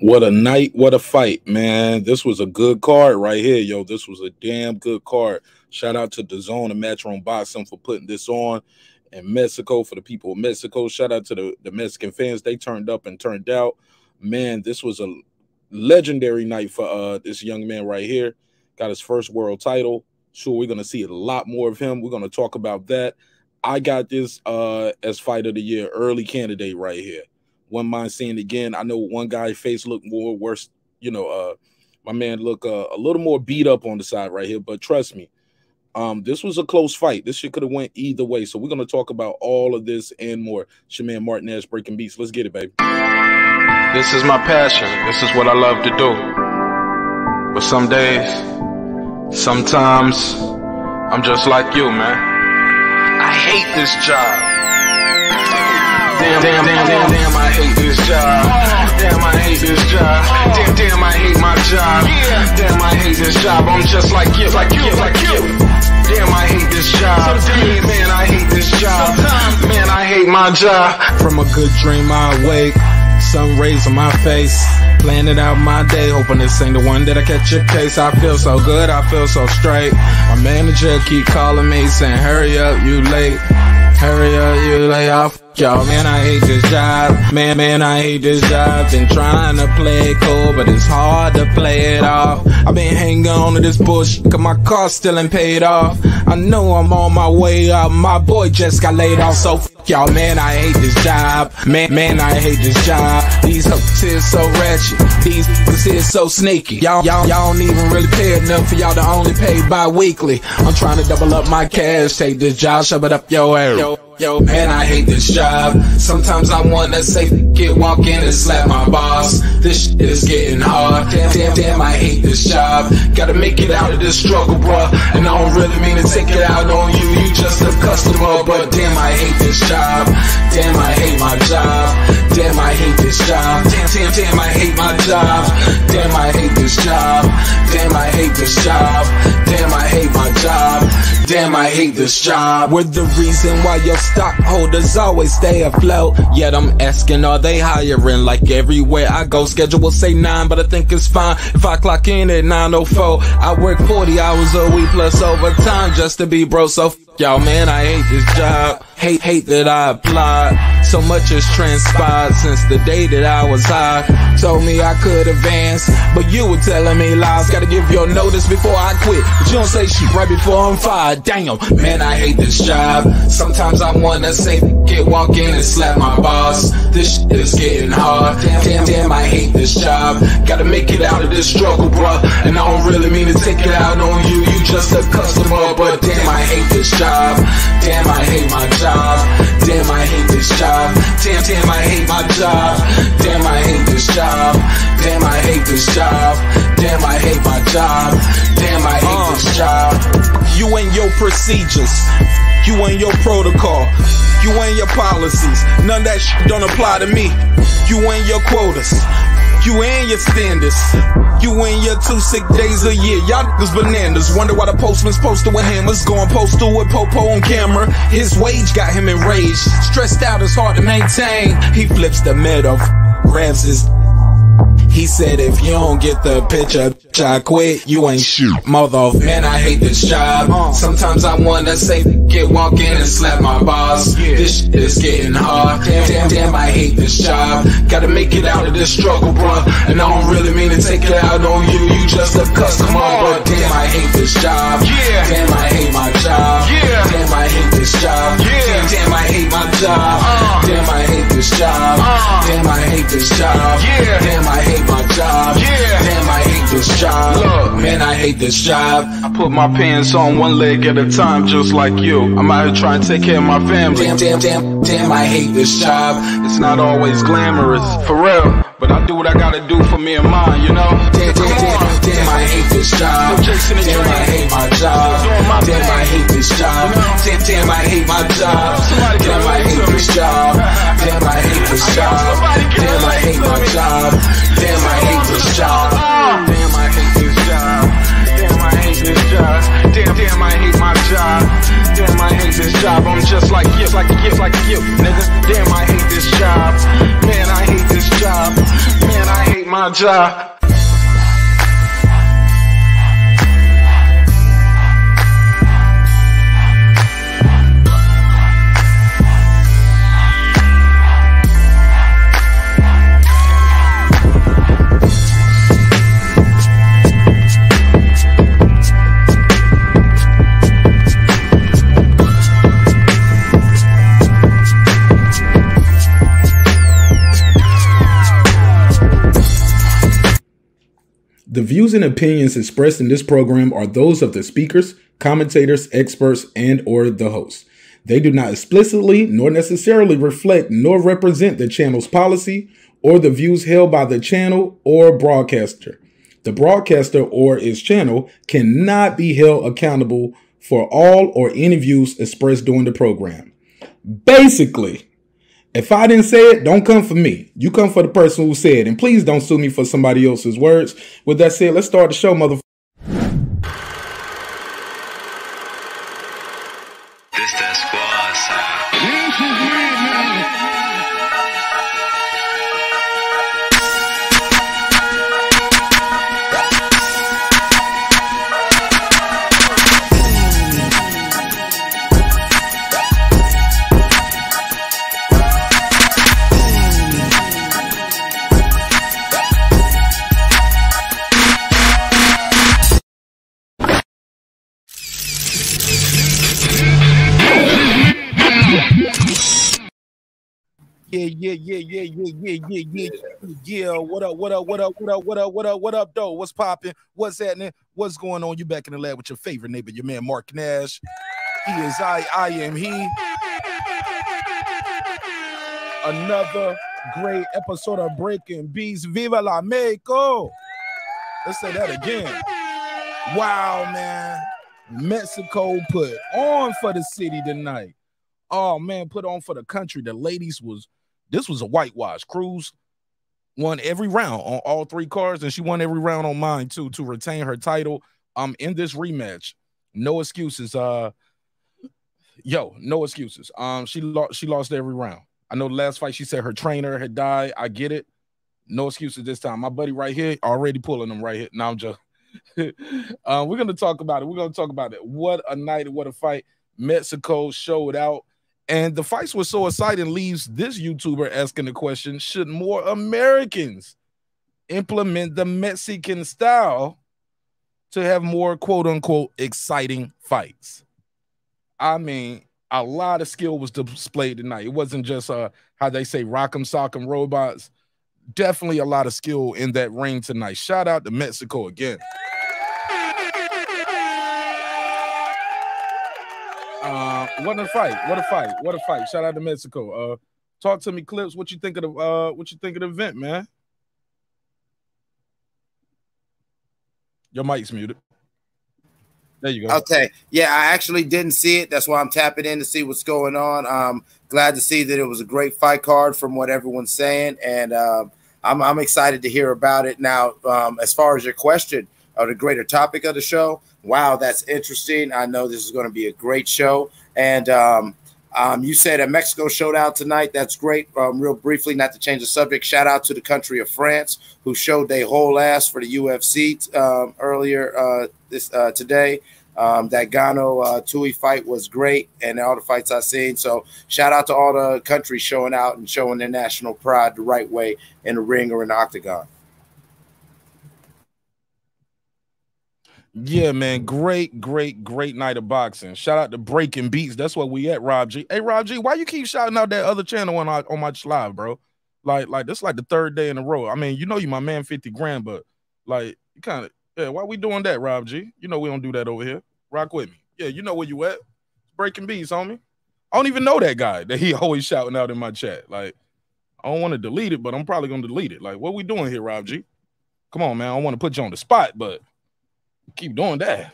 What a night, what a fight, man. This was a good card right here, yo. This was a damn good card. Shout out to DAZN and Matchroom Boxing for putting this on. And Mexico, for the people of Mexico, shout out to the Mexican fans. They turned up and turned out. Man, this was a legendary night for this young man right here. Got his first world title. Sure, we're going to see a lot more of him. We're going to talk about that. I got this as Fight of the Year, early candidate right here. Wouldn't mind seeing it again. I know one guy's face looked more worse. You know, my man looked a little more beat up on the side right here. But trust me, this was a close fight. This shit could have went either way. So we're going to talk about all of this and more. It's your man, Marq Nash, breaking beats. Let's get it, baby. This is my passion. This is what I love to do. But some days, sometimes, I'm just like you, man. I hate this job. Damn, I hate this job. Damn, I hate this job. Damn, I hate my job. Damn, I hate this job. I'm just like you, Damn, I hate this job. Man, I hate this job. Man, I hate my job. From a good dream I wake. Sun rays on my face. Planning out my day, hoping this ain't the one that I catch a case. I feel so good, I feel so straight. My manager keep calling me saying, hurry up, you late. Hurry up, you lay off, y'all. Man, I hate this job. Man, I hate this job. Been trying to play it cool, but it's hard to play it off. I've been hanging on to this bullshit, cause my car still ain't paid off. I know I'm on my way up, my boy just got laid off, so fuck y'all. Man, I hate this job. Man, I hate this job. These hooks here so ratchet, these hooks here so sneaky. Y'all don't even really pay enough for y'all to only pay bi-weekly. I'm trying to double up my cash, take this job, shove it up your ass. Yo, man, I hate this job. Sometimes I wanna say, get walk in and slap my boss. This shit is getting hard. Damn, I hate this job. Gotta make it out of this struggle, bruh. And I don't really mean to take it out on you, you just a customer. But damn, I hate this job. Damn, I hate my job. Damn, I hate this job. Damn, I hate my job. Damn, I hate this job. Damn, I hate this job. Damn, I hate my job. Damn, I hate this job. We're the reason why your stockholders always stay afloat. Yet I'm asking, are they hiring? Like everywhere I go, schedule say 9, but I think it's fine if I clock in at 9:04. I work 40 hours a week plus overtime just to be bro. So y'all, man, I hate this job. Hate that I applied. So much has transpired since the day that I was hired. Told me I could advance, but you were telling me lies. Gotta give your notice before I quit, but you don't say shit right before I'm fired. Damn, man, I hate this job. Sometimes I wanna say, get walk in and slap my boss. This shit is getting hard. Damn, I hate this job. Gotta make it out of this struggle, bruh. And I don't really mean to take it out on you, you just a customer. But damn, I hate this job. Damn, I hate my job. Damn, I hate this job. Damn, I hate my job. Damn, I hate this job. Damn, I hate this job. Damn, I hate my job. Damn, I hate this job. You and your procedures. You and your protocol. You and your policies. None of that shit don't apply to me. You and your quotas. You and your standards. You and your 2 sick days a year. Y'all niggas bananas. Wonder why the postman's posted with hammers. Going postal with Popo on camera. His wage got him enraged. Stressed out, it's hard to maintain. He flips the middle, grabs his. He said, if you don't get the picture, bitch, I quit. You ain't shoot, mother. Man, I hate this job. Sometimes I wanna say, get walk in and slap my boss. This shit is getting hard. Damn, I hate this job. Gotta make it out of this struggle, bruh. And I don't really mean to take it out on you, you just a customer. But damn, I hate this job. Damn, I hate my job. Damn, I hate this job. Damn, I hate my job. Damn, I hate this job. Damn, I hate this job. Damn, I hate my job. Damn, I hate this job. Look, man, I hate this job. I put my pants on 1 leg at a time, just like you. I'm out here trying to take care of my family. Damn, I hate this job. It's not always glamorous, for real. But I do what I gotta do for me and mine, you know? Damn, I hate this job. Damn, I hate my job. Damn, I hate this job. Damn, I hate my job. Damn, I hate this job. Damn, I hate this job. Damn, I hate my job. Damn, I hate this job. Damn, I hate this job. Damn, I hate this job. Damn, I hate my job. Damn, I hate this job. I'm just like you, nigga. Damn, I hate this job. Man, I hate this job. Man, I hate my Raja. The views and opinions expressed in this program are those of the speakers, commentators, experts, and/or the host. They do not explicitly nor necessarily reflect nor represent the channel's policy or the views held by the channel or broadcaster. The broadcaster or its channel cannot be held accountable for all or any views expressed during the program. Basically, if I didn't say it, don't come for me. You come for the person who said it. And please don't sue me for somebody else's words. With that said, let's start the show, motherfucker. Yeah. What up, though? What's popping? What's happening? What's going on? You back in the lab with your favorite neighbor, your man, Marq Nash. He is I am he. Another great episode of Breaking Beats. Viva la Mexico. Let's say that again. Wow, man. Mexico put on for the city tonight. Oh, man, put on for the country. The ladies was... This was a whitewash. Cruz won every round on all three cards, and she won every round on mine, too, to retain her title. In this rematch, no excuses. No excuses. She lost every round. I know the last fight she said her trainer had died. I get it. No excuses this time. My buddy right here already pulling them right here. No, I'm just... we're going to talk about it. We're going to talk about it. What a night and what a fight. Mexico showed out. And the fights were so exciting, leaves this YouTuber asking the question, should more Americans implement the Mexican style to have more, quote unquote, exciting fights? I mean, a lot of skill was displayed tonight. It wasn't just, how they say, rock'em, sock'em robots. Definitely a lot of skill in that ring tonight. Shout out to Mexico again. What a fight. Shout out to Mexico. Talk to me, Clips. What you think of the event, man? Your mic's muted. There you go. Okay. Yeah, I actually didn't see it. That's why I'm tapping in to see what's going on. I'm glad to see that it was a great fight card from what everyone's saying. And I'm excited to hear about it. Now, as far as your question, or the greater topic of the show. Wow, that's interesting. I know this is going to be a great show. And you said that Mexico showed out tonight. That's great. Real briefly, not to change the subject, shout out to the country of France, who showed their whole ass for the UFC earlier today. That Gano-Tui fight was great, and all the fights I've seen. So shout out to all the countries showing out and showing their national pride the right way in the ring or in the octagon. Yeah, man. Great night of boxing. Shout out to Breaking Beats. That's where we at, Rob G. Hey, Rob G, why you keep shouting out that other channel on my live, bro? Like this is like the third day in a row. I mean, you know you my man 50 grand, but like you kind of, yeah, why we doing that, Rob G? You know we don't do that over here. Rock with me. Yeah, you know where you at. Breaking Beats, homie. I don't even know that guy that he always shouting out in my chat. Like, I don't want to delete it, but I'm probably going to delete it. Like, what we doing here, Rob G? Come on, man. I want to put you on the spot, but keep doing that.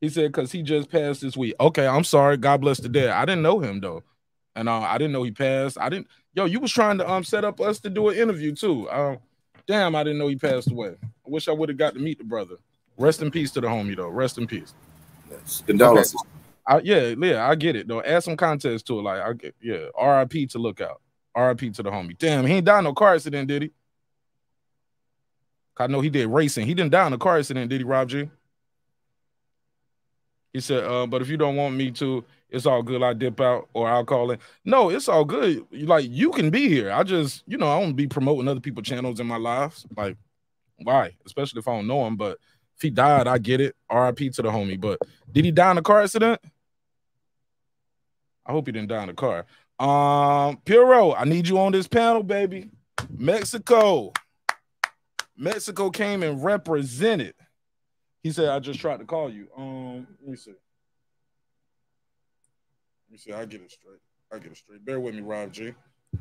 He said because he just passed this week. Okay, I'm sorry. God bless the dead. I didn't know him though, and I didn't know he passed. I didn't. Yo, you was trying to set up us to do an interview too. Damn, I didn't know he passed away. I wish I would have got to meet the brother. Rest in peace to the homie though. Rest in peace. Yes. Condolences. Okay. Yeah, I get it though. Add some context to it. Like, I get, yeah. R.I.P. to Lookout. R.I.P. to the homie. Damn, he ain't died in no car accident, did he? I know he did racing. He didn't die in a car accident, did he, Rob G? He said, but if you don't want me to, it's all good. I dip out or I'll call in. No, it's all good. Like, you can be here. I just, you know, I don't be promoting other people's channels in my lives. Like, why? Especially if I don't know him. But if he died, I get it. RIP to the homie. But did he die in a car accident? I hope he didn't die in a car. Puro, I need you on this panel, baby. Mexico. Mexico came and represented. He said, I just tried to call you. Let me see. I get it straight. Bear with me, Rob G.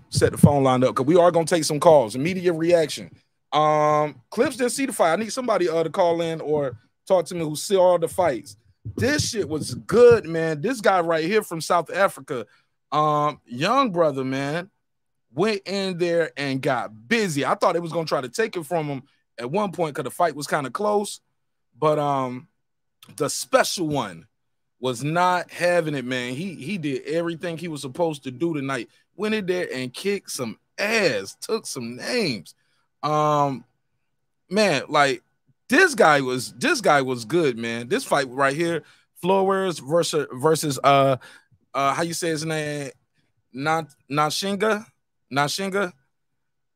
Set the phone line up because we are going to take some calls. Immediate reaction. Clips didn't see the fight. I need somebody to call in or talk to me who see all the fights. This shit was good, man. This guy right here from South Africa, young brother, man, went in there and got busy. I thought it was going to try to take it from him at one point because the fight was kind of close. But the special one was not having it, man. He did everything he was supposed to do tonight. Went in there and kicked some ass, took some names. Man, like this guy was good, man. This fight right here, Flores versus how you say his name? Nashinga.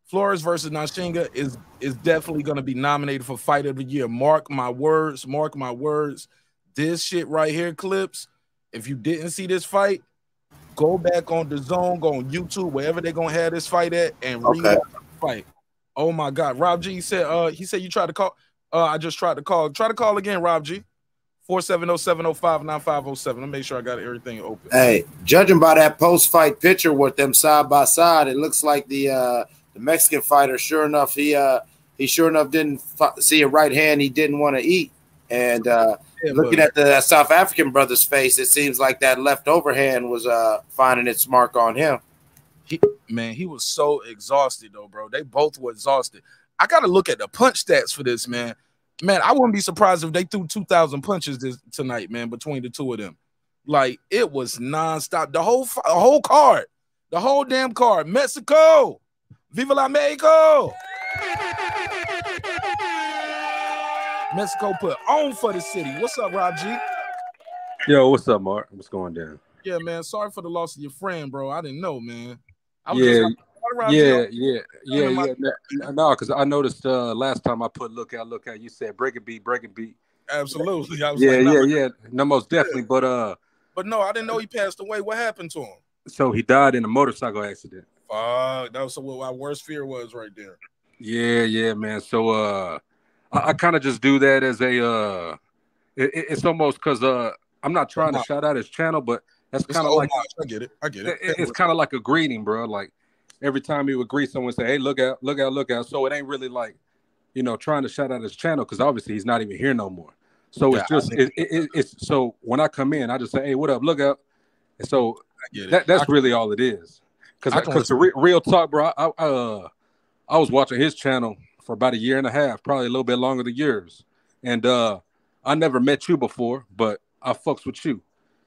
Flores versus Nashinga is definitely going to be nominated for Fight of the Year. Mark my words. Mark my words. This shit right here, Clips, if you didn't see this fight, go back on DAZN, go on YouTube, wherever they're going to have this fight at, and read the fight. Oh, my God. Rob G said, you tried to call. I just tried to call. Try to call again, Rob G. 470-705-9507. I'll make sure I got everything open. Hey, judging by that post-fight picture with them side by side, it looks like the Mexican fighter, sure enough, he sure enough didn't see a right hand he didn't want to eat. And looking at the South African brother's face, it seems like that left overhand was finding its mark on him. Man, he was so exhausted, though, bro. They both were exhausted. I got to look at the punch stats for this, man. Man, I wouldn't be surprised if they threw 2,000 punches tonight, man, between the two of them. Like, it was nonstop. The whole card. The whole damn card. Mexico. Viva la Mexico! Mexico put on for the city. What's up, Rob G? Yo, what's up, Mark? What's going down? Yeah, man. Sorry for the loss of your friend, bro. I didn't know, man. I was just like, no, because I noticed last time I put look out, you said break a beat. Absolutely. I was No, most definitely. Yeah. But no, I didn't know he passed away. What happened to him? So he died in a motorcycle accident. That was what my worst fear was right there. Yeah, man. So I kind of just do that as a it's almost because I'm not trying to shout out his channel, but that's kind of like I get it. It's kind of like a greeting, bro. Like every time you would greet someone, say, "Hey, look out." So it ain't really like, you know, trying to shout out his channel because obviously he's not even here no more. So it's just it's so when I come in, I just say, "Hey, what up? Look out." And so that's really all it is. Because the real talk, bro, I was watching his channel for about a year and a half, probably a little bit longer than yours. And I never met you before, but I fucks with you.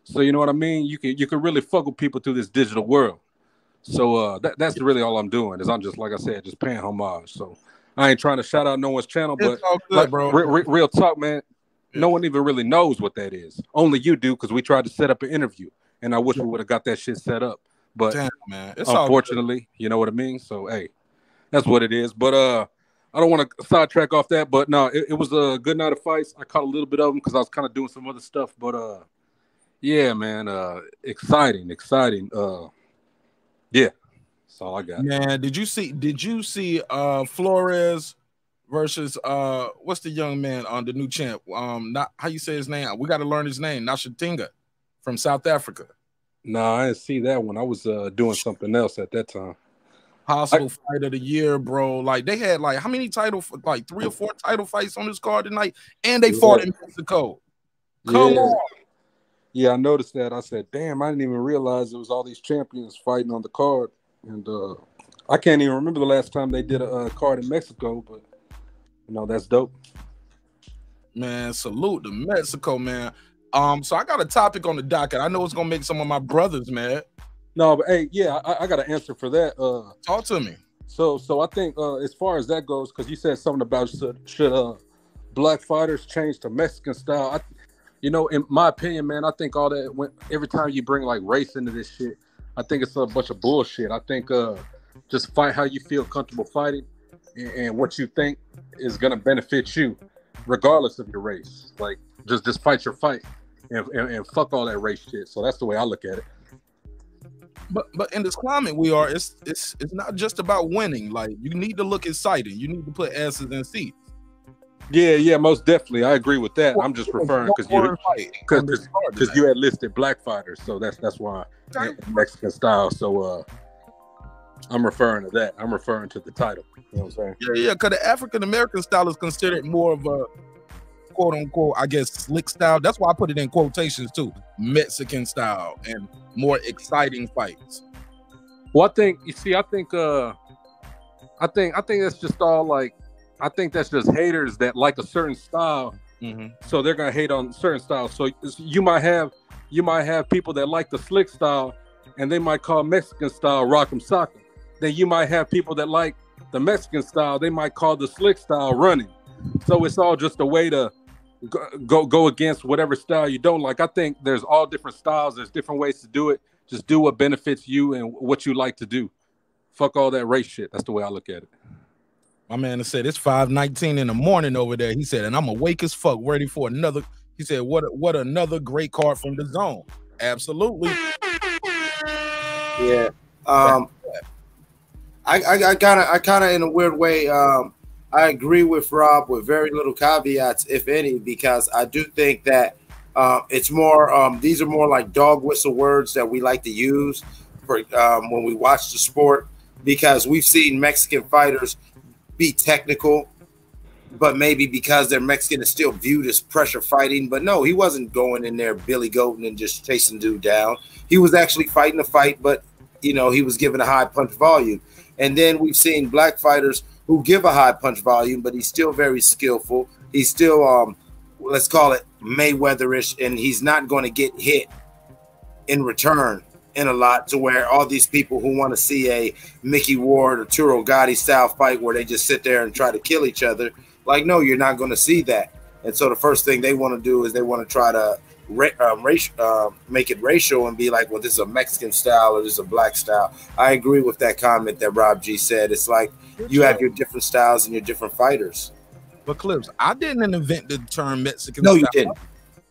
So you know what I mean? You can really fuck with people through this digital world. So that's really all I'm doing is I'm just, like I said, just paying homage. So I ain't trying to shout out no one's channel, but like, bro. Real talk, man, no one even really knows what that is. Only you do because we tried to set up an interview, and I wish we would have got that shit set up. But damn, man. It's unfortunately, you know what I mean? So, hey, that's what it is. But I don't want to sidetrack off that. But, no, it was a good night of fights. I caught a little bit of them because I was kind of doing some other stuff. But, yeah, man, exciting. Yeah, that's all I got. Man, did you see Flores versus what's the young man on the new champ? Not how you say his name. We got to learn his name. Nashinga from South Africa. No, I didn't see that one. I was doing something else at that time. Possible fight of the year, bro. Like, they had, like, how many titles? Like, 3 or 4 title fights on this card tonight? And they fought in Mexico. Come on. Yeah, I noticed that. I said, damn, I didn't even realize there was all these champions fighting on the card. And I can't even remember the last time they did a card in Mexico. But, you know, that's dope. Man, salute to Mexico, man. So I got a topic on the docket. I know it's gonna make some of my brothers mad. No, but hey, yeah, I got an answer for that. Talk to me. So I think as far as that goes, because you said something about should black fighters change to Mexican style. In my opinion, man, I think all that every time you bring like race into this shit, I think it's a bunch of bullshit. I think just fight how you feel comfortable fighting and what you think is gonna benefit you, regardless of your race. Like just fight your fight and fuck all that race shit. So that's the way I look at it. But in this climate we are, it's not just about winning. Like you need to look exciting. You need to put asses in seats. Yeah, most definitely. I agree with that. I'm just referring because you had listed black fighters, so that's why Mexican style. So I'm referring to that. I'm referring to the title. You know what I'm saying? Yeah, because the African American style is considered more of a quote unquote, I guess, slick style. That's why I put it in quotations too. Mexican style and more exciting fights. Well, I think that's just all like. I think that's just haters that like a certain style, so they're gonna hate on certain styles. So you might have people that like the slick style, and they might call Mexican style rock'em sock'em. Then you might have people that like the Mexican style, they might call the slick style running. So it's all just a way to go against whatever style you don't like. I think there's all different styles. There's different ways to do it. Just do what benefits you and what you like to do. Fuck all that race shit. That's the way I look at it. My man said it's 5:19 in the morning over there. He said, and I'm awake as fuck, ready for another. He said, what another great card from the zone. Absolutely. Yeah. I kinda in a weird way, I agree with Rob with very little caveats, if any, because I do think that it's more these are more like dog whistle words that we like to use for when we watch the sport, because we've seen Mexican fighters be technical, but maybe because they're Mexican is still viewed as pressure fighting. But no, he wasn't going in there Billy Goatin and just chasing dude down. He was actually fighting a fight, but he was giving a high punch volume. And then we've seen black fighters who give a high punch volume, but he's still very skillful. He's still let's call it Mayweatherish, and he's not going to get hit in return in a lot, to where all these people who want to see a Mickey Ward or Arturo Gatti style fight where they just sit there and try to kill each other, like, no, you're not going to see that. And so the first thing they want to do is they want to try to make it racial and be like, well, this is a Mexican style or this is a black style. I agree with that comment that Rob G said. It's like you have your different styles and your different fighters. But Clips, I didn't invent the term Mexican style. No, you didn't.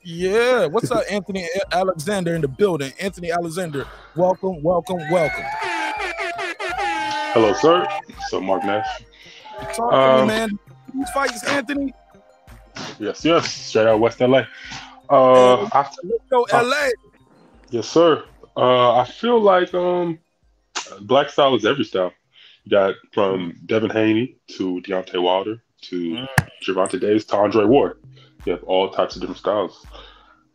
Yeah, what's up, Anthony Alexander in the building? Anthony Alexander, welcome. Hello, sir. What's up, Marq Nash? Talk to me, man. Who's fighting, Anthony? Yes. Straight out of West LA. Let's go LA. Yes, sir. I feel like black style is every style. You got from Devin Haney to Deontay Wilder to Gervonta Davis to Andre Ward. You have all types of different styles.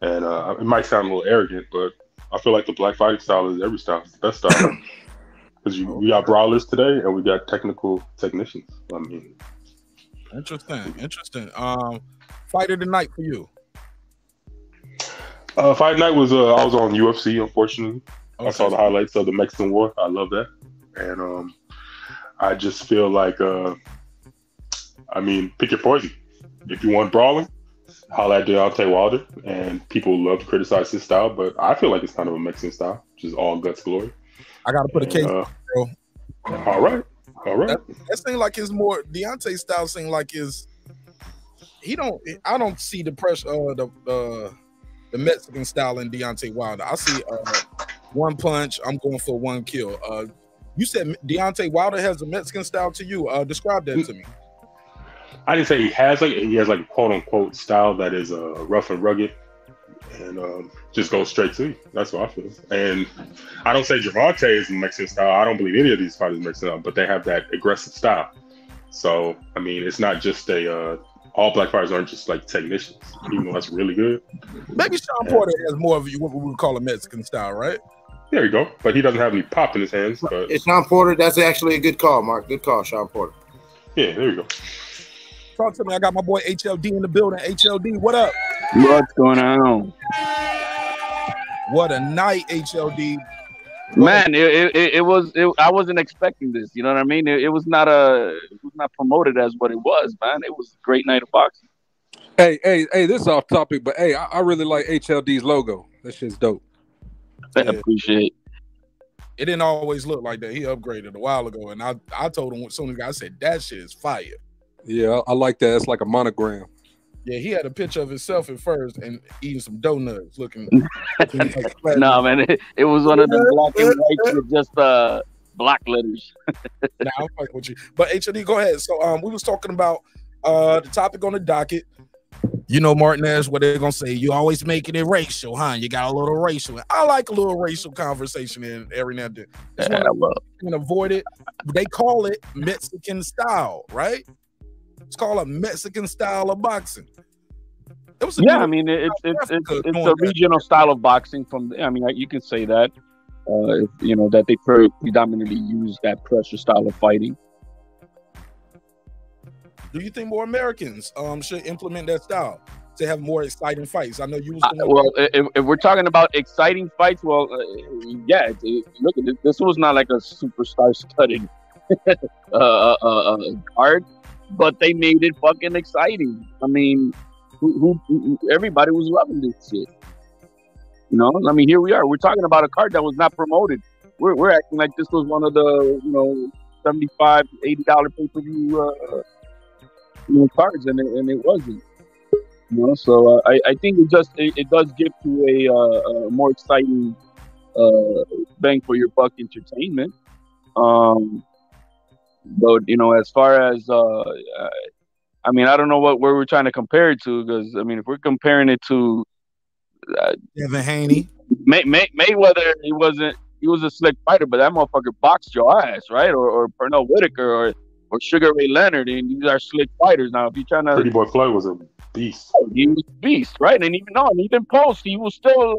And it might sound a little arrogant, but I feel like the black fighting style is every style. It's the best style. Because we got brawlers today, and we got technical technicians. I mean. Interesting. Fight of the night for you? Fight of the night was, I was on UFC, unfortunately. Okay. I saw the highlights of the Mexican War. I love that. And I just feel like, pick your poison. If you want brawling, holla at Deontay Wilder, and people love to criticize his style, but I feel like it's kind of a Mexican style, just all guts glory. I gotta put a case, bro. All right. That seems like it's more Deontay style. Seems like is he don't? I don't see the pressure the Mexican style in Deontay Wilder. I see one punch. I'm going for one kill. You said Deontay Wilder has a Mexican style to you. Describe that to me. I didn't say he has like a quote unquote style that is rough and rugged and just goes straight to you. That's what I feel. And I don't say Gervonta is Mexican style. I don't believe any of these fighters are Mexican style, but they have that aggressive style. So it's not just all black fighters aren't just like technicians, even though that's really good. Maybe Sean Porter has more of what we would call a Mexican style, right? There you go. But he doesn't have any pop in his hands. But it's Sean Porter. That's actually a good call, Mark. Good call, Sean Porter. Yeah, there you go. Talk to me. I got my boy HLD in the building. HLD, what up? What's going on? What a night, HLD. Man, it was I wasn't expecting this. You know what I mean? It was not promoted as what it was, man. It was a great night of boxing. Hey, this is off topic, but hey, I really like HLD's logo. That shit's dope. I appreciate it. It didn't always look like that. He upgraded a while ago, and I told him as soon as I said, that shit is fire. Yeah, I like that. It's like a monogram. Yeah, he had a picture of himself at first and eating some donuts looking like no, man, it was one of the black and white with just block letters. Nah, I'm fucking with you. But HLD, go ahead. So we was talking about the topic on the docket. You know, Marq Nash, what they're going to say, you always making it racial, huh? You got a little racial. I like a little racial conversation in every now and then. That's yeah, I can avoid it. They call it Mexican style, right? It's called a Mexican style of boxing. It was I mean, it's a regional style of boxing. You can say that, you know, that they predominantly use that pressure style of fighting. Do you think more Americans should implement that style to have more exciting fights? I know you was well, if we're talking about exciting fights, well, yeah. Look at this. This was not like a superstar studded card, but they made it fucking exciting. I mean, everybody was loving this shit. You know, I mean, here we are. We're talking about a card that was not promoted. We're acting like this was one of the $75, $80 pay-per-view cards, and it wasn't. You know, so I think it does give to a more exciting bang for your buck entertainment. But you know, as far as I mean, I don't know where we're trying to compare it to, because I mean, if we're comparing it to Devin Haney, Mayweather, he was a slick fighter, but that motherfucker boxed your ass, right? Or Pernell Whitaker, or Sugar Ray Leonard, and these are slick fighters. Now, if you're trying to, Pretty Boy Floyd was a beast. He was a beast, right? And even post, he was still,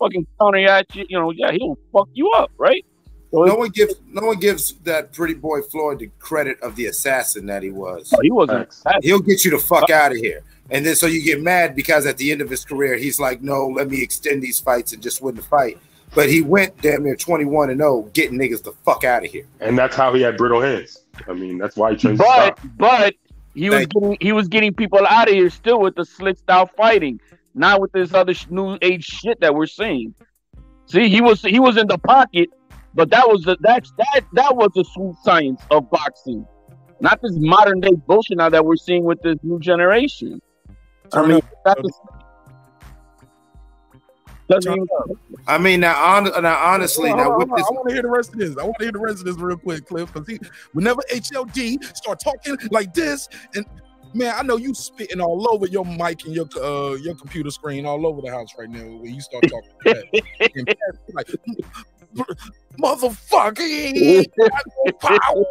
fucking counter at you. You know, yeah, he'll fuck you up, right? So no one gives that Pretty Boy Floyd the credit of the assassin that he was. No, he wasn't. He'll get you the fuck out of here, and then so you get mad because at the end of his career, he's like, no, let me extend these fights and just win the fight. But he went damn near 21-0, getting niggas the fuck out of here. And that's how he had brittle heads. I mean, that's why he changed. But he was getting people out of here still with the slick style fighting, not with this other new age shit that we're seeing. See, he was in the pocket, but that was the true science of boxing, not this modern day bullshit now that we're seeing with this new generation. Honestly, I want to hear the rest of this. I want to hear the rest of this real quick, Cliff, because whenever HLD start talking like this, and man, I know you spitting all over your mic and your computer screen all over the house right now when you start talking like that. And like, motherfucker, he ain't got no power. I'm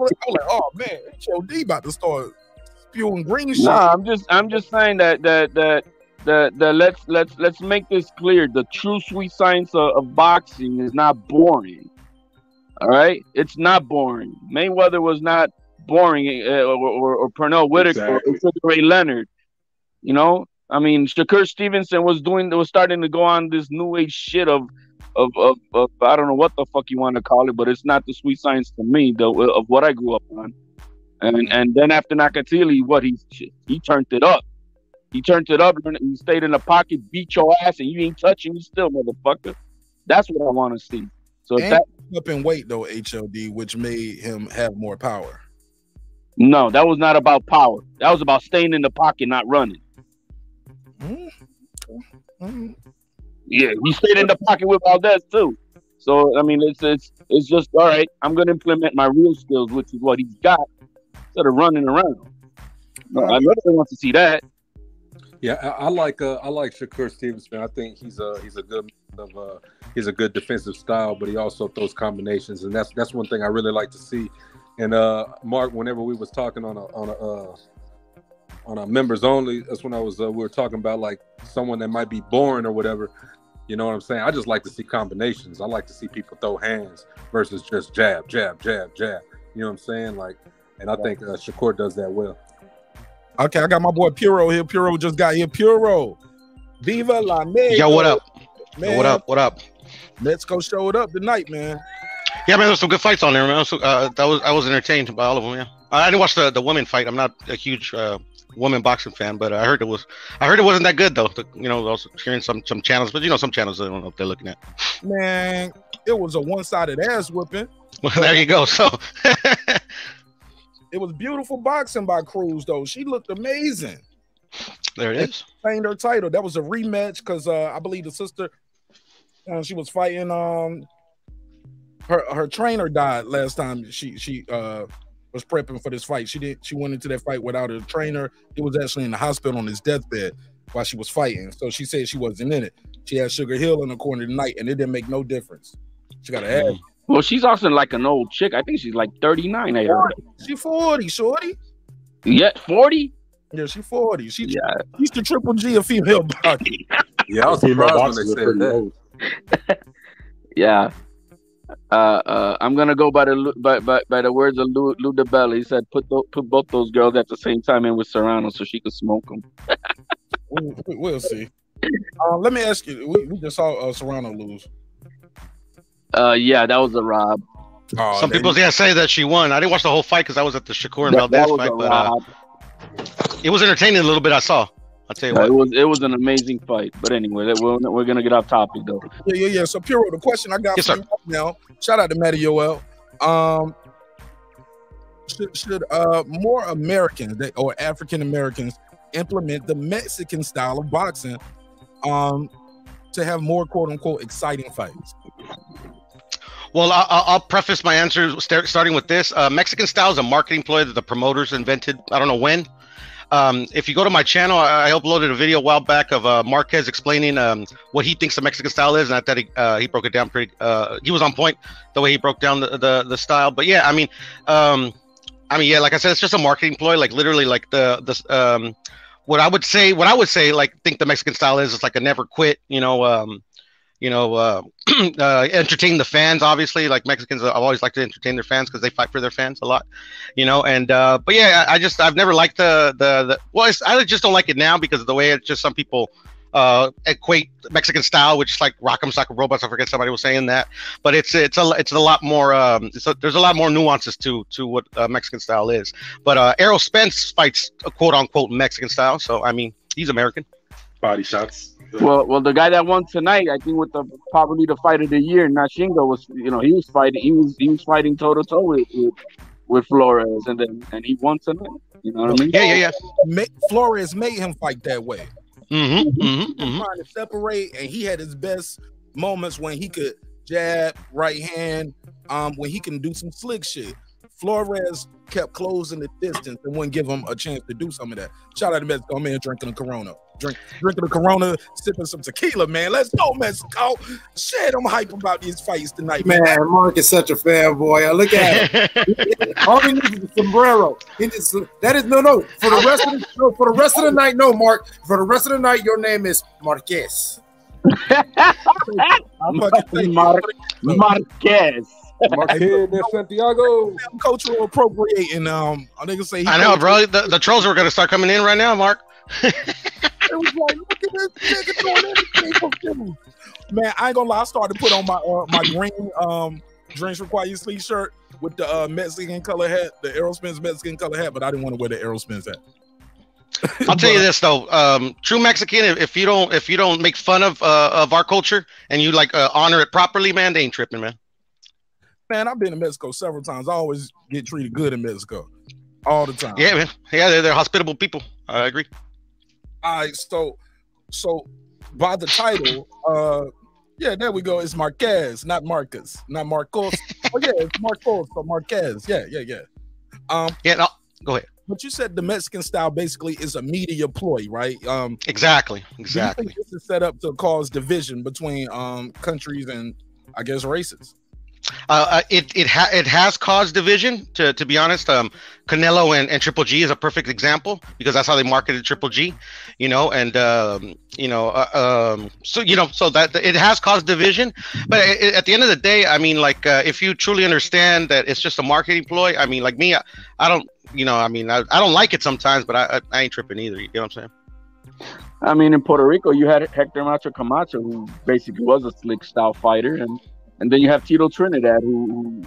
like, oh man, HLD about to start spewing green shit. Nah, I'm just saying that. Let's make this clear. The true sweet science of boxing is not boring. All right, it's not boring. Mayweather was not boring, or Pernell Whitaker, exactly, or Sugar Ray Leonard. You know, I mean, Shakur Stevenson was starting to go on this new age shit of I don't know what the fuck you want to call it, but it's not the sweet science to me of what I grew up on. And then after Nakatili, he turned it up. He turned it up, and he stayed in the pocket, beat your ass, and you ain't touching me still, motherfucker. That's what I want to see. So up in weight though, HLD, which made him have more power. No, that was not about power. That was about staying in the pocket, not running. Mm-hmm. Yeah, he stayed in the pocket with Valdez too. So I mean, it's just all right. I'm gonna implement my real skills, which is what he's got, instead of running around. No, I really want to see that. Yeah, I like Shakur Stevenson. I think he's a good defensive style, but he also throws combinations, and that's one thing I really like to see. And Marq, whenever we was talking on a members only, that's when I was we were talking about like someone that might be boring or whatever. You know what I'm saying? I just like to see combinations. I like to see people throw hands versus just jab, jab, jab, jab. You know what I'm saying? Like, and I think Shakur does that well. Okay, I got my boy Puro here. Puro just got here. Puro, viva la Mega. Yo, what up? Man. Yo, what up? What up? Let's go show it up tonight, man. Yeah, man, there's some good fights on there, man. I was entertained by all of them. Yeah, I didn't watch the women fight. I'm not a huge women boxing fan, but I heard it wasn't that good though. You know, I was hearing some channels, but you know, some channels I don't know if they're looking at. Man, it was a one-sided ass whooping. Well, there you go. So it was beautiful boxing by Cruz, though. She looked amazing. There it is. Retained her title. That was a rematch because I believe the sister she was fighting. Her trainer died last time she was prepping for this fight. She went into that fight without her trainer. He was actually in the hospital on his deathbed while she was fighting. So she said she wasn't in it. She had Sugar Hill in the corner tonight, and it didn't make no difference. She got an ass. Well, she's also like an old chick. I think she's like 39. I heard. She 40, shorty. Yeah, 40. Yeah, she 40. She's the Triple G of female boxing. Yeah, I was surprised when they said that. Yeah. I'm gonna go by the words of Lou DeBella. He said, "Put both those girls at the same time in with Serrano, so she could smoke them." We'll see. Let me ask you. We just saw Serrano lose. Yeah, that was a rob. Oh, some people say that she won. I didn't watch the whole fight because I was at the Shakur and Valdez fight, but it was entertaining a little bit. I saw. I'll tell you what. It was an amazing fight. But anyway, we're going to get off topic, though. Yeah. So, Piro, the question I got for you now, shout out to Matty Yoel. Should more Americans or African-Americans implement the Mexican style of boxing to have more, quote-unquote, exciting fights? Well, I'll preface my answer starting with this. Mexican style is a marketing ploy that the promoters invented, I don't know when. If you go to my channel, I uploaded a video a while back of Marquez explaining what he thinks the Mexican style is, and I thought he broke it down pretty. He was on point the way he broke down the style. But yeah, I mean, like I said, it's just a marketing ploy. Like literally, like what I would say, like think the Mexican style is, it's like a never quit. Entertain the fans, obviously. Like Mexicans, I always like to entertain their fans because they fight for their fans a lot, you know. And but yeah, I've never liked I just don't like it now because of the way it's just some people equate Mexican style, which is like Rock'em Sock'em Robots. I forget somebody was saying that, but it's a lot more. There's a lot more nuances to what Mexican style is. But Errol Spence fights a quote unquote Mexican style, so I mean he's American. Body shots. Well, the guy that won tonight, I think, with probably the fight of the year, Nashinga was, you know, he was fighting toe to toe with Flores, and he won tonight. You know what I mean? Yeah. Flores made him fight that way. Mm-hmm. Trying to separate, and he had his best moments when he could jab, right hand, when he can do some slick shit. Flores kept closing the distance and wouldn't give him a chance to do some of that. Shout out to Mexico, man, drinking a Corona. Drinking a Corona, sipping some tequila, man. Let's go, Mexico. Shit, I'm hype about these fights tonight, man. Man, Mark is such a fanboy. I look at him. All he needs is a sombrero. For the rest of the show, for the rest of the night, no, Mark. For the rest of the night, your name is Marquez. Marquez. Santiago. Cultural appropriating. I think say. I know, bro. The trolls are gonna start coming in right now, Mark. It was like, look at this nigga doing everything for him. Man, I ain't gonna lie. I started to put on my my green drinks require you sleep shirt with the Mexican color hat, the Errol Spence Mexican color hat, but I didn't want to wear the Errol Spence hat. I'll tell you this though, true Mexican, if you don't make fun of our culture and you like honor it properly, man, they ain't tripping, man. Man, I've been to Mexico several times. I always get treated good in Mexico, all the time. Yeah, man. Yeah, they're hospitable people. I agree. All right, so by the title, yeah, there we go. It's Marquez, not Marcus, not Marcos. Oh yeah, it's Marcos, so Marquez. Yeah. Yeah. No, go ahead. But you said the Mexican style basically is a media ploy, right? Exactly. Do you think this is set up to cause division between countries and I guess races? It has caused division, to be honest. Canelo and Triple G is a perfect example because that's how they marketed Triple G, you know, and so that it has caused division. But at the end of the day, I mean, like if you truly understand that it's just a marketing ploy, I mean, like me, I don't like it sometimes, but I ain't tripping either. You know what I'm saying? I mean, in Puerto Rico, you had Hector Macho Camacho, who basically was a slick style fighter, and then you have Tito Trinidad, who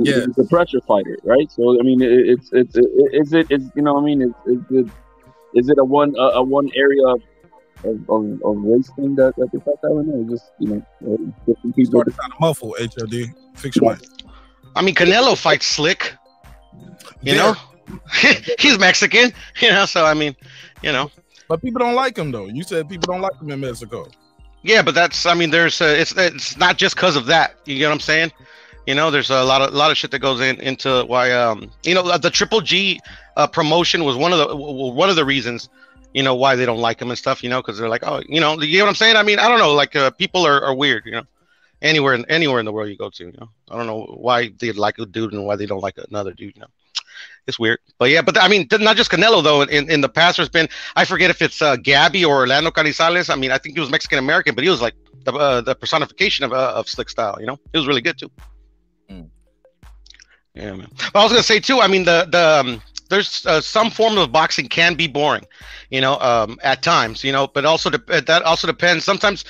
is a pressure fighter, right? So I mean, is it a one area of race thing that they thought that would know? Just different people. Started trying to muffle HLD. Fix your mind. I mean, Canelo fights slick. You know, he's Mexican. You know, so I mean, you know. But people don't like him, though. You said people don't like him in Mexico. Yeah, but that's, I mean, there's it's not just because of that. You get what I'm saying? You know, there's a lot of shit that goes into why the Triple G promotion was one of the reasons, you know, why they don't like him and stuff. You know, because they're like, oh, you know what I'm saying? I mean, I don't know, like people are weird. You know, anywhere in the world you go to, you know, I don't know why they like a dude and why they don't like another dude. You know. It's weird, but yeah, but I mean, not just Canelo though. In the past, there's been, I forget if it's Gabby or Orlando Carizales. I mean, I think he was Mexican American, but he was like the personification of slick style. You know, he was really good too. Mm. Yeah, man. But I was gonna say too. I mean, there's some form of boxing can be boring, you know, at times, you know, but also that also depends. Sometimes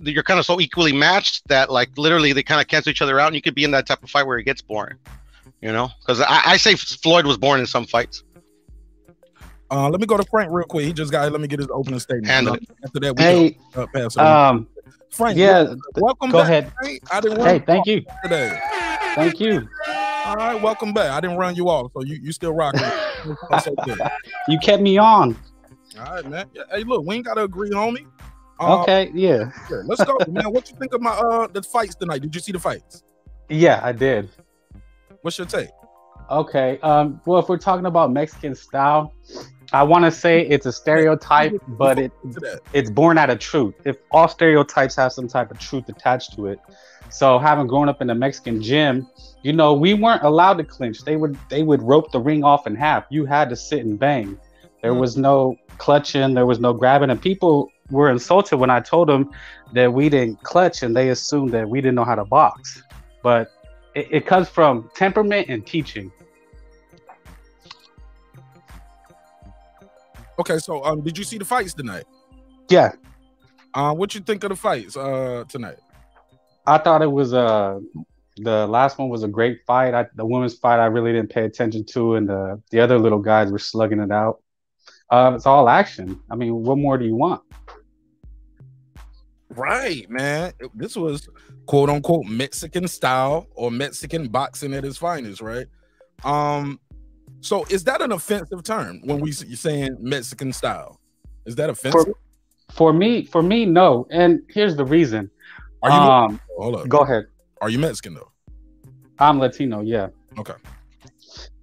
you're kind of so equally matched that like literally they kind of cancel each other out, and you could be in that type of fight where it gets boring. You know, because I say Floyd was born in some fights. Let me go to Frank real quick. He just got. Let me get his opening statement. After that, we go pass over. Frank, welcome. Go ahead. Hey, thank you. Today. Thank you. All right, welcome back. I didn't run you off, so you still rocking. That's okay. You kept me on. All right, man. Hey, look, we ain't gotta agree, homie. Okay, yeah. Sure. Let's go, man. What you think of my the fights tonight? Did you see the fights? Yeah, I did. What's your take? Okay. Well, if we're talking about Mexican style, I want to say it's a stereotype, but it's born out of truth. If all stereotypes have some type of truth attached to it. So having grown up in a Mexican gym, you know, we weren't allowed to clinch. They would rope the ring off in half. You had to sit and bang. There was no clutching. There was no grabbing. And people were insulted when I told them that we didn't clutch, and they assumed that we didn't know how to box. But it comes from temperament and teaching. Okay, so did you see the fights tonight? Yeah. What you think of the fights tonight? I thought it was the last one was a great fight. The women's fight I really didn't pay attention to, and the other little guys were slugging it out. It's all action. I mean, what more do you want? Right, man. This was quote unquote Mexican style or Mexican boxing at its finest, right? So is that an offensive term when you're saying Mexican style? Is that offensive? For me, no. And here's the reason. Are you hold up. Go ahead. Are you Mexican though? I'm Latino, yeah. Okay.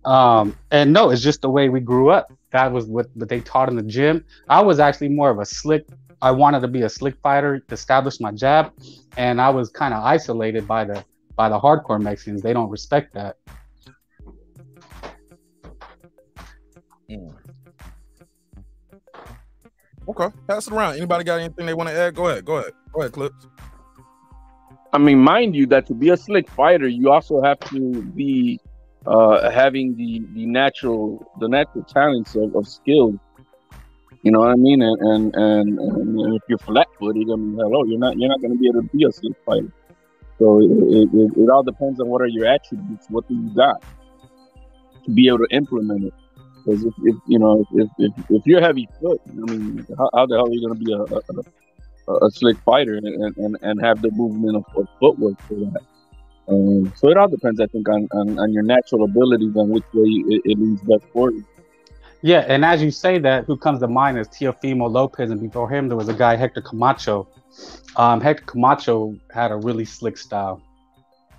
And no, it's just the way we grew up. That was what they taught in the gym. I was actually more of a slick. I wanted to be a slick fighter, establish my jab, and I was kind of isolated by the hardcore Mexicans. They don't respect that. Okay, pass it around. Anybody got anything they want to add? Go ahead, Clips. I mean, mind you, that to be a slick fighter, you also have to be having the natural talents of skill. You know what I mean, and if you're flat-footed, I mean, hello, you're not going to be able to be a slick fighter. So it all depends on what are your attributes, what do you got to be able to implement it. Because if you're heavy foot, I mean, how the hell are you going to be a slick fighter and have the movement of footwork for that? So it all depends, I think, on your natural abilities and which way it leads best for you. Yeah, and as you say that, who comes to mind is Teofimo Lopez, and before him there was a guy, Hector Camacho. Hector Camacho had a really slick style.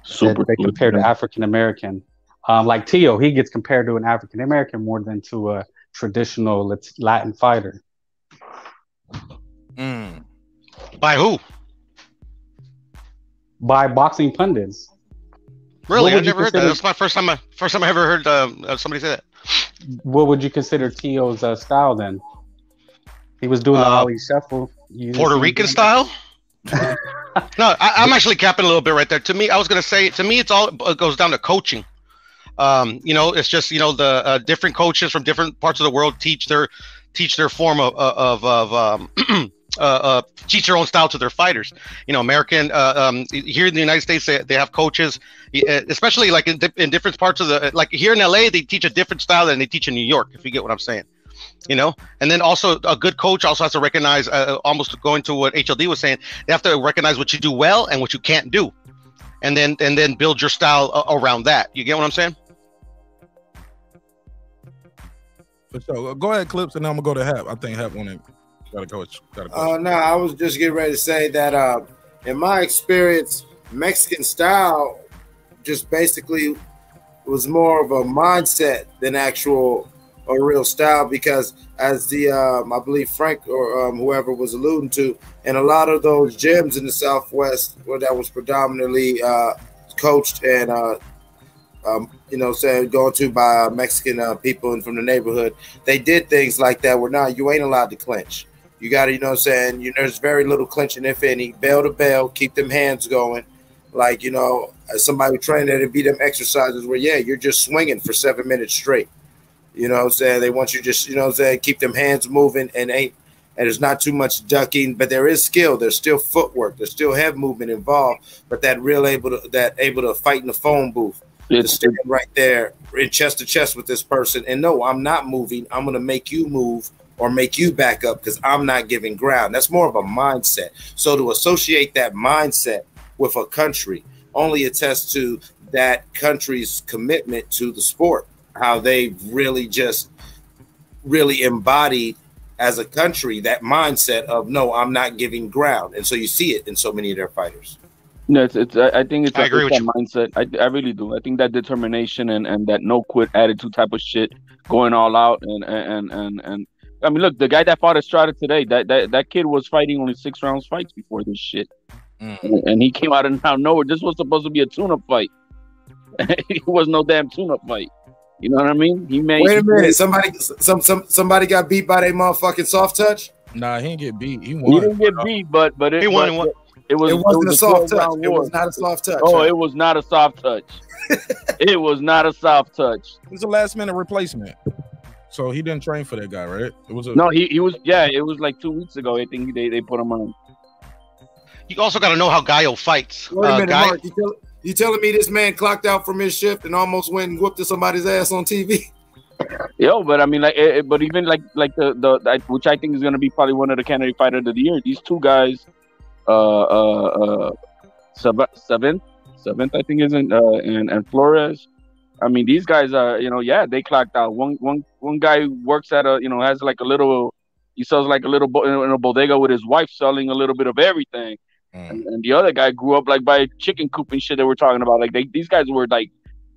Super. They compared to African American. Like Tio, he gets compared to an African American more than to a traditional Latin fighter. Mm. By who? By boxing pundits. Really, I've never heard that. That's my first time I ever heard somebody say that. What would you consider Tio's style then? He was doing the Ollie shuffle. Puerto Rican style? No, I'm actually capping a little bit right there. To me, I was going to say, to me, it goes down to coaching. It's just, the different coaches from different parts of the world teach their teach their form teach their own style to their fighters. You know, American here in the United States, they have coaches, especially like in different parts of the, like here in LA, they teach a different style than they teach in New York, if you get what I'm saying. You know, and then also a good coach also has to recognize, almost going to what HLD was saying, they have to recognize what you do well and what you can't do, and then build your style around that. You get what I'm saying? For sure. Go ahead, Clips, and then I'm gonna go to Hap. I think Hap wanted. Got a coach. No, I was just getting ready to say that in my experience, Mexican style just basically was more of a mindset than actual or real style, because as the I believe Frank or whoever was alluding to, in a lot of those gyms in the Southwest where that was predominantly coached and you know, saying going to by Mexican people and from the neighborhood, they did things like that where now you ain't allowed to clinch. You got to, you know what I'm saying, you know, there's very little clinching, if any, bell to bell, keep them hands going. Like, you know, as somebody who trained there, it'd be them exercises where, yeah, you're just swinging for 7 minutes straight. You know what I'm saying? They want you just, you know what I'm saying, keep them hands moving and there's not too much ducking, but there is skill. There's still footwork. There's still head movement involved, but that real able to fight in the phone booth. To stand right there in chest to chest with this person, and no, I'm not moving. I'm going to make you move or make you back up because I'm not giving ground. That's more of a mindset. So to associate that mindset with a country only attests to that country's commitment to the sport, how they really just really embodied as a country that mindset of no, I'm not giving ground. And so you see it in so many of their fighters. No, I agree with that mindset. I really do. I think that determination and that no quit attitude type of shit, going all out and I mean, look, the guy that fought Estrada today, that kid was fighting only 6 rounds fights before this shit, and he came out of nowhere. This was supposed to be a tune-up fight. It was no damn tune-up fight. You know what I mean? He made. Wait a minute, somebody got beat by that motherfucking soft touch. Nah, he didn't get beat. He won. He didn't get beat, but he won. It wasn't a soft touch. It was not a soft touch. Oh, right? It was not a soft touch. It was not a soft touch. It was a last-minute replacement. So he didn't train for that guy, right? It was a no. He was, yeah. It was like 2 weeks ago. I think they put him on. You also got to know how Gallo fights. Wait a minute, Mark, you telling me this man clocked out from his shift and almost went and whooped somebody's ass on TV? Yo, but I mean, like, but even like the which I think is going to be probably one of the candidate fighters of the year. These two guys. Seventh, I think, isn't and Flores. I mean, these guys are, you know, yeah, they clocked out. One guy works at a, you know, has like a little, he sells like a little in a bodega with his wife, selling a little bit of everything. And the other guy grew up like by a chicken coop and shit that we're talking about. Like these guys were like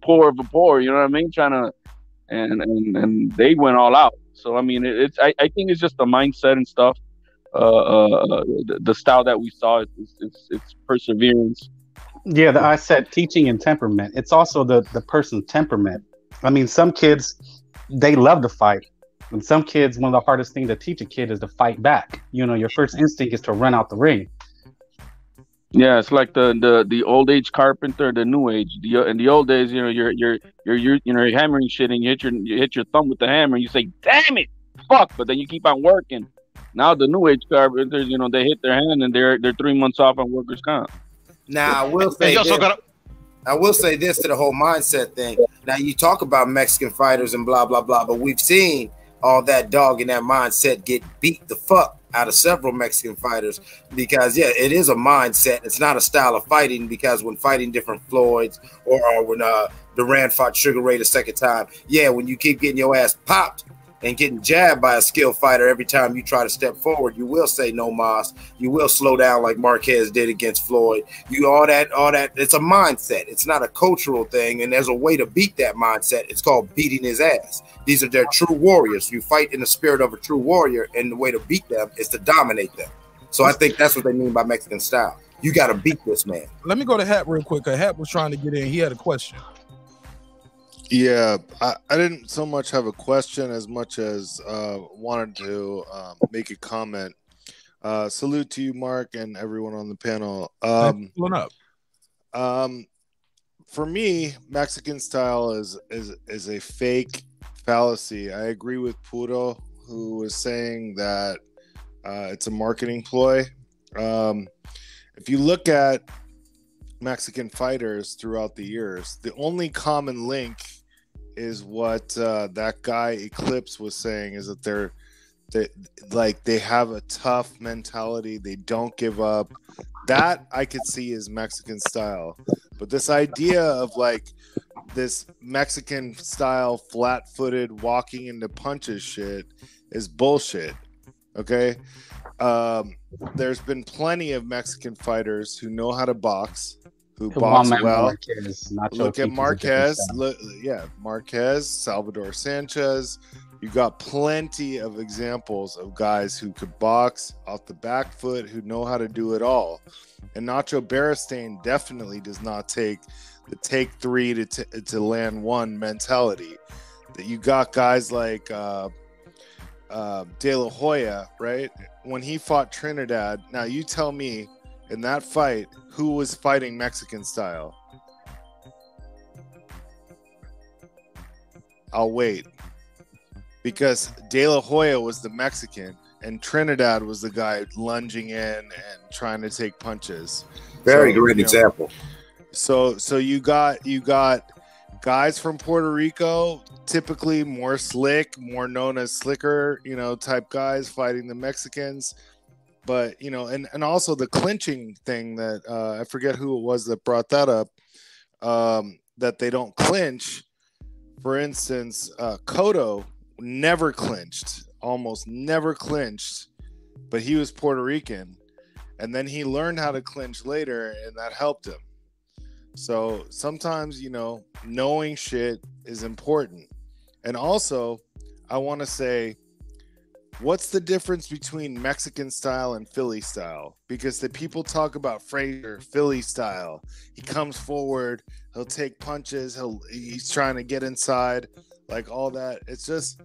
poor of the poor, you know what I mean? Trying to, and they went all out. So I mean, I think it's just the mindset and stuff. The style that we saw, it's perseverance. Yeah, I said teaching and temperament. It's also the person's temperament. I mean, some kids, they love to fight. And some kids, one of the hardest things to teach a kid is to fight back. You know, your first instinct is to run out the ring. Yeah, it's like the old age carpenter, the new age. In the old days, you know, you're hammering shit and you hit your thumb with the hammer and you say, damn it, fuck, but then you keep on working. Now the new age carpenters, you know, they hit their hand and they're 3 months off on workers' comp. Now I will say this to the whole mindset thing. Now you talk about Mexican fighters and blah blah blah, but we've seen all that dog and that mindset get beat the fuck out of several Mexican fighters because yeah, it is a mindset. It's not a style of fighting because when fighting different Floyds or when Duran fought Sugar Ray the second time, yeah, when you keep getting your ass popped and getting jabbed by a skilled fighter every time you try to step forward, you will say no mas. You will slow down like Marquez did against Floyd. You all that. It's a mindset. It's not a cultural thing. And there's a way to beat that mindset. It's called beating his ass. These are their true warriors. You fight in the spirit of a true warrior, and the way to beat them is to dominate them. So I think that's what they mean by Mexican style. You got to beat this man. Let me go to Hap real quick. Hap was trying to get in. He had a question. Yeah, I didn't so much have a question as much as wanted to make a comment. Salute to you, Mark, and everyone on the panel. For me, Mexican style is a fake fallacy. I agree with Puro, who was saying that it's a marketing ploy. If you look at Mexican fighters throughout the years, the only common link is what that guy Eclipse was saying, is that they have a tough mentality. They don't give up. That I could see is Mexican style. But this idea of like this Mexican style flat-footed walking into punches shit is bullshit. Okay. There's been plenty of Mexican fighters who know how to box, who box well. Marquez, look at Marquez. Marquez, Salvador Sanchez. You got plenty of examples of guys who could box off the back foot, who know how to do it all. And Nacho Beristain definitely does not take the take three to land one mentality. That you got guys like De La Hoya, right? When he fought Trinidad, now you tell me in that fight who was fighting Mexican style. I'll wait. Because De La Hoya was the Mexican and Trinidad was the guy lunging in and trying to take punches. Very great example. So you got guys from Puerto Rico, typically more slick, more known as slicker, type guys fighting the Mexicans. But, and also the clinching thing that I forget who it was that brought that up, that they don't clinch. For instance, Cotto almost never clinched, but he was Puerto Rican, and then he learned how to clinch later, and that helped him. So sometimes knowing shit is important. And also I want to say, what's the difference between Mexican style and Philly style? Because the people talk about Frazier, Philly style, he comes forward, he'll take punches, he's trying to get inside, like all that. It's just,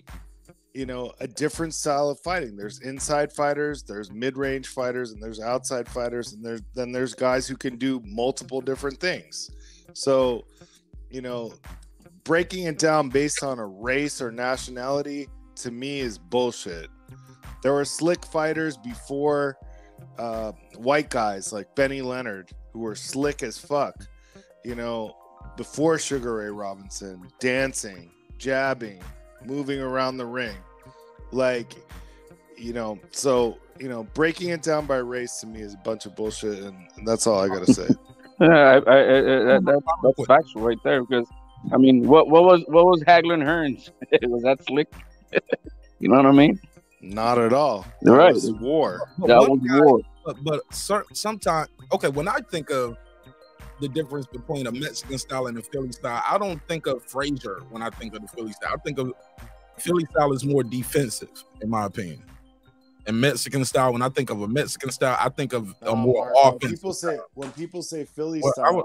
a different style of fighting. There's inside fighters, there's mid-range fighters, and there's outside fighters, and there's guys who can do multiple different things. So, breaking it down based on a race or nationality to me is bullshit. There were slick fighters before white guys like Benny Leonard, who were slick as fuck, before Sugar Ray Robinson, dancing, jabbing, moving around the ring, breaking it down by race to me is a bunch of bullshit, and that's all I gotta say. That's factual right there, because I mean, what was Hagler Hearns? Was that slick? You know what I mean? Not at all. Right, war. That was war. But sometimes, okay, when I think of the difference between a Mexican style and a Philly style, I don't think of Frazier when I think of the Philly style. I think of Philly style is more defensive, in my opinion. And Mexican style, when I think of a Mexican style, I think of a more offensive. When people say Philly style,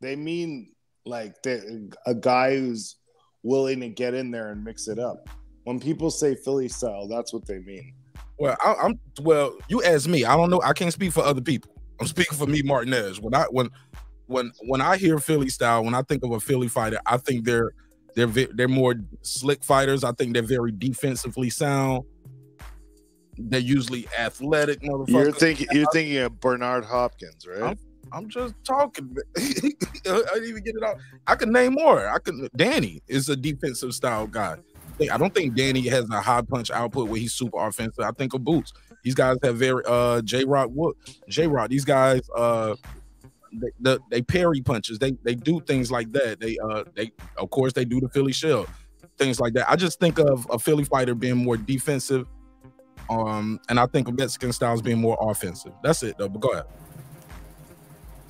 they mean like a guy who's willing to get in there and mix it up. When people say Philly style, that's what they mean. Well, you ask me. I don't know. I can't speak for other people. I'm speaking for me, Martinez. When I hear Philly style, when I think of a Philly fighter, I think they're more slick fighters. I think they're very defensively sound. They're usually athletic motherfuckers. You're thinking of Bernard Hopkins, right? I'm just talking. I didn't even get it out. I could name more. Danny is a defensive style guy. I don't think Danny has a high punch output where he's super offensive. I think of Boots. These guys have very J-Rock. These guys they parry punches. They do things like that. They of course they do the Philly shell, things like that. I just think of a Philly fighter being more defensive, and I think of Mexican styles being more offensive. That's it though. But go ahead.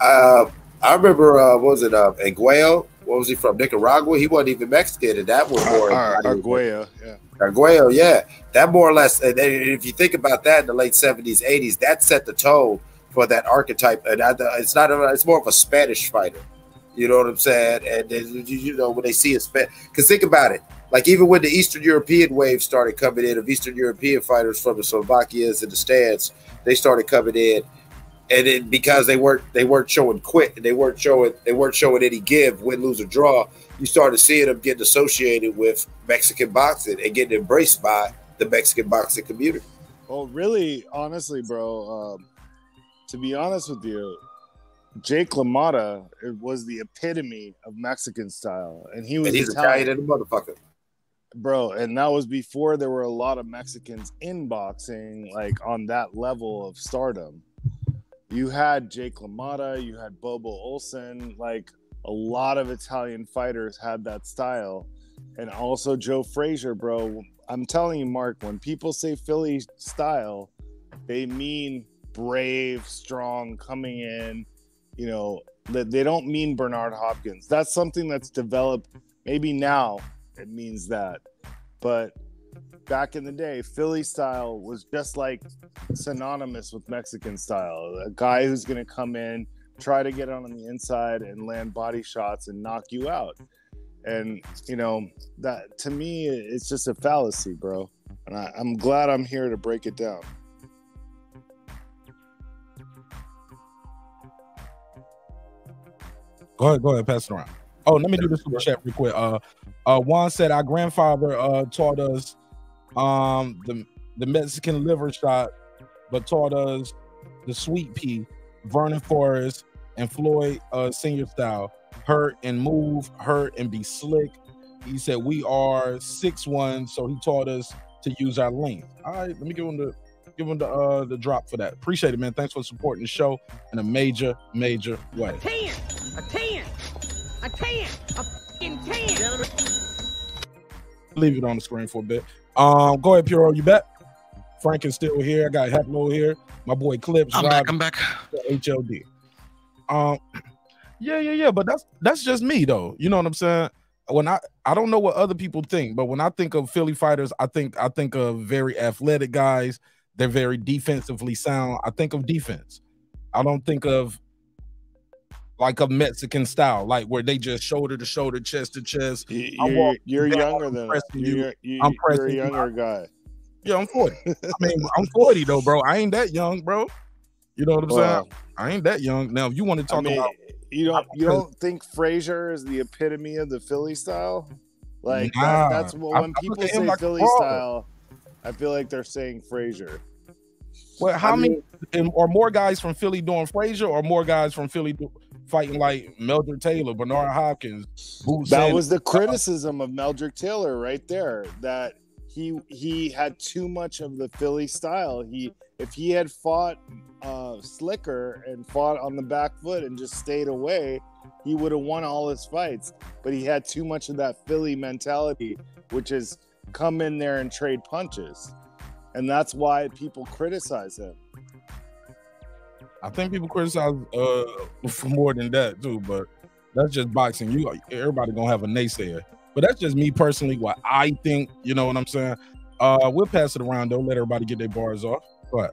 I remember Arguello. What was he from? Nicaragua? He wasn't even Mexican, and that was more Arguello, yeah. Arguello, yeah. That more or less, and if you think about that in the late 70s, 80s, that set the tone for that archetype. And it's more of a Spanish fighter. You know what I'm saying? And when they see a Spanish, because think about it, like even when the Eastern European wave started coming in, of Eastern European fighters from the Slovakias and the stands, they started coming in. And then because they weren't showing quit, and they weren't showing any give, win, lose, or draw, you started seeing them getting associated with Mexican boxing and getting embraced by the Mexican boxing community. Well, really, honestly, bro, to be honest with you, Jake LaMotta was the epitome of Mexican style. And he was and he's Italian and a motherfucker. Bro, and that was before there were a lot of Mexicans in boxing, like on that level of stardom. You had Jake LaMotta, you had Bobo Olsen, like a lot of Italian fighters had that style. And also Joe Frazier, bro. I'm telling you, Mark, when people say Philly style, they mean brave, strong, coming in, you know, they don't mean Bernard Hopkins. That's something that's developed. Maybe now it means that. But back in the day, Philly style was just like synonymous with Mexican style. A guy who's going to come in, try to get on the inside and land body shots and knock you out. And, you know, that to me, it's just a fallacy, bro. And I'm glad I'm here to break it down. Go ahead, pass it around. Oh, let me do this super chat real quick. Juan said our grandfather taught us the Mexican liver shot, but taught us the sweet pea, Vernon Forrest, and Floyd Senior style. Hurt and move, hurt and be slick. He said we are 6'1", so he taught us to use our length. All right, let me give him the drop for that. Appreciate it, man. Thanks for supporting the show in a major, major way. A 10. Leave it on the screen for a bit. Go ahead, Puro. You back? Frank is still here. I got Heplo here. My boy Clips. I'm back. HLD. Yeah. But that's just me, though. You know what I'm saying? When I don't know what other people think, but when I think of Philly fighters, I think of very athletic guys. They're very defensively sound. I think of defense. I don't think of like a Mexican style, like where they just shoulder to shoulder, chest to chest. You're a younger guy. Yeah, I'm 40. I mean, I'm 40 though, bro. I ain't that young, bro. You know what I'm saying? I ain't that young. Now, if you want to talk about, you don't think Frazier is the epitome of the Philly style? Like that's what when people say like Philly style, I feel like they're saying Frazier. Well, how many or more guys from Philly doing Frazier, or more guys from Philly fighting like Meldrick Taylor, Bernard Hopkins? That was the criticism of Meldrick Taylor right there, that he had too much of the Philly style. If he had fought slicker and fought on the back foot and just stayed away, he would have won all his fights. But he had too much of that Philly mentality, which is come in there and trade punches. And that's why people criticize him. I think people criticize for more than that too, but that's just boxing. Everybody gonna have a naysayer. But that's just me personally, what I think, you know what I'm saying? We'll pass it around though, let everybody get their bars off. Go ahead.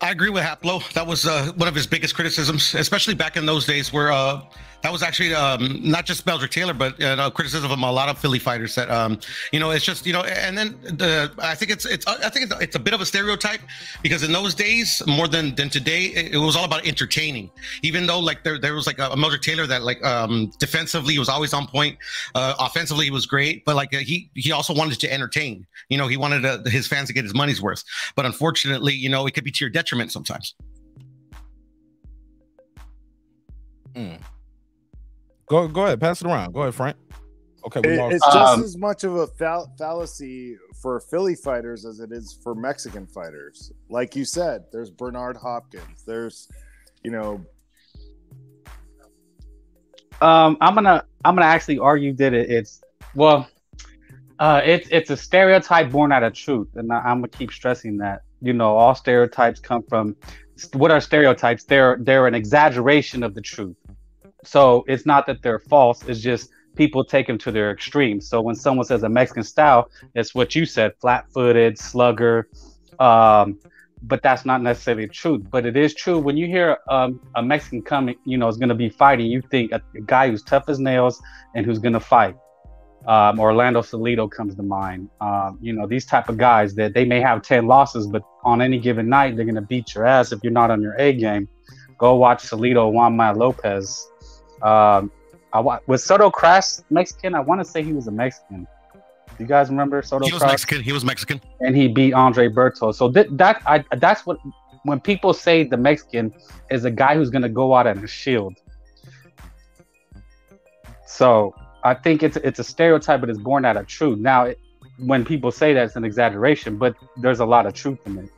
I agree with Haplo. That was one of his biggest criticisms, especially back in those days where that was actually not just Meldrick Taylor, but criticism of a lot of Philly fighters that, you know, it's just, you know, and then I think it's a bit of a stereotype, because in those days, more than today, it was all about entertaining. Even though like there was like a Meldrick Taylor that like defensively he was always on point, offensively he was great, but like he also wanted to entertain. You know, he wanted his fans to get his money's worth. But unfortunately, you know, it could be to your detriment sometimes. Go ahead, pass it around. Go ahead, Frank. Okay, it's just as much of a fallacy for Philly fighters as it is for Mexican fighters. Like you said, there's Bernard Hopkins. There's, you know, I'm gonna actually argue that it's a stereotype born out of truth, and I'm gonna keep stressing that. You know, all stereotypes come from what are stereotypes? They're an exaggeration of the truth. So it's not that they're false. It's just people take them to their extremes. So when someone says a Mexican style, it's what you said, flat-footed, slugger. But that's not necessarily the truth. But it is true. When you hear a Mexican coming, you know, is going to be fighting, you think a guy who's tough as nails and who's going to fight. Orlando Salido comes to mind. You know, these type of guys that they may have 10 losses, but on any given night, they're going to beat your ass if you're not on your A game. Go watch Salido, Juan Manuel Lopez. Was Soto Crash Mexican? I want to say he was a Mexican. You guys remember Soto He was Cross? Mexican. He was Mexican. And he beat Andre Berto. So that's what, when people say the Mexican is a guy who's going to go out on a shield. So I think it's a stereotype, but it's born out of truth. Now, when people say that, it's an exaggeration, but there's a lot of truth in it.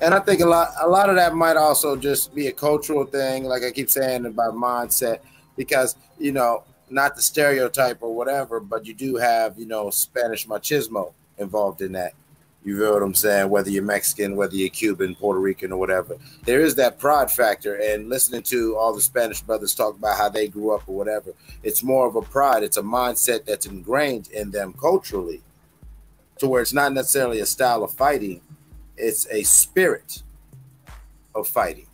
And I think a lot of that might also just be a cultural thing, like I keep saying about mindset, because, you know, not the stereotype or whatever, but you do have, you know, Spanish machismo involved in that. You feel what I'm saying? Whether you're Mexican, whether you're Cuban, Puerto Rican, or whatever, there is that pride factor. And listening to all the Spanish brothers talk about how they grew up or whatever, it's more of a pride. It's a mindset that's ingrained in them culturally, to where it's not necessarily a style of fighting. It's a spirit of fighting.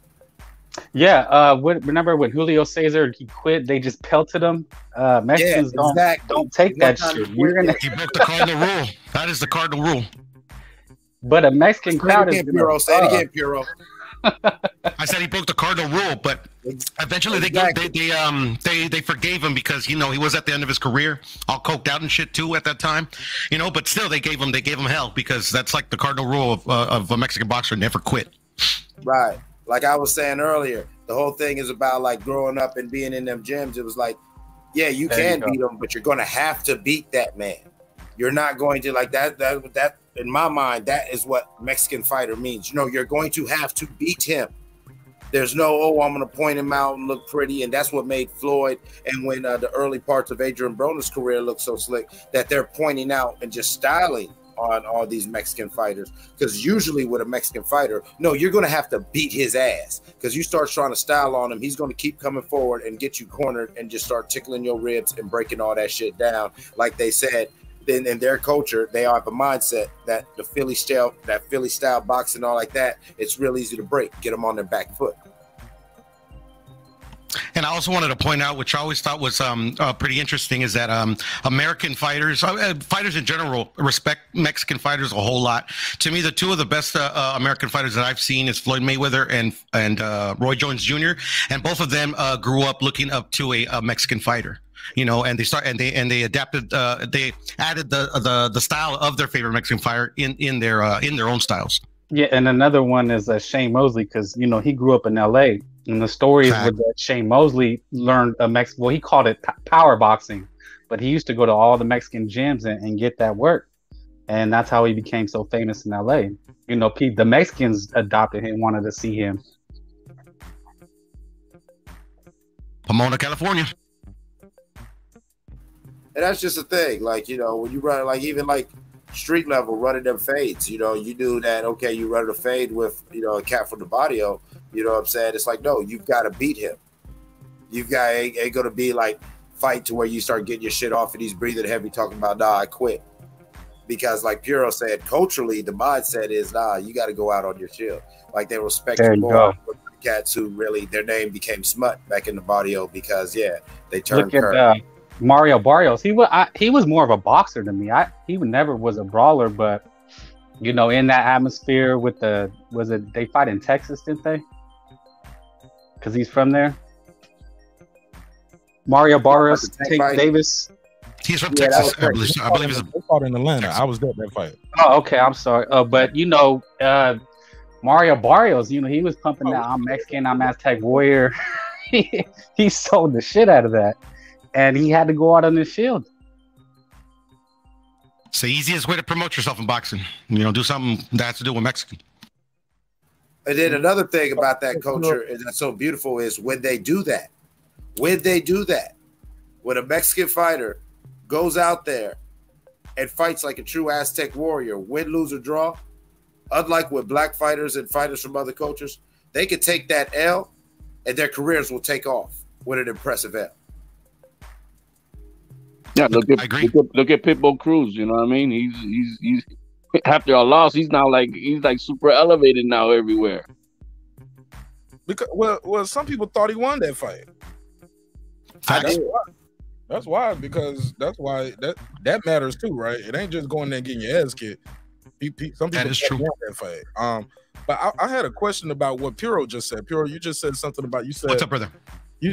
Yeah, remember when Julio Cesar, he quit, they just pelted him. Mexicans don't take that shit. He broke the cardinal rule. That is the cardinal rule. But a Mexican crowd is Puro. Say it again, Puro. I said he broke the cardinal rule, but eventually they forgave him because, you know, he was at the end of his career, all coked out and shit too at that time, you know. But still, they gave him hell, because that's like the cardinal rule of a Mexican boxer: never quit. Right. Like I was saying earlier, the whole thing is about like growing up and being in them gyms. It was like, yeah, you can beat him, but you're going to have to beat that man. You're not going to like that. In my mind, that is what Mexican fighter means. You know, you're going to have to beat him. There's no, oh, I'm going to point him out and look pretty. And that's what made Floyd, and when the early parts of Adrian Broner's career look so slick, that they're pointing out and just styling on all these Mexican fighters. Because usually with a Mexican fighter, no, you're going to have to beat his ass. Because you start trying to style on him, he's going to keep coming forward and get you cornered and just start tickling your ribs and breaking all that shit down. Like they said, then in their culture, they have a mindset that the Philly style boxing, all like that, it's real easy to break, get them on their back foot. And I also wanted to point out, which I always thought was pretty interesting, is that American fighters, fighters in general, respect Mexican fighters a whole lot. To me, the two of the best American fighters that I've seen is Floyd Mayweather and Roy Jones Jr. And both of them grew up looking up to a Mexican fighter. You know, and they adapted, they added the style of their favorite Mexican fighter in their own styles. Yeah, and another one is Shane Mosley, because, you know, he grew up in L.A. and the stories with that Shane Mosley learned a Mexican. Well, he called it power boxing, but he used to go to all the Mexican gyms and get that work, and that's how he became so famous in L.A. You know, the Mexicans adopted him, wanted to see him. Pomona, California. And that's just a thing, like, you know, when you run, like, even like street level running them fades, you know, you do that, okay, you run a fade with, you know, a cat from the barrio, you know what I'm saying? It's like, no, you've got to beat him. You've got, ain't going to be like fight to where you start getting your shit off and he's breathing heavy talking about, nah, I quit. Because like Puro said, culturally, the mindset is, nah, you got to go out on your shield. Like they respect you more. With the cats who really, their name became smut back in the barrio because, yeah, they turned curve. Mario Barrios, he was more of a boxer than me. He never was a brawler, but, you know, in that atmosphere with the, was it, they fight in Texas, didn't they? Because he's from there. Mario Barrios, Tank Davis. He's from Texas. I believe they fought in Atlanta. I was there at that fight. Oh, okay. I'm sorry. But, you know, Mario Barrios, you know, he was pumping that I'm Mexican, I'm Aztec warrior. he sold the shit out of that. And he had to go out on his shield. It's the easiest way to promote yourself in boxing. You know, do something that has to do with Mexican. And then another thing about that culture is that's so beautiful is when a Mexican fighter goes out there and fights like a true Aztec warrior, win, lose, or draw, unlike with black fighters and fighters from other cultures, they could take that L and their careers will take off with an impressive L. Yeah, look at Pitbull Cruz. You know what I mean? He's after a loss, he's now like super elevated now everywhere. Because well, some people thought he won that fight. That's why that matters too, right? It ain't just going there and getting your ass kicked. Some people won that fight. But I had a question about what Puro just said. Puro, you just said something about, you said, what's up, brother?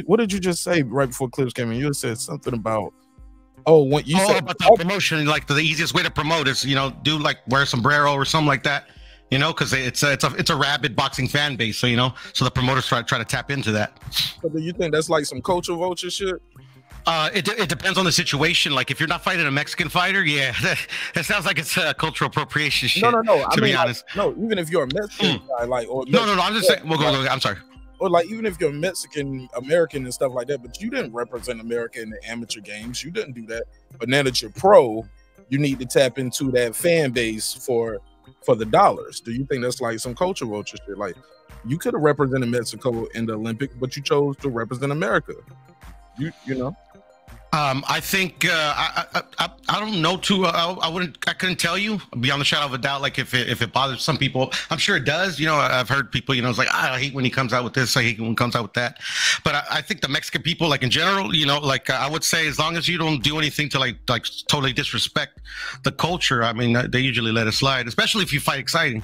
What did you just say right before clips came in? You said something about Oh, what you said about the promotion, like the easiest way to promote is, you know, do like wear a sombrero or something like that, you know, because it's a rabid boxing fan base, so, you know, so the promoters try to tap into that. So do you think that's like some culture vulture shit? It depends on the situation. Like if you're not fighting a Mexican fighter, yeah, that sounds like it's cultural appropriation shit. No. To be honest, like, no. Even if you're a Mexican guy, like no. I'm just saying. Well, go. I'm sorry. Or like even if you're Mexican American and stuff like that, but you didn't represent America in the amateur games, you didn't do that. But now that you're pro, you need to tap into that fan base for the dollars. Do you think that's like some culture vulture shit? Like you could have represented Mexico in the Olympics, but you chose to represent America. You know. I think I don't know too. I couldn't tell you beyond the shadow of a doubt. Like if it bothers some people, I'm sure it does. You know, I've heard people. You know, it's like I hate when he comes out with this. I hate when he comes out with that. But I think the Mexican people, like in general, you know, like I would say, as long as you don't do anything to like totally disrespect the culture, I mean, they usually let it slide, especially if you fight exciting.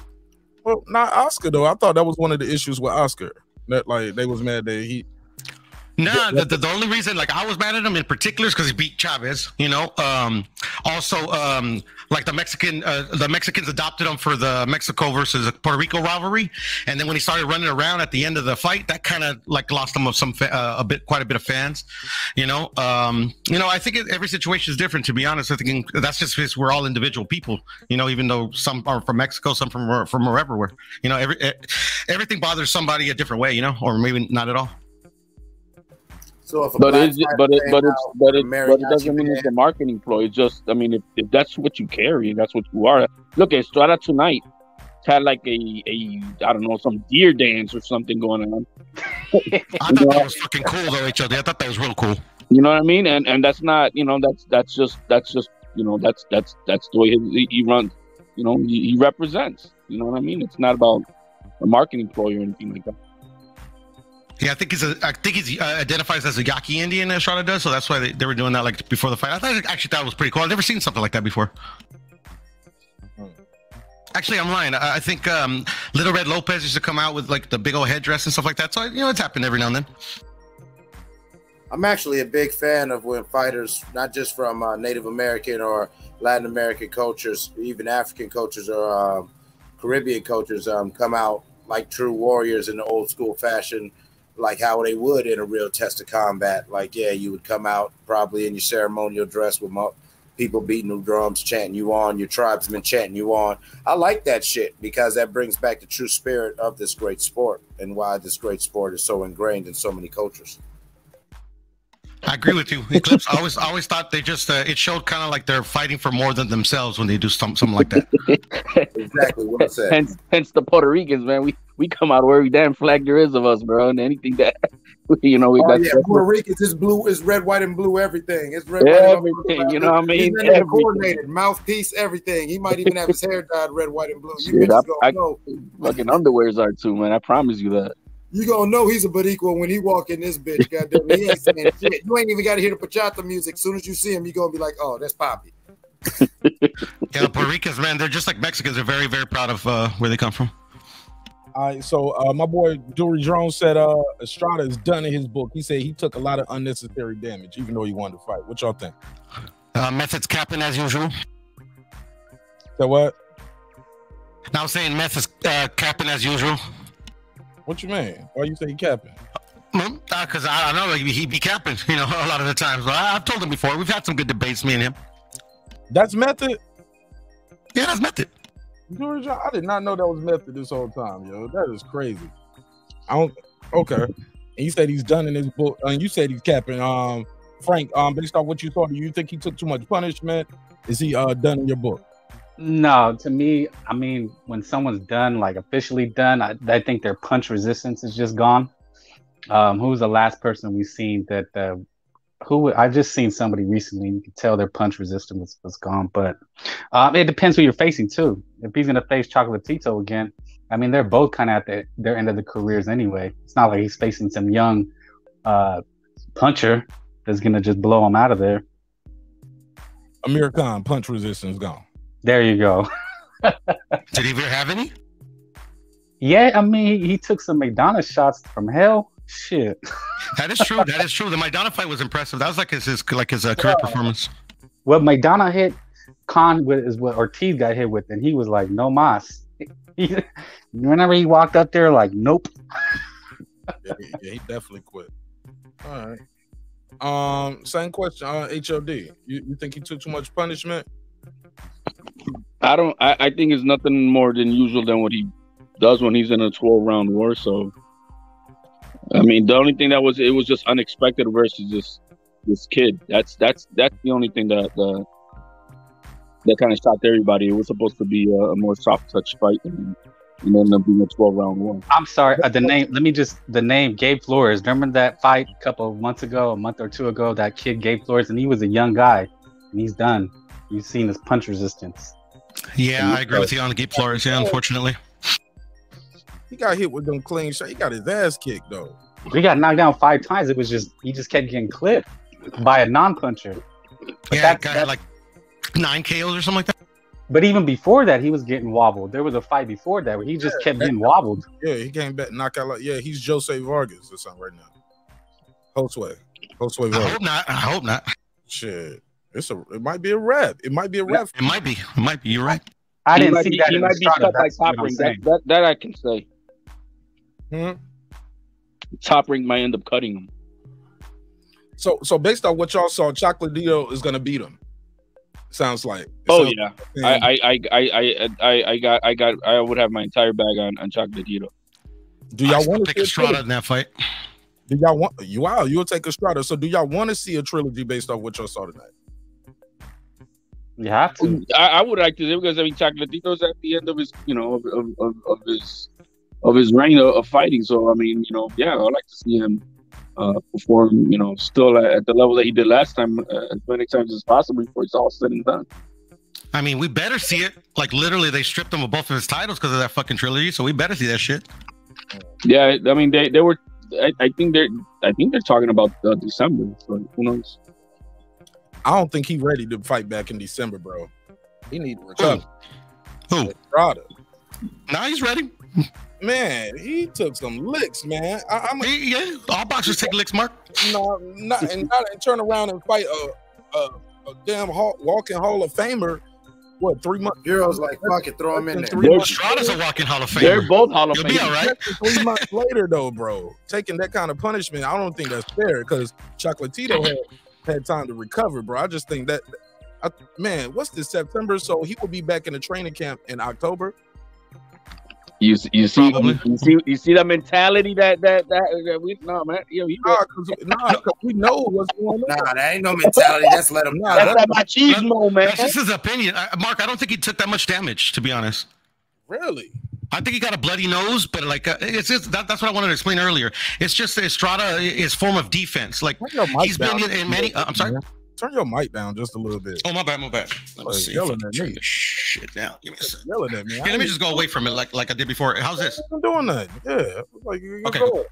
Well, not Oscar though. I thought that was one of the issues with Oscar. That like they was mad that he. No, the only reason like I was mad at him in particular is because he beat Chavez, you know. Also, like the Mexicans adopted him for the Mexico versus Puerto Rico rivalry, and then when he started running around at the end of the fight, that kind of like lost him of quite a bit of fans, you know. I think every situation is different. To be honest, I think that's just because we're all individual people, you know. Even though some are from Mexico, some from everywhere, you know. Everything bothers somebody a different way, you know, or maybe not at all. So but it doesn't mean it's a marketing ploy. It's just, I mean, if that's what you carry and that's what you are. Look, Estrada tonight had like a I don't know, some deer dance or something going on. I thought that was fucking cool though, HLD. I thought that was real cool. You know what I mean? And that's not, you know, that's just you know, that's the way he runs. You know, he represents. You know what I mean? It's not about a marketing ploy or anything like that. Yeah, I think he identifies as a Yaqui Indian, Estrada does, so that's why they were doing that like before the fight. I actually thought it was pretty cool. I've never seen something like that before. Actually, I'm lying. I think Little Red Lopez used to come out with like the big old headdress and stuff like that. So you know, it's happened every now and then. I'm actually a big fan of when fighters, not just from Native American or Latin American cultures, even African cultures or Caribbean cultures, come out like true warriors in the old school fashion. Like how they would in a real test of combat. Like, yeah, you would come out probably in your ceremonial dress with people beating the drums, chanting you on, your tribesmen chanting you on. I like that shit because that brings back the true spirit of this great sport and why this great sport is so ingrained in so many cultures. I agree with you. Eclipse, I always thought they just, it showed kind of like they're fighting for more than themselves when they do something like that. Exactly what I said. Hence the Puerto Ricans, man. We come out of every damn flag there is of us, bro. And anything that, you know. Puerto Ricans is blue, is red, white, and blue, everything. It's red, everything, white, you know what I mean? He's coordinated, mouthpiece, everything. He might even have his hair dyed red, white, and blue. You bitches gonna know. Fucking underwears are too, man. I promise you that. You gonna know he's a Boricua when he walk in this bitch. Goddamn, he ain't saying shit. You ain't even gotta hear the pachata music. As soon as you see him, you gonna be like, "Oh, that's Poppy." Yeah, the Puerto Ricans, man, they're just like Mexicans. They're very, very proud of where they come from. All right, so my boy Dury Drone said Estrada is done in his book. He said he took a lot of unnecessary damage, even though he wanted to fight. What y'all think? Methods capping as usual. So what? Now I'm saying methods capping as usual. What you mean? Why you say he capping? Because I know he be capping, you know, a lot of the times. So I've told him before. We've had some good debates, me and him. That's method? Yeah, that's method. Dude, I did not know that was method this whole time, yo. That is crazy. I don't. Okay. And you said he's done in his book. And you said he's capping. Frank, based on what you thought, do you think he took too much punishment? Is he done in your book? No, to me, I mean, when someone's done, like officially done, I think their punch resistance is just gone. Who's the last person we've seen that? Who I just seen somebody recently, and you could tell their punch resistance was gone. But it depends who you're facing too. If he's gonna face Chocolatito again, I mean, they're both kind of at their end of the careers anyway. It's not like he's facing some young puncher that's gonna just blow him out of there. Amir Khan, punch resistance gone. There you go. Did he even have any? Yeah, I mean, he took some McDonough shots from hell. Shit. That is true. That is true. The McDonough fight was impressive. That was like his career performance. What McDonough hit Khan with is what Ortiz got hit with, and he was like, no mas. Whenever he walked up there, like, nope. Yeah, he definitely quit. All right. Same question on HOD. You think he took too much punishment? I think it's nothing more than usual than what he does when he's in a 12-round war. So, I mean, the only thing that was, it was just unexpected versus this kid. That's the only thing that kind of shocked everybody. It was supposed to be a more soft touch fight, and ended up being a 12-round war. I'm sorry, the name Gabe Flores. Remember that fight a couple of months ago, a month or two ago? That kid Gabe Flores, and he was a young guy, and he's done. You've seen his punch resistance. Yeah, I agree with you on Gabe Flores. Yeah, unfortunately. He got hit with them clean shot. He got his ass kicked, though. He got knocked down 5 times. It was just, he just kept getting clipped by a non-puncher. But yeah, got like 9 KOs or something like that. But even before that, he was getting wobbled. There was a fight before that where he just kept getting wobbled. Yeah, he came back, knocked out. Like, yeah, he's Jose Vargas or something right now. Josue Vargas. I hope not. Shit. It might be a rap. It might be a rap. It might be. You're right. I didn't see that. He might be shot by top ring. That I can say. Top ring might end up cutting him. So based on what y'all saw, Chocolatito is gonna beat him. Sounds like. Oh yeah. I would have my entire bag on Chocolatito. Do y'all want to take Estrada in that fight? Do y'all want? Wow, you'll take Estrada. So do y'all want to see a trilogy based off what y'all saw tonight? You have to. I would like to do, because I mean, Chocolatito's at the end of his, of his reign of fighting. So I mean, yeah, I'd like to see him perform, still at the level that he did last time, as many times as possible before it's all said and done. I mean, we better see it. Like literally, they stripped him of both of his titles because of that fucking trilogy. So we better see that shit. Yeah, I mean, they were. I think they're talking about December. So who knows? I don't think he's ready to fight back in December, bro. He need to recover. Who? Estrada. Now he's ready. Man, he took some licks, man. Yeah, all boxers take licks, Mark. No, and turn around and fight a damn walking Hall of Famer. What, 3 months? Heroes like, fuck it, throw him in there. Estrada's a walking Hall of Famer. They're both Hall of Famer. You'll be all right. 3 months later, though, bro, taking that kind of punishment, I don't think that's fair, because Chocolatito had time to recover, bro. I just think that, man, what's this, September? So he will be back in the training camp in October. You see the mentality that we cause we know what's going on. Nah, that ain't no mentality. That's let him know. That's my cheese mode, man. That's just his opinion, Mark. I don't think he took that much damage, to be honest. Really? I think he got a bloody nose, but like that's what I wanted to explain earlier. It's just Estrada, his form of defense. Like he's been in many. I'm sorry. Turn your mic down just a little bit. Oh, my bad. Let me see. Yelling at me. Shit down. Give me a second. Yelling at me. Hey, let me just go away from it like I did before. How's this? I'm doing that. Yeah. Like, okay. All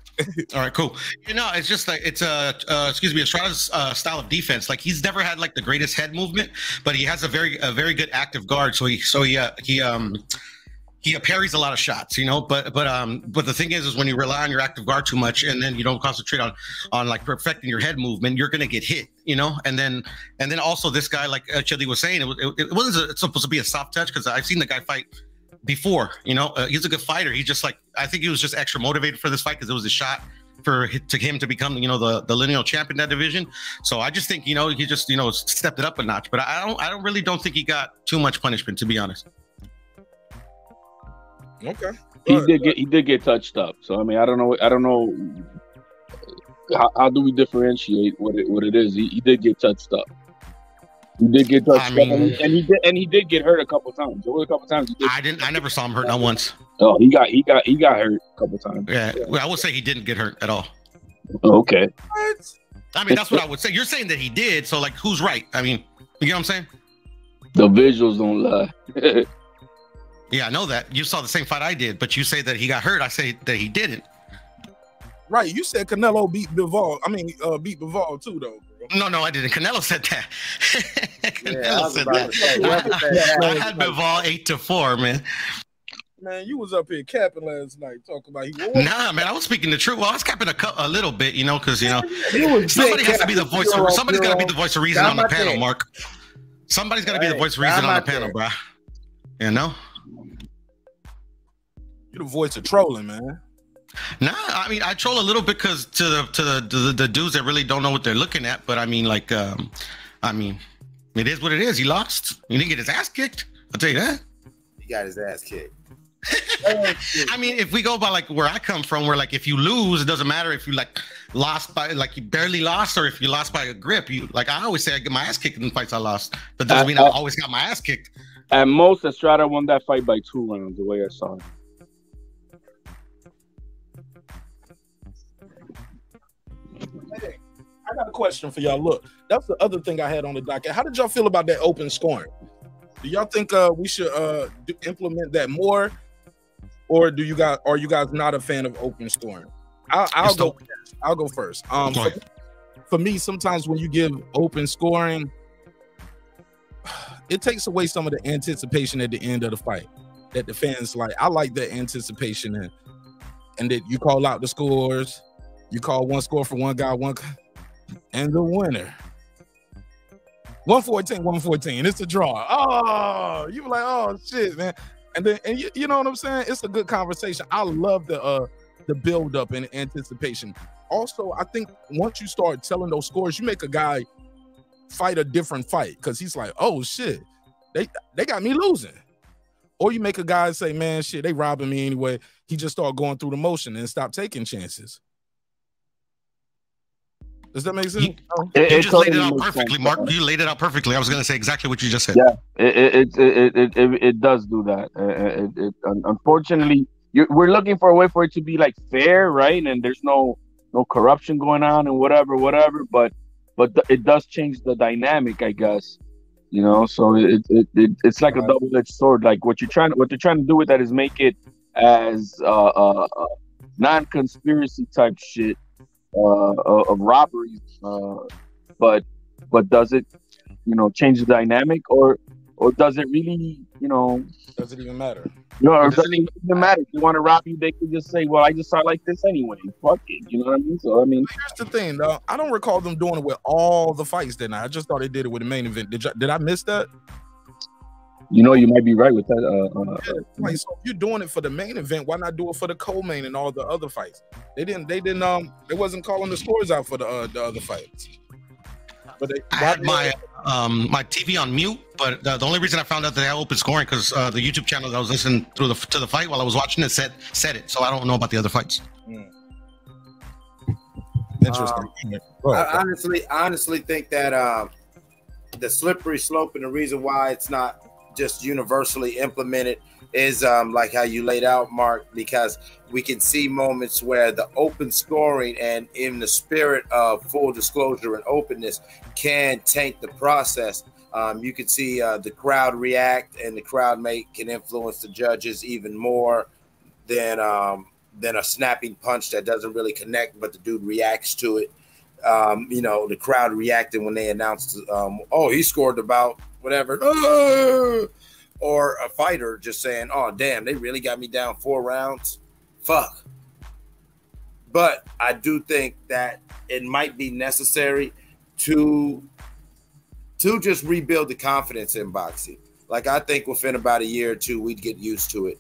right, cool. You know, it's just like it's Estrada's style of defense. Like he's never had like the greatest head movement, but he has a very good active guard. So he parries a lot of shots, but the thing is when you rely on your active guard too much and then you don't concentrate on like perfecting your head movement, you're gonna get hit, and then also this guy, like Chidi was saying, it wasn't supposed to be a soft touch, because I've seen the guy fight before, he's a good fighter. He just like, I think he was just extra motivated for this fight because it was a shot to him to become, the lineal champion in that division. So I just think, he just, stepped it up a notch, but I really don't think he got too much punishment, to be honest. Okay. He did get touched up. So I mean, I don't know. How do we differentiate what it is? He did get touched up. He did get touched up, and he did get hurt a couple times. There were a couple times. I never saw him hurt not once. Oh, he got hurt a couple times. Yeah. Well, I would say he didn't get hurt at all. Okay. What? I mean, that's what I would say. You're saying that he did. So like, who's right? I mean, you know what I'm saying? The visuals don't lie. Yeah, I know that. You saw the same fight I did, but you say that he got hurt. I say that he didn't. Right. You said Canelo beat Bivol. I mean, beat Bivol too, though. No, I didn't. Canelo said that. Canelo said that. I had Bivol 8-4, man. Man, you was up here capping last night, talking about Nah, man, I was speaking the truth. Well, I was capping a little bit, because somebody has to be the voice of reason on the panel, Mark. Somebody's got to be the voice of reason on the panel, bro. You know? You're the voice of trolling, man. Nah, I mean, I troll a little bit because to the dudes that really don't know what they're looking at. But I mean, like, I mean, it is what it is. He lost. He didn't get his ass kicked. I'll tell you that. He got his ass kicked. I mean, if we go by like where I come from, where like if you lose, it doesn't matter if you like lost by like you barely lost or if you lost by a grip. You like I always say I get my ass kicked in the fights I lost, but doesn't mean I always got my ass kicked. At most, Estrada won that fight by 2 rounds, the way I saw it. Hey, I got a question for y'all. Look, that's the other thing I had on the docket. How did y'all feel about that open scoring? Do y'all think we should implement that more? Or do you guys are you guys not a fan of open scoring? I'll go first. For me, sometimes when you give open scoring, it takes away some of the anticipation at the end of the fight that the fans like. I like the anticipation and that you call out the scores. You call one score for one guy, and the winner. 114, 114. It's a draw. Oh, you were like, oh shit, man. And then, and you know what I'm saying? It's a good conversation. I love the build up and anticipation. Also, I think once you start telling those scores, you make a guy fight a different fight because he's like, oh shit, they got me losing. Or you make a guy say, man, shit, they robbing me anyway. He just started going through the motion and stop taking chances. Does that make sense? You just totally laid it out perfectly, Mark. You laid it out perfectly. I was going to say exactly what you just said. Yeah, it does do that. Unfortunately, we're looking for a way for it to be like fair, right? And there's no corruption going on and whatever. But it does change the dynamic, I guess. You know, so it's like a double-edged sword. Like what they're trying to do with that is make it as non-conspiracy type shit. Of robberies, but does it, you know, change the dynamic, or does it really, you know, does it even matter? No, it doesn't even matter. If you want to rob you, they can just say, well, I just saw it like this anyway. Fuck it, you know what I mean? So I mean, here's the thing, though. I don't recall them doing it with all the fights. Then I just thought they did it with the main event. Did I miss that? You know, you might be right with that. Like, so if you're doing it for the main event, why not do it for the co-main and all the other fights? They didn't. They wasn't calling the scores out for the other fights. But I had my TV on mute, but the only reason I found out that they had open scoring because the YouTube channel that I was listening through to the fight while I was watching it said it. So I don't know about the other fights. Mm. Interesting. I honestly think that the slippery slope and the reason why it's not just universally implemented is like how you laid out, Mark, because we can see moments where the open scoring and in the spirit of full disclosure and openness can taint the process. You can see the crowd react, and the crowd can influence the judges even more than a snapping punch that doesn't really connect, but the dude reacts to it. You know, the crowd reacting when they announced, oh, he scored about whatever, or a fighter just saying, oh, damn, they really got me down 4 rounds. Fuck. But I do think that it might be necessary to just rebuild the confidence in boxing. Like, I think within about a year or two, we'd get used to it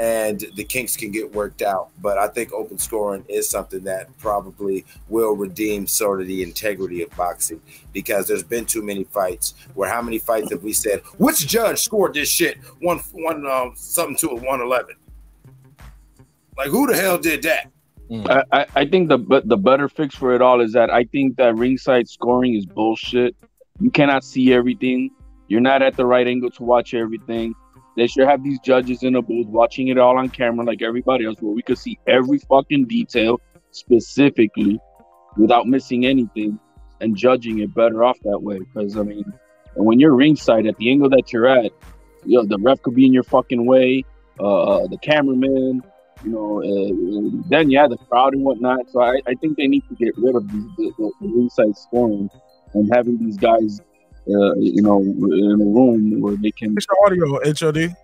and the kinks can get worked out. But I think open scoring is something that probably will redeem sort of the integrity of boxing, because there's been too many fights where how many fights have we said, which judge scored this shit? Something to a 111. Like, who the hell did that? I think the better fix for it all is that I think that ringside scoring is bullshit. You cannot see everything. You're not at the right angle to watch everything. They should have these judges in a booth watching it all on camera like everybody else, where we could see every fucking detail specifically without missing anything and judging it better off that way. Because, I mean, when you're ringside at the angle that you're at, you know, the ref could be in your fucking way, the cameraman, you know, then, yeah, the crowd and whatnot. So I think they need to get rid of the ringside scoring and having these guys you know, in a room where they can. Fix your audio, HOD.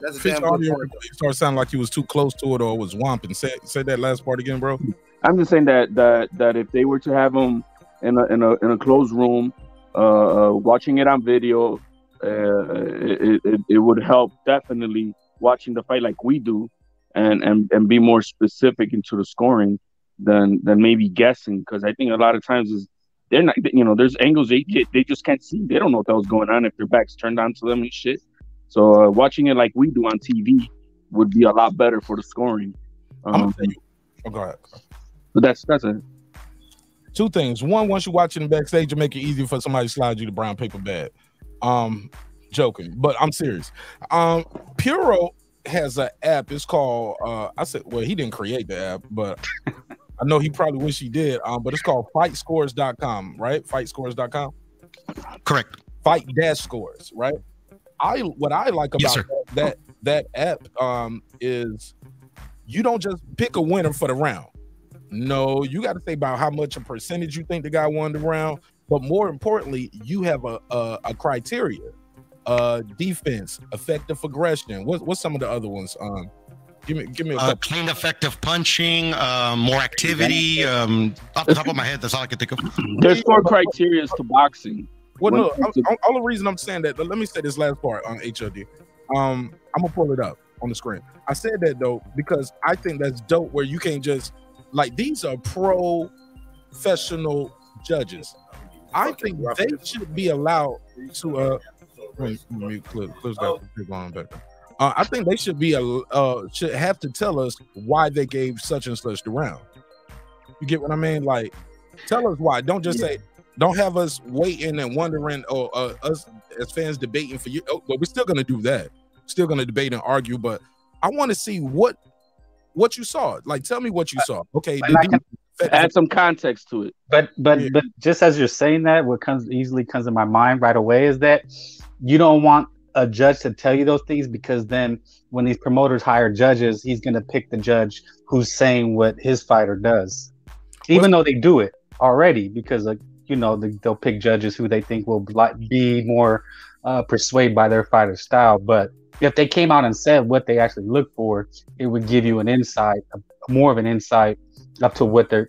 That's a damn audio. You start sounding like you was too close to it or was womping. Say that last part again, bro. I'm just saying that if they were to have them in a closed room, watching it on video, it would help definitely watching the fight like we do, and be more specific into the scoring than maybe guessing, because I think a lot of times is they're not, you know, there's angles they just can't see. They don't know what the hell's going on if their back's turned on to them and shit. So watching it like we do on TV would be a lot better for the scoring. Go ahead. But that's it. Two things. One, once you're watching backstage, you make it easier for somebody to slide you the brown paper bag. Joking, but I'm serious. Puro has an app. It's called, well, he didn't create the app, but I know he probably wish he did, but it's called FightScores.com, right? FightScores.com? Correct. Fight-scores, right? What I like about that app is you don't just pick a winner for the round. No, you got to think about how much a percentage you think the guy won the round. But more importantly, you have a criteria. Defense, effective aggression. What's some of the other ones? Give me a couple. Clean, effective punching, more activity. Off the top of my head, that's all I can think of. There's four criteria to boxing. Well, no, all the reason I'm saying that, let me say this last part on HOD. I'm going to pull it up on the screen. I said that, though, because I think that's dope where you can't just, like, these are professional judges. I think they should be allowed to, I think they should be, should have to tell us why they gave such and such the round. You get what I mean? Like, tell us why. Don't just say, don't have us waiting and wondering, or us as fans debating for you. Oh, well, we're still going to do that. Still going to debate and argue, but I want to see what you saw. Like, tell me what you saw. Okay, add some context to it. But just as you're saying that, what easily comes to my mind right away is that you don't want a judge to tell you those things, because then when these promoters hire judges, he's going to pick the judge who's saying what his fighter does, even though they do it already, because like, you know, they'll pick judges who they think will be more persuaded by their fighter style. But if they came out and said what they actually look for, it would give you an insight, more of an insight up to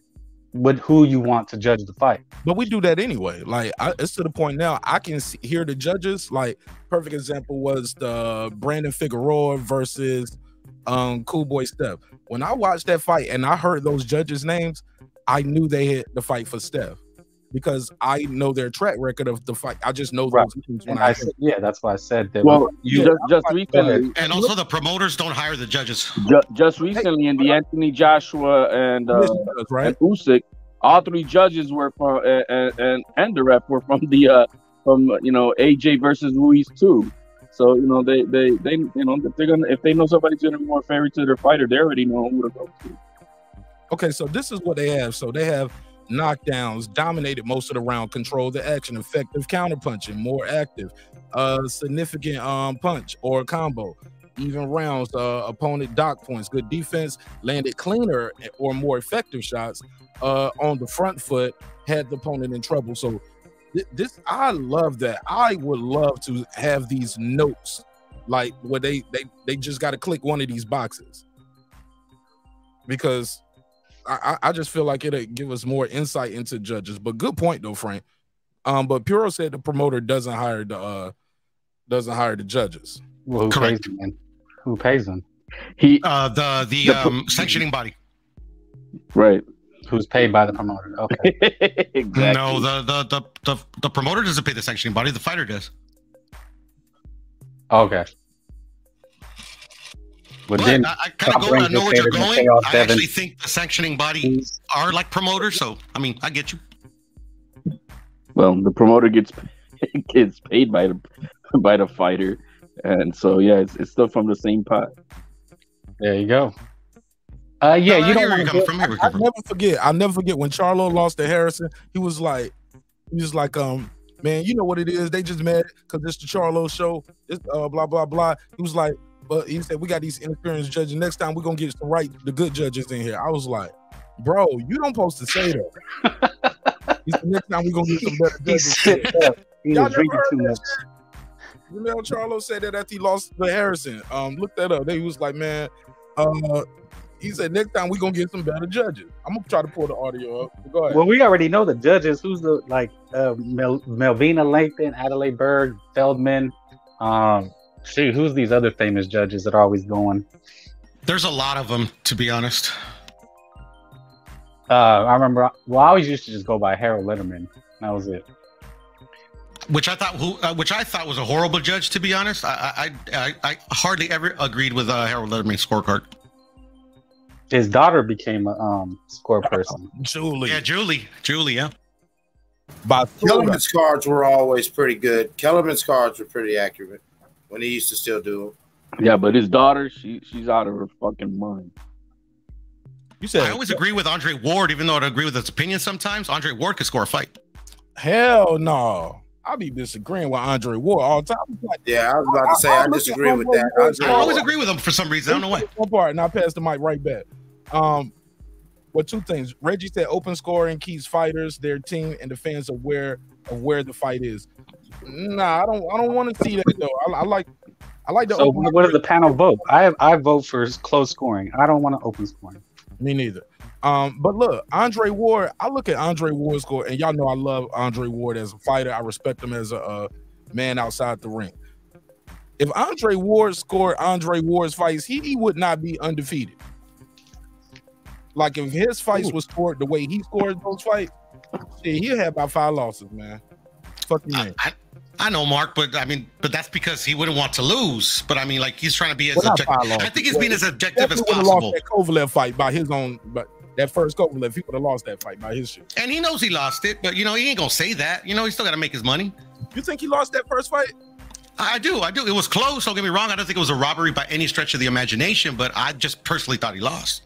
who you want to judge the fight. But we do that anyway. Like, it's to the point now, I can hear the judges. Like, perfect example was the Brandon Figueroa versus Cool Boy Steph. When I watched that fight and I heard those judges' names, I knew they had the fight for Steph, because I know their track record of the fight. I just know those teams when I said, yeah, that's why I said that. Well, just recently, and also the promoters don't hire the judges. Just recently, in the Anthony Joshua and Usyk, all three judges were from and the ref were from the you know, AJ versus Ruiz too. So you know they you know, if they know somebody's gonna be more favorite to their fighter, they already know who to go to. Okay, so this is what they have. So they have knockdowns, dominated most of the round, controlled the action, effective counterpunching, more active, significant punch or combo, even rounds, opponent dock points, good defense, landed cleaner or more effective shots on the front foot, had the opponent in trouble. So this, I love that. I would love to have these notes, like where they just got to click one of these boxes, because I just feel like it'll give us more insight into judges. But good point though, Frank. But Puro said the promoter doesn't hire the judges. Well, correct. Who pays them? He the sanctioning body. Right. Who's paid by the promoter? Okay. Exactly. No, the promoter doesn't pay the sanctioning body. The fighter does. Okay. But then I kind of know where you're going. I actually think the sanctioning bodies are like promoters, so I mean, I get you. Well, the promoter gets paid by the fighter, and so yeah, it's still from the same pot. There you go. Yeah, no, you don't want to. I'll never forget when Charlo lost to Harrison. He was like, man, you know what it is? They just mad because it's the Charlo show. It's blah blah blah. He was like. But he said, we got these inexperienced judges. Next time, we're going to get the good judges in here. I was like, bro, you don't supposed to say that. He said, next time, we're going to get some better judges. He was drinking too much. You know, Charlo said that after he lost to Harrison. Look that up. He was like, man, He said next time we're gonna get some better judges. I'm gonna try to pull the audio up. Go ahead. Well, we already know the judges. Who's the Melvina Langton, Adelaide Berg, Feldman. Shoot, who's these other famous judges that are always going? There's a lot of them, to be honest. I remember. Well, I always used to just go by Harold Letterman. That was it. Which I thought was a horrible judge, to be honest. I hardly ever agreed with Harold Letterman's scorecard. His daughter became a score person. Julie. Yeah, Julie. Yeah. Kellerman's cards were always pretty good. Kellerman's cards were pretty accurate when he used to still do them. Yeah, but his daughter, she's out of her fucking mind. You said I always agree with Andre Ward, even though I agree with his opinion sometimes. Andre Ward could score a fight. Hell no. I be disagreeing with Andre Ward all the time. Like, yeah, I was about to say I disagree with that. I always agree with him for some reason. I don't know why. One part, and I pass the mic right back. Well, two things. Reggie said open scoring keeps fighters, their team, and the fans aware of where the fight is. Nah, I don't want to see that though. I like the. So what does the panel vote? I vote for close scoring. I don't want to open scoring. Me neither. But look, Andre Ward, I look at Andre Ward's score, and y'all know I love Andre Ward as a fighter. I respect him as a man outside the ring. If Andre Ward scored Andre Ward's fights, he would not be undefeated. Like, if his fights was scored the way he scored those fights, he'll have about 5 losses, man. Fuck you, man. I know, Mark, but I mean, but that's because he wouldn't want to lose. But I mean, like, he's trying to be as objective. I think he's being as objective as possible. He lost that Kovalev fight by his own, but that first Kovalev, he would have lost that fight by his shit. And he knows he lost it, but you know, he ain't gonna say that. You know, he still gotta make his money. You think he lost that first fight? I do. It was close. Don't get me wrong. I don't think it was a robbery by any stretch of the imagination, but I just personally thought he lost.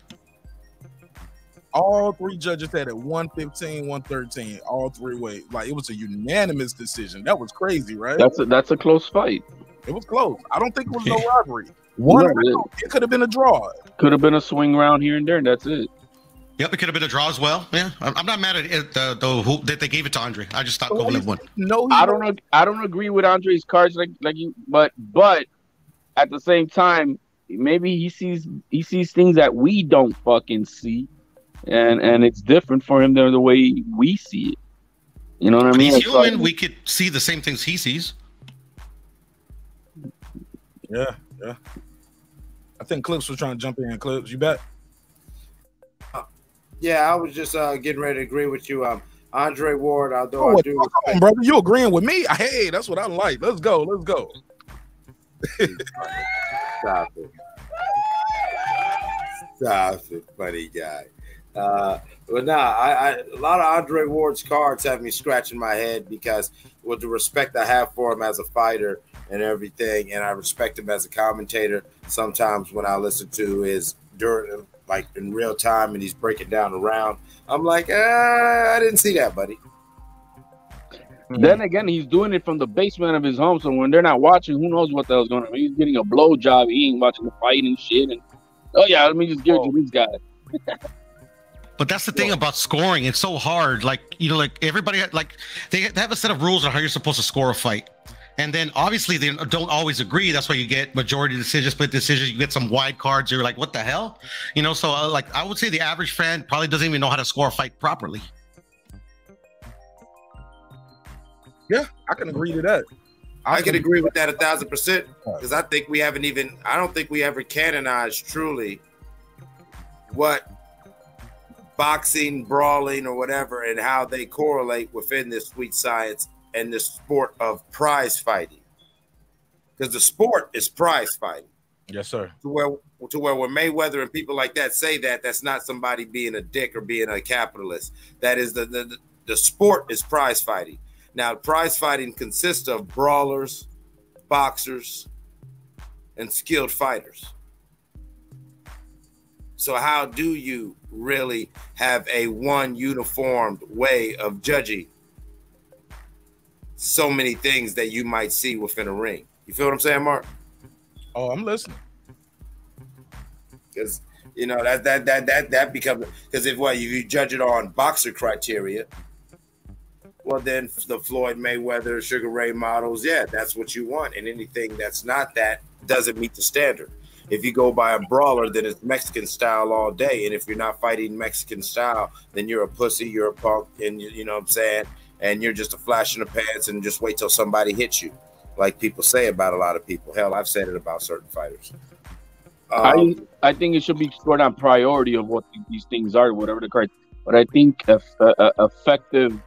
All 3 judges had it 115, 113, all 3 ways. Like, it was a unanimous decision. That was crazy, right? That's a close fight. It was close. I don't think it was no robbery. It could have been a draw. Could have been a swing round here and there, and that's it. Yep, it could have been a draw as well. Yeah, I'm not mad at it, who that they gave it to Andre. I just thought Kovalev won. No, I don't agree with Andre's cards like you, but at the same time, maybe he sees things that we don't fucking see. And it's different for him than the way we see it. You know what I mean? He's human. Like, we could see the same things he sees. Yeah, yeah. I think Clips was trying to jump in. Clips, you bet? Yeah, I was just getting ready to agree with you. Andre Ward, although I do. Come on, brother. You agreeing with me? Hey, that's what I like. Let's go. Let's go. Stop it. Stop it, funny guy. But nah, a lot of Andre Ward's cards have me scratching my head because with the respect I have for him as a fighter and everything, and I respect him as a commentator. Sometimes when I listen to his during, like in real time, and he's breaking down a round, I'm like, I didn't see that, buddy. Then again, he's doing it from the basement of his home, so when they're not watching, who knows what the hell's going on? He's getting a blowjob, he ain't watching the fight and shit. And oh yeah, let me just give it to these guys. But that's the thing about scoring. It's so hard. Like, you know, like everybody, like they have a set of rules on how you're supposed to score a fight. And then obviously they don't always agree. That's why you get majority decisions, split decisions. You get some wide cards. You're like, what the hell? You know, so like I would say the average fan probably doesn't even know how to score a fight properly. Yeah, I can agree to that. I can agree with that 1000% because I think we haven't even, I don't think we ever canonized truly what boxing, brawling, or whatever, and how they correlate within this sweet science and this sport of prize fighting. Because the sport is prize fighting. Yes, sir. To where when Mayweather and people like that say that, that's not somebody being a dick or being a capitalist. That is the sport is prize fighting. Now, prize fighting consists of brawlers, boxers, and skilled fighters. So how do you really have a one uniformed way of judging so many things that you might see within a ring? You feel what I'm saying, Mark? Oh, I'm listening. Because you know that becomes, because if you judge it on boxer criteria, well then the Floyd Mayweather, Sugar Ray models, yeah, that's what you want, and anything that's not that doesn't meet the standard. If you go by a brawler, then it's Mexican style all day. And if you're not fighting Mexican style, then you're a pussy, you're a punk, and you know what I'm saying? And you're just a flash in the pants and just wait till somebody hits you, like people say about a lot of people. Hell, I've said it about certain fighters. I think it should be scored on priority of what these things are, whatever the card. But I think effective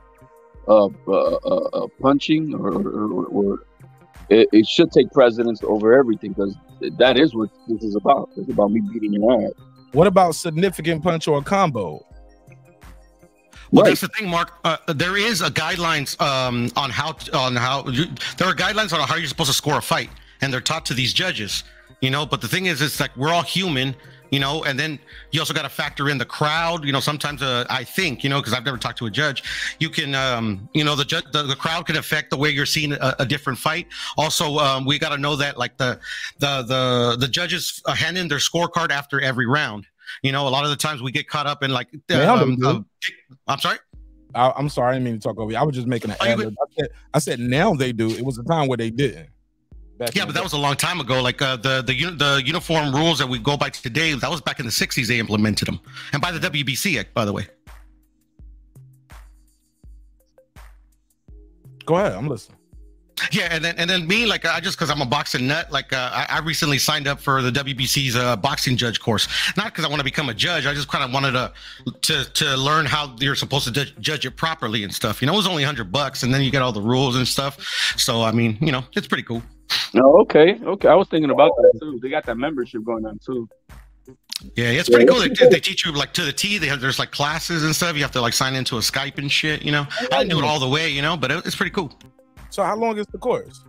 punching or it should take precedence over everything, because that is what this is about. It's about me beating your ass. What about significant punch or a combo? Well, right. That's the thing, Mark. There is a guidelines there are guidelines on how you're supposed to score a fight, and they're taught to these judges, you know. But the thing is, it's like we're all human, you know. And then you also got to factor in the crowd, you know. Sometimes I think, you know, because I've never talked to a judge, you can, you know, the crowd can affect the way you're seeing a different fight. Also, we got to know that like the judges hand in their scorecard after every round. You know, a lot of the times we get caught up in like. I'm sorry. I'm sorry, I didn't mean to talk over you. I was just making an ad-lib. I said now they do. It was a time where they didn't. Yeah, but that was a long time ago. Like the uniform rules that we go by today, that was back in the '60s. They implemented them, and by the WBC Act, by the way. Go ahead, I'm listening. Yeah, and then me, like, I just, because I'm a boxing nut, like I recently signed up for the WBC's boxing judge course. Not because I want to become a judge, I just kind of wanted to learn how you're supposed to judge it properly and stuff. You know, it was only $100, and then you get all the rules and stuff. So I mean, you know, it's pretty cool. No, okay. I was thinking about that too. They got that membership going on too. Yeah, it's pretty cool. They teach you like to the T. There's like classes and stuff. You have to like sign into a Skype and shit. You know, I didn't do it all the way, you know, but it's pretty cool. So how long is the course?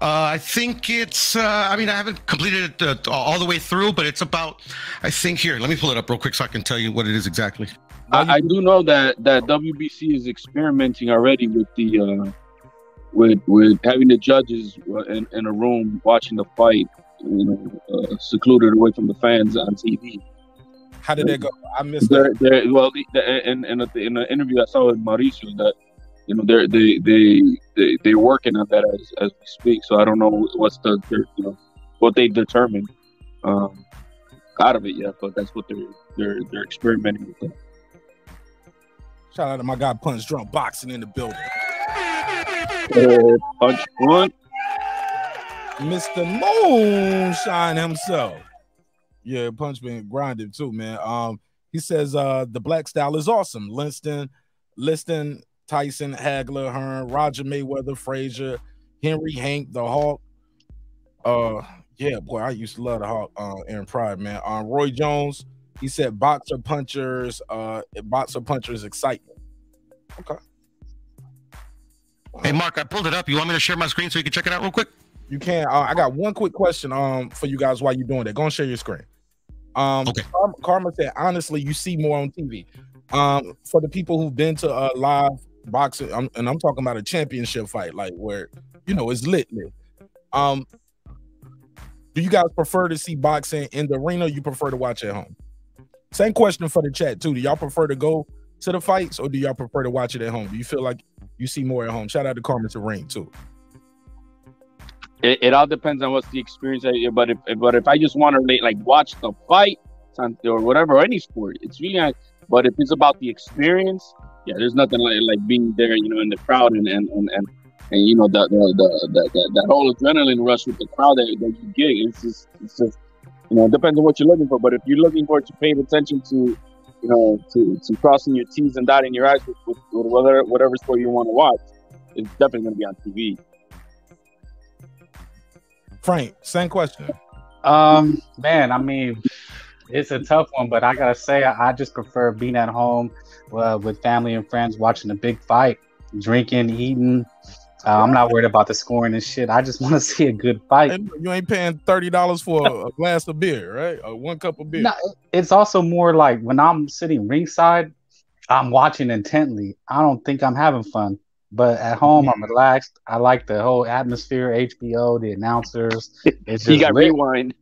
I think it's, I mean, I haven't completed it all the way through, but it's about, I think, here, let me pull it up real quick so I can tell you what it is exactly. I do know that WBC is experimenting already with the, with having the judges in a room watching the fight, you know, secluded away from the fans on TV. How did that go? I missed that. Well, in an interview I saw with Mauricio that, you know, they're working on that as we speak. So I don't know what's what they've determined out of it yet, but that's what they're experimenting with. That. Shout out to my guy Punch Drunk Boxing in the building. Punch Drunk, Mr. Moonshine himself. Yeah, Punch been grinding too, man. He says the black style is awesome. Liston. Tyson, Hagler, Hearn, Roger Mayweather, Frazier, Henry, Hank, the Hawk. Yeah, boy, I used to love the Hawk, Aaron Pryor, man. Roy Jones, he said boxer punchers excitement. Okay. Hey, Mark, I pulled it up. You want me to share my screen so you can check it out real quick? You can. I got one quick question for you guys while you're doing that. Go and share your screen. Okay. Karma said, honestly, you see more on TV. For the people who've been to live boxing, and I'm talking about a championship fight, like where, you know, it's lit. Do you guys prefer to see boxing in the arena, or you prefer to watch at home? Same question for the chat too. Do y'all prefer to go to the fights, or do y'all prefer to watch it at home? Do you feel like you see more at home? Shout out to Carmen Terrain too. It all depends on what's the experience. But if I just want to like watch the fight or whatever, or any sport, it's really not. But if it's about the experience, yeah, there's nothing like being there, you know, in the crowd and you know that whole adrenaline rush with the crowd that you get. It's just, you know, it depends on what you're looking for. But if you're looking for it, to paying attention to, you know, to crossing your T's and dotting your I's with whatever sport you want to watch, it's definitely going to be on TV. Frank, same question. Man, I mean. It's a tough one, but I gotta say, I just prefer being at home with family and friends, watching a big fight, drinking, eating. I'm not worried about the scoring and shit. I just want to see a good fight. You ain't paying $30 for a glass of beer, right? Or one cup of beer. No, it's also more like when I'm sitting ringside, I'm watching intently. I don't think I'm having fun. But at home, I'm relaxed. I like the whole atmosphere, HBO, the announcers. It's just you got rewind.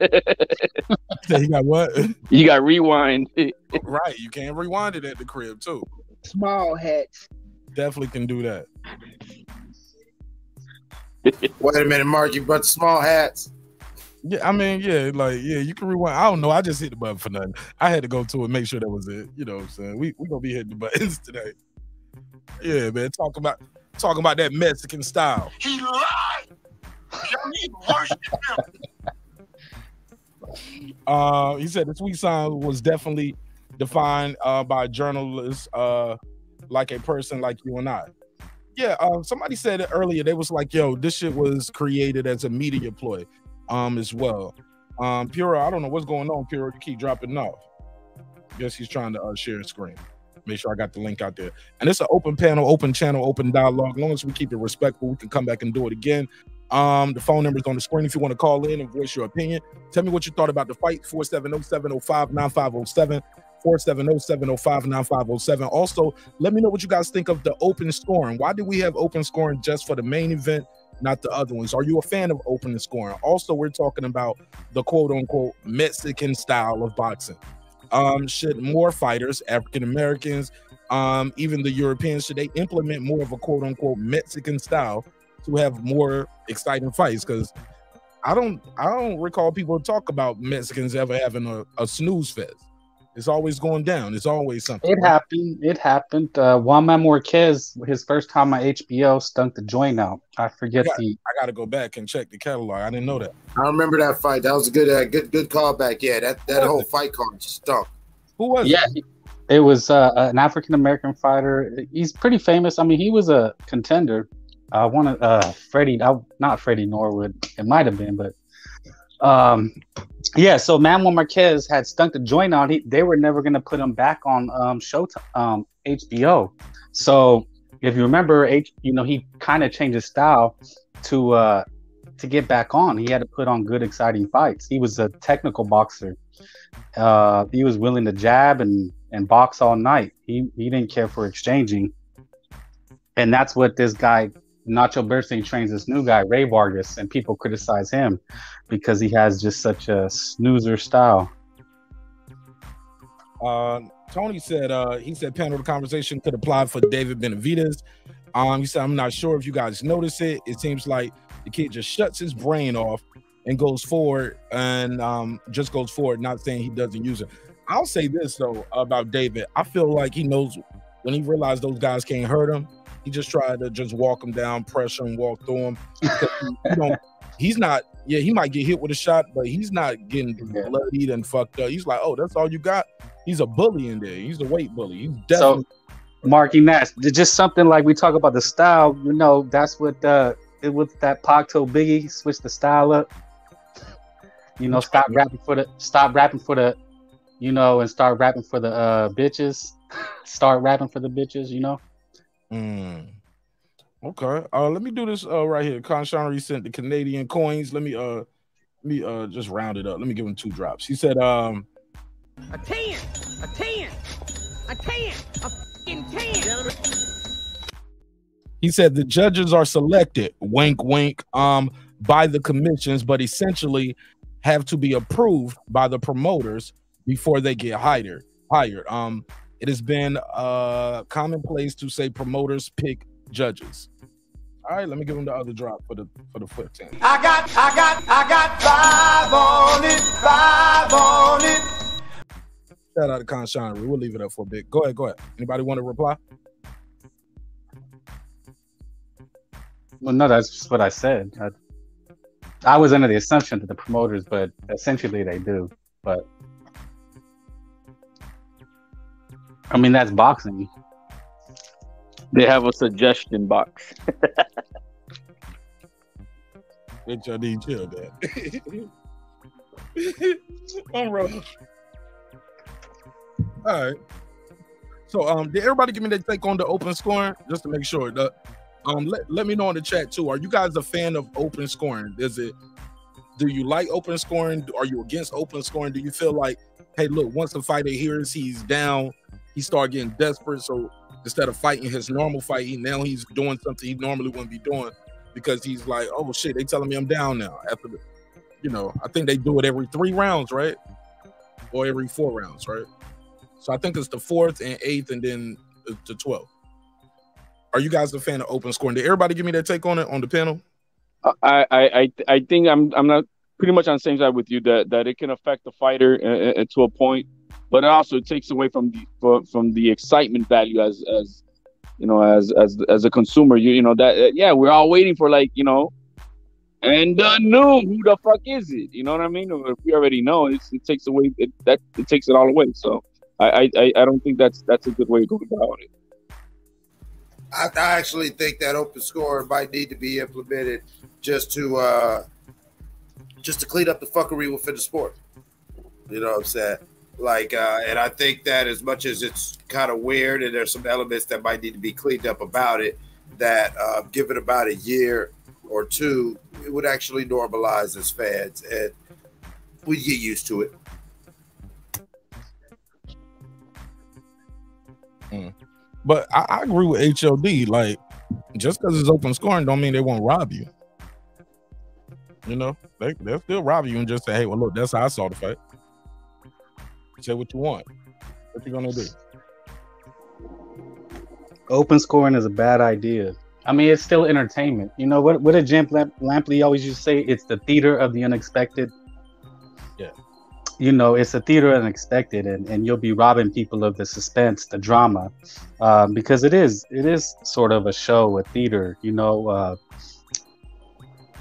You got what? You got rewind. Right. You can rewind it at the crib, too. Small hats. Definitely can do that. Wait a minute, Mark. You brought small hats. Yeah, I mean, yeah, like, yeah, you can rewind. I don't know. I just hit the button for nothing. I had to go to it, make sure that was it. You know what I'm saying? We're going to be hitting the buttons today. Yeah, man. Talking about that Mexican style. He lied. Y'all need to worship him. He said the sweet sign was definitely defined by journalists like a person like you and I. Yeah, somebody said it earlier. They was like, yo, this shit was created as a media ploy as well. Pura, I don't know what's going on, Pura. You keep dropping off. Guess he's trying to share a screen. Make sure I got the link out there. And it's an open panel, open channel, open dialogue. As long as we keep it respectful, we can come back and do it again. The phone number is on the screen if you want to call in and voice your opinion. Tell me what you thought about the fight. 470-705-9507. 470-705-9507. Also, let me know what you guys think of the open scoring. Why do we have open scoring just for the main event, not the other ones? Are you a fan of open scoring? Also, we're talking about the quote-unquote Mexican style of boxing. Should more fighters, African-Americans, even the Europeans, should they implement more of a quote-unquote Mexican style to have more exciting fights? Because I don't recall people talk about Mexicans ever having a snooze fest. It's always going down. It's always something. It happened. Juan Manuel Marquez, his first time on HBO, stunk the joint out. I forget I got to go back and check the catalog. I didn't know that. I remember that fight. That was a good callback. Yeah, that whole fight card stunk. Who was it? Yeah, it was an African-American fighter. He's pretty famous. I mean, he was a contender. I want to not Freddie Norwood. It might have been, but. Yeah, so Manuel Marquez had stunk the joint out. They were never going to put him back on Showtime, HBO. So if you remember, he kind of changed his style to get back on. He had to put on good, exciting fights. He was a technical boxer. He was willing to jab and box all night. He didn't care for exchanging. And that's what this guy Nacho Burstein trains this new guy, Ray Vargas, and people criticize him because he has just such a snoozer style. Tony said, he said panel conversation could apply for David Benavidez. He said, I'm not sure if you guys notice it. It seems like the kid just shuts his brain off and goes forward and just goes forward, not saying he doesn't use it. I'll say this, though, about David. I feel like he knows when he realized those guys can't hurt him, he just tried to just walk him down, pressure him, walk through him. He's not, yeah, he might get hit with a shot, but he's not getting bloodied and fucked up. He's like, oh, that's all you got? He's a bully in there. He's a weight bully. He's definitely. So, Marq Nash, just something like we talk about the style, that's what it was, that Pacto Biggie, switch the style up. Stop rapping for the, and start rapping for the bitches. Start rapping for the bitches, Okay. Let me do this right here. Conshanri sent the Canadian coins. Let me just round it up. Let me give him 2 drops. He said a ten. He said the judges are selected, wink wink, by the commissions, but essentially have to be approved by the promoters before they get hired. It has been commonplace to say promoters pick judges. All right, let me give him the other drop for the 15. I got 5 on it, 5 on it. Shout out to Conshanri. We'll leave it up for a bit. Go ahead. Anybody want to reply? Well, no, that's just what I said. I was under the assumption that the promoters, but essentially they do, but. I mean, that's boxing. They have a suggestion box. Bitch, I need chill, Dad. I'm rolling. All right. So, did everybody give me their take on the open scoring? Just to make sure. Let me know in the chat, too. Are you guys a fan of open scoring? Do you like open scoring? Are you against open scoring? Do you feel like, hey, look, once the fighter hears he's down, he started getting desperate, so instead of fighting his normal fight, now he's doing something he normally wouldn't be doing because he's like, oh shit, they telling me I'm down now. After the, I think they do it every 3 rounds, right? Or every 4 rounds, right? So I think it's the 4th and 8th and then the 12th. Are you guys a fan of open scoring? Did everybody give me their take on it on the panel? I think I'm not pretty much on the same side with you that it can affect the fighter to a point, but it also takes away from the excitement value as a consumer. You know that we're all waiting for, like, you know, and no, who the fuck is it? You know what I mean? If we already know, it takes away it takes it all away. So I don't think that's a good way to go about it. I actually think that open score might need to be implemented just to clean up the fuckery within the sport. You know what I'm saying? Like, and I think that as much as it's kind of weird and there's some elements that might need to be cleaned up about it, that give it about a year or two, it would actually normalize as fans and we'd get used to it. Mm. But I agree with HOD. Like, just because it's open scoring don't mean they won't rob you. You know, they'll still rob you and just say, hey, well, look, that's how I saw the fight. Say what you want. What you gonna do? Open scoring is a bad idea. I mean, it's still entertainment. You know what? What did Jim Lampley always used to say? It's the theater of the unexpected. Yeah. You know, it's a theater of unexpected, and you'll be robbing people of the suspense, the drama, because it is sort of a show, a theater. You know,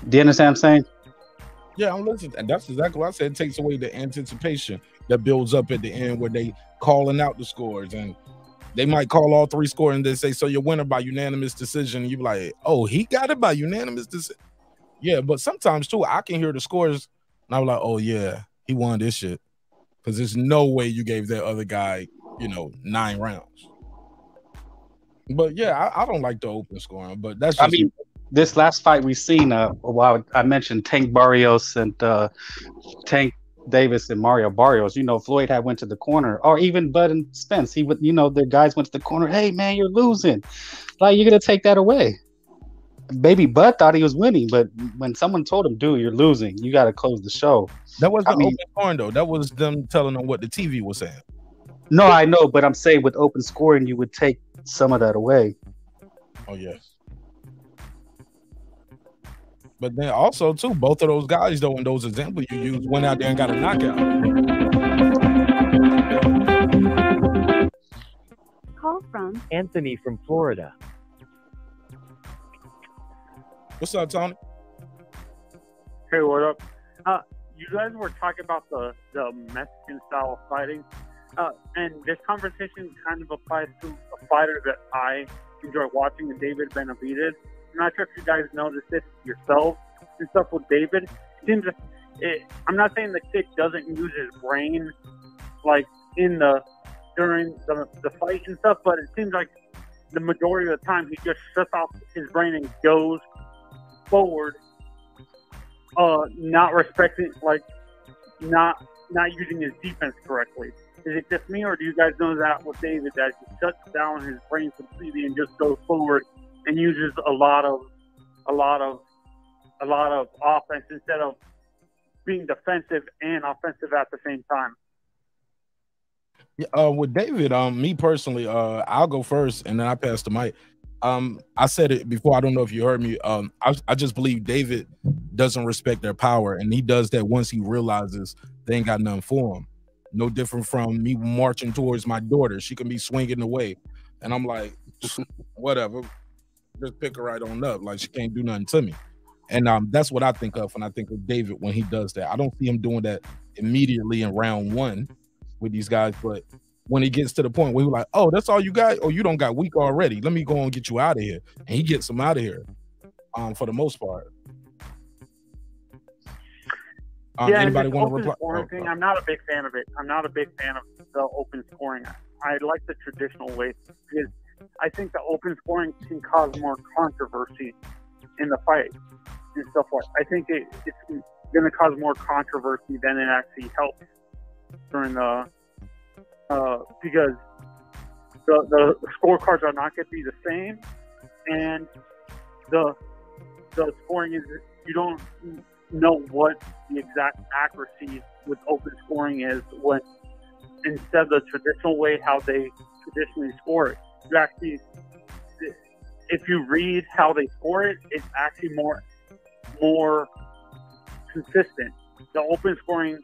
do you understand what I'm saying? Yeah, I'm listening. And that's exactly what I said. It takes away the anticipation that builds up at the end where they calling out the scores, and they might call all three scores and they say, so you're winner by unanimous decision. And you're like, oh, he got it by unanimous decision. Yeah, but sometimes too, I can hear the scores and I'm like, oh yeah, he won this shit. Because there's no way you gave that other guy, you know, 9 rounds. But yeah, I don't like the open scoring, but that's just, I mean, this last fight we seen, while I mentioned Tank Barrios and Tank Davis and Mario Barrios, you know, Floyd had went to the corner, or even Bud and Spence. He would, you know, the guys went to the corner. Hey man, you're losing. Like, you're gonna take that away. Baby Bud thought he was winning, but when someone told him, "Dude, you're losing. You got to close the show." That wasn't open scoring though. That was them telling them what the TV was saying. No, I know, but I'm saying with open scoring, you would take some of that away. Oh yes. But then also, too, both of those guys, though, in those examples you used, went out there and got a knockout. Call from Anthony from Florida. What's up, Tony? Hey, what up? You guys were talking about the Mexican style of fighting, and this conversation kind of applies to a fighter that I enjoy watching, David Benavidez. I'm not sure if you guys noticed this yourselves and stuff with David. It seems I'm not saying the kid doesn't use his brain like during the fight and stuff, but it seems like the majority of the time he just shuts off his brain and goes forward, not respecting, like not using his defense correctly. Is it just me, or do you guys know that with David that he shuts down his brain completely and just goes forward? And uses a lot of offense instead of being defensive and offensive at the same time. Yeah, with David, me personally, I'll go first and then I pass the mic. I said it before. I don't know if you heard me. I just believe David doesn't respect their power, and he does that once he realizes they ain't got nothing for him. No different from me marching towards my daughter. She can be swinging away, and I'm like, whatever. Just pick her right on up. Like, she can't do nothing to me. And that's what I think of when I think of David when he does that. I don't see him doing that immediately in round one with these guys, but when he gets to the point where he's like, oh, that's all you got? Oh, you don't got weak already. Let me go and get you out of here. And he gets him out of here for the most part. Yeah, anybody want to reply? Thing, I'm not a big fan of it. I'm not a big fan of the open scoring. I like the traditional way because I think the open scoring can cause more controversy in the fight and stuff like that. I think it's going to cause more controversy than it actually helps during the because the scorecards are not going to be the same, and the scoring is, you don't know what the exact accuracy with open scoring is when instead of the traditional way how they traditionally score it. You actually, if you read how they score it, it's actually more consistent the open scoring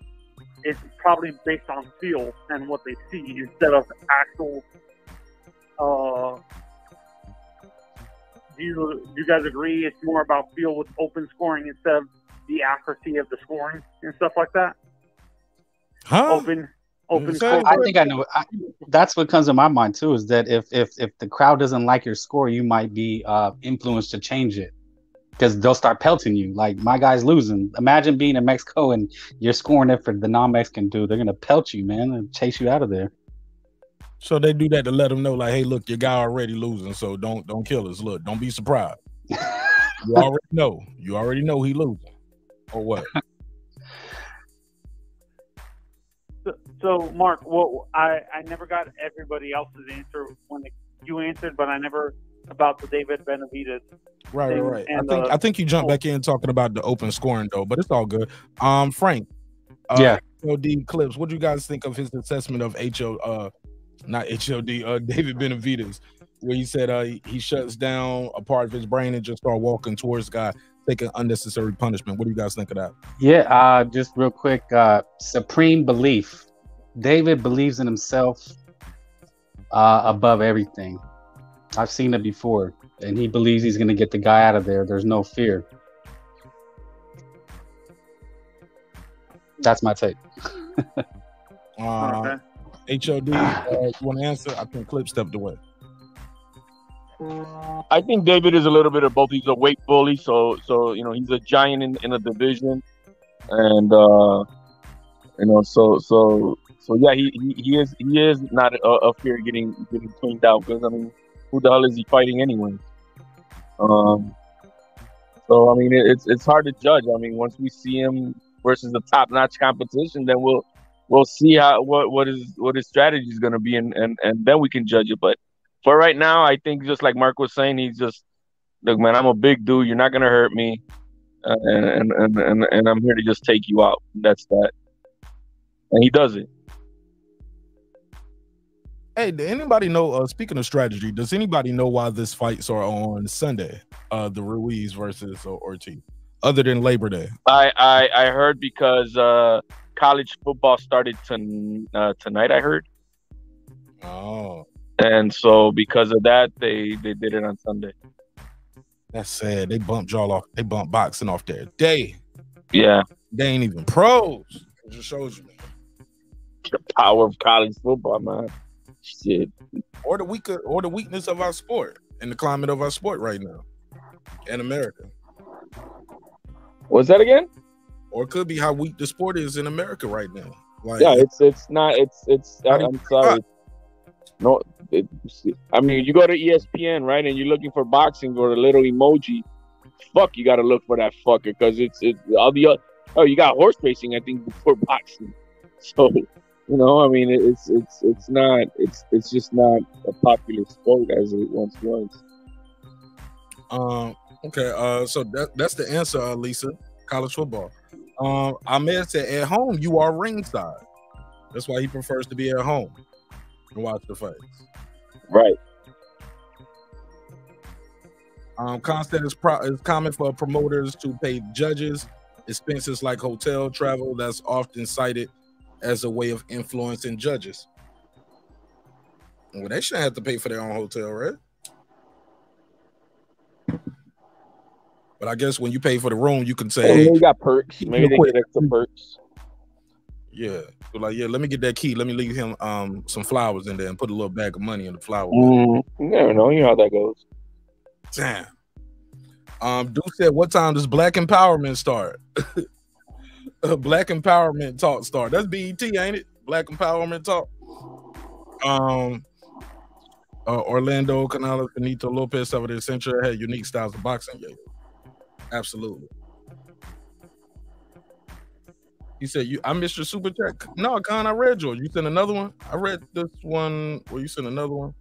is probably based on feel and what they see instead of actual. Do you guys agree? It's more about feel with open scoring instead of the accuracy of the scoring and stuff like that. Huh? Open scoring. I think I know. That's what comes to my mind too. Is that if the crowd doesn't like your score, you might be influenced to change it. Because they'll start pelting you. Like, my guy's losing. Imagine being in Mexico and you're scoring it for the non-Mexican dude. They're going to pelt you, man, and chase you out of there. So they do that to let them know, like, hey, look, your guy already losing, so don't kill us. Look, don't be surprised. You already know. You already know he losing. Or what? So Mark, well, I never got everybody else's answer when you answered, but I never... about the David Benavidez. Right. I think you jumped back in talking about the open scoring though, but it's all good. Frank, yeah. HOD Clips, what do you guys think of his assessment of David Benavidez, where he said he shuts down a part of his brain and just start walking towards the guy, taking unnecessary punishment? What do you guys think of that? Yeah, just real quick, supreme belief. David believes in himself above everything. I've seen it before, and he believes he's going to get the guy out of there. There's no fear. That's my take. HOD, you want to answer? I think Clip stepped away. I think David is a little bit of both. He's a weight bully, so you know, he's a giant in a division, and you know, so yeah, he is not a fear getting cleaned out, because I mean, who the hell is he fighting anyway? So I mean, it's hard to judge. I mean, once we see him versus the top-notch competition, then we'll see how what his strategy is going to be, and then we can judge it. But for right now, I think just like Mark was saying, he's just, look, man, I'm a big dude. You're not going to hurt me, and I'm here to just take you out. That's that, and he does it. Hey, does anybody know, speaking of strategy, does anybody know why these fights are on Sunday? The Ruiz versus Ortiz, other than Labor Day? I heard because college football started tonight, I heard. Oh. And so because of that, they did it on Sunday. That's sad. They bumped y'all off. They bumped boxing off their day. Yeah. They ain't even pros. It just shows you, man. The power of college football, man. Shit. Or the weakness of our sport and the climate of our sport right now in America. What's that again? Or it could be how weak the sport is in America right now. Like, yeah, it's not. I'm sorry. No, I mean, you go to ESPN, right, and you're looking for boxing or a little emoji. Fuck, you got to look for that fucker, because it's all the other. Oh, you got horse racing, I think, before boxing. So. You know, I mean, it's just not a popular sport as it once was. Okay, so that's the answer, Lisa. College football. Ahmed said, at home you are ringside. That's why he prefers to be at home and watch the fights. Right. Constant is common for promoters to pay judges expenses like hotel travel. That's often cited as a way of influencing judges. Well, they shouldn't have to pay for their own hotel, right? But I guess when you pay for the room, you can say, "Hey, they got perks. Maybe they get extra perks." Yeah, so like, yeah, let me get that key. Let me leave him some flowers in there and put a little bag of money in the flower. You never know. You know how that goes. Damn. Dude said, "What time does Black Empowerment start?" Black Empowerment Talk Star. That's BET, ain't it? Black Empowerment Talk. Orlando, Canelo, Benito, Lopez, Salvador Central had unique styles of boxing. Yeah. Absolutely. He said, "I missed your super chat." No, Khan, I read yours. You sent another one? I read this one. Well, you sent another one?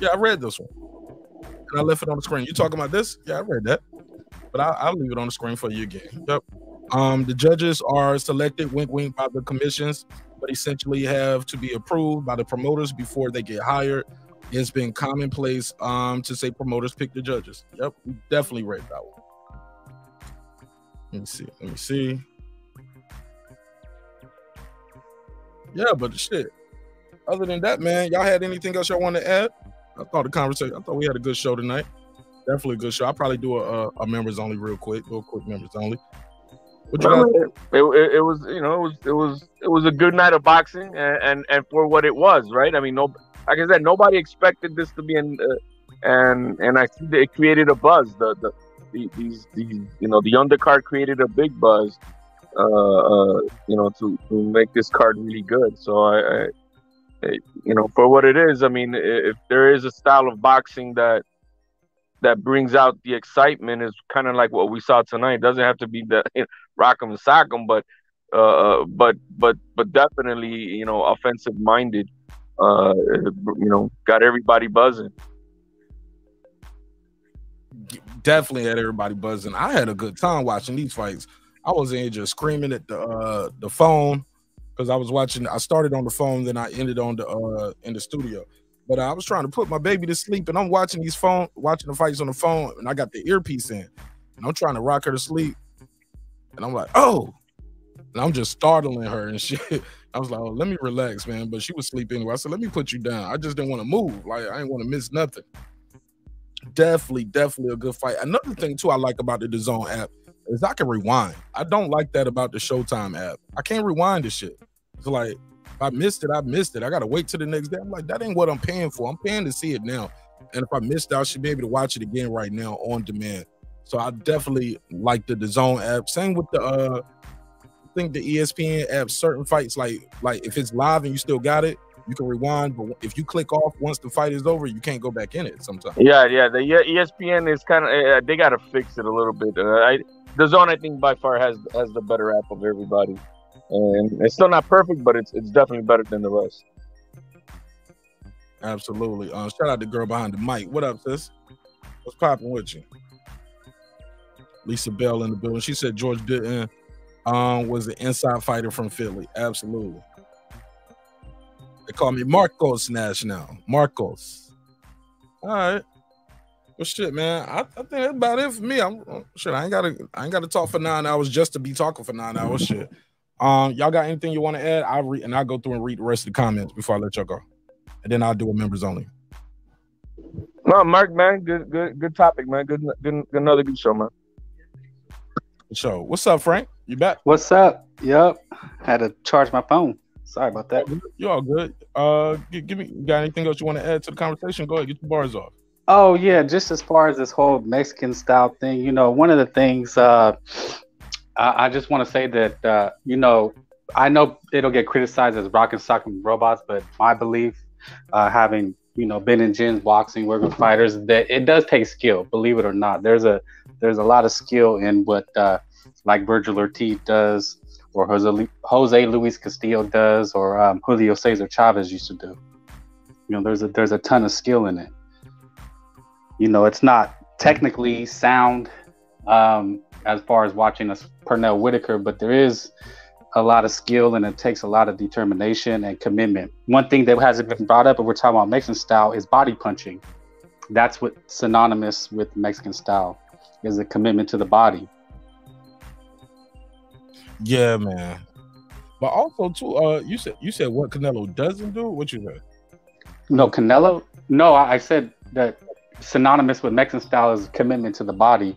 Yeah, I read this one. And I left it on the screen. You talking about this? Yeah, I read that. But I'll leave it on the screen for you again. Yep. The judges are selected, wink, wink, by the commissions, but essentially have to be approved by the promoters before they get hired. It's been commonplace to say promoters pick the judges. Yep, we definitely read that one. Let me see. Yeah, but shit. Other than that, man, y'all had anything else y'all want to add? I thought we had a good show tonight. Definitely a good show. I'll probably do a members only real quick members only. It was a good night of boxing, and for what it was, right? I mean, no, like I said, nobody expected this to be in, and I think it created a buzz. The undercard created a big buzz, to make this card really good. So I for what it is, I mean, if there is a style of boxing that brings out the excitement, is kind of like what we saw tonight. It doesn't have to be the rock'em and sock'em, but definitely, offensive minded, got everybody buzzing. Definitely had everybody buzzing. I had a good time watching these fights. I was in here just screaming at the phone, because I was watching. I started on the phone, then I ended on the in the studio. But I was trying to put my baby to sleep, and I'm watching watching the fights on the phone, and I got the earpiece in, and I'm trying to rock her to sleep, and I'm like, oh, and I'm just startling her and shit. I was like, oh, let me relax, man. But she was sleeping anyway. I said, let me put you down. I just didn't want to move. Like, I didn't want to miss nothing. Definitely a good fight. Another thing too I like about the DAZN app is I can rewind. I don't like that about the Showtime app. I can't rewind this shit. It's like, I missed it. I missed it. I got to wait till the next day. I'm like, that ain't what I'm paying for. I'm paying to see it now. And if I missed out, I should be able to watch it again right now on demand. So I definitely like the DAZN app. Same with the, I think the ESPN app, certain fights, like if it's live and you still got it, you can rewind. But if you click off once the fight is over, you can't go back in it sometimes. Yeah. The ESPN is kind of, they got to fix it a little bit. DAZN, I think, by far has the better app of everybody. And it's still not perfect, but it's definitely better than the rest. Absolutely. Shout out to the girl behind the mic. What up, sis? What's popping with you? Lisa Bell in the building. She said George Dutton was an inside fighter from Philly. Absolutely. They call me Marq's Nash now. Marq's. All right. Well, shit, man. I think that's about it for me. I ain't gotta talk for 9 hours just to be talking for 9 hours. Shit. Y'all got anything you want to add? I'll go through and read the rest of the comments before I let y'all go, and then I'll do a members only. No, Mark, man, good topic, man. Good another good show, man. So, what's up, Frank? You back? What's up? Yep, had to charge my phone. Sorry about that. You all good? Give me. Got anything else you want to add to the conversation? Go ahead, get your bars off. Oh yeah, just as far as this whole Mexican style thing, one of the things. I just want to say that, I know it'll get criticized as rock and sock and robots, but my belief, having, been in gyms, boxing, working with fighters, that it does take skill, believe it or not. There's a lot of skill in what, like Virgil Ortiz does, or Jose Luis Castillo does, or Julio Cesar Chavez used to do. There's a ton of skill in it. It's not technically sound, as far as watching a Pernell Whitaker, but there is a lot of skill, and it takes a lot of determination and commitment. One thing that hasn't been brought up, and we're talking about Mexican style, is body punching. That's what synonymous with Mexican style is, a commitment to the body. Yeah, man. But also too, you said what Canelo doesn't do. What you said? No, Canelo. No, I said that synonymous with Mexican style is commitment to the body.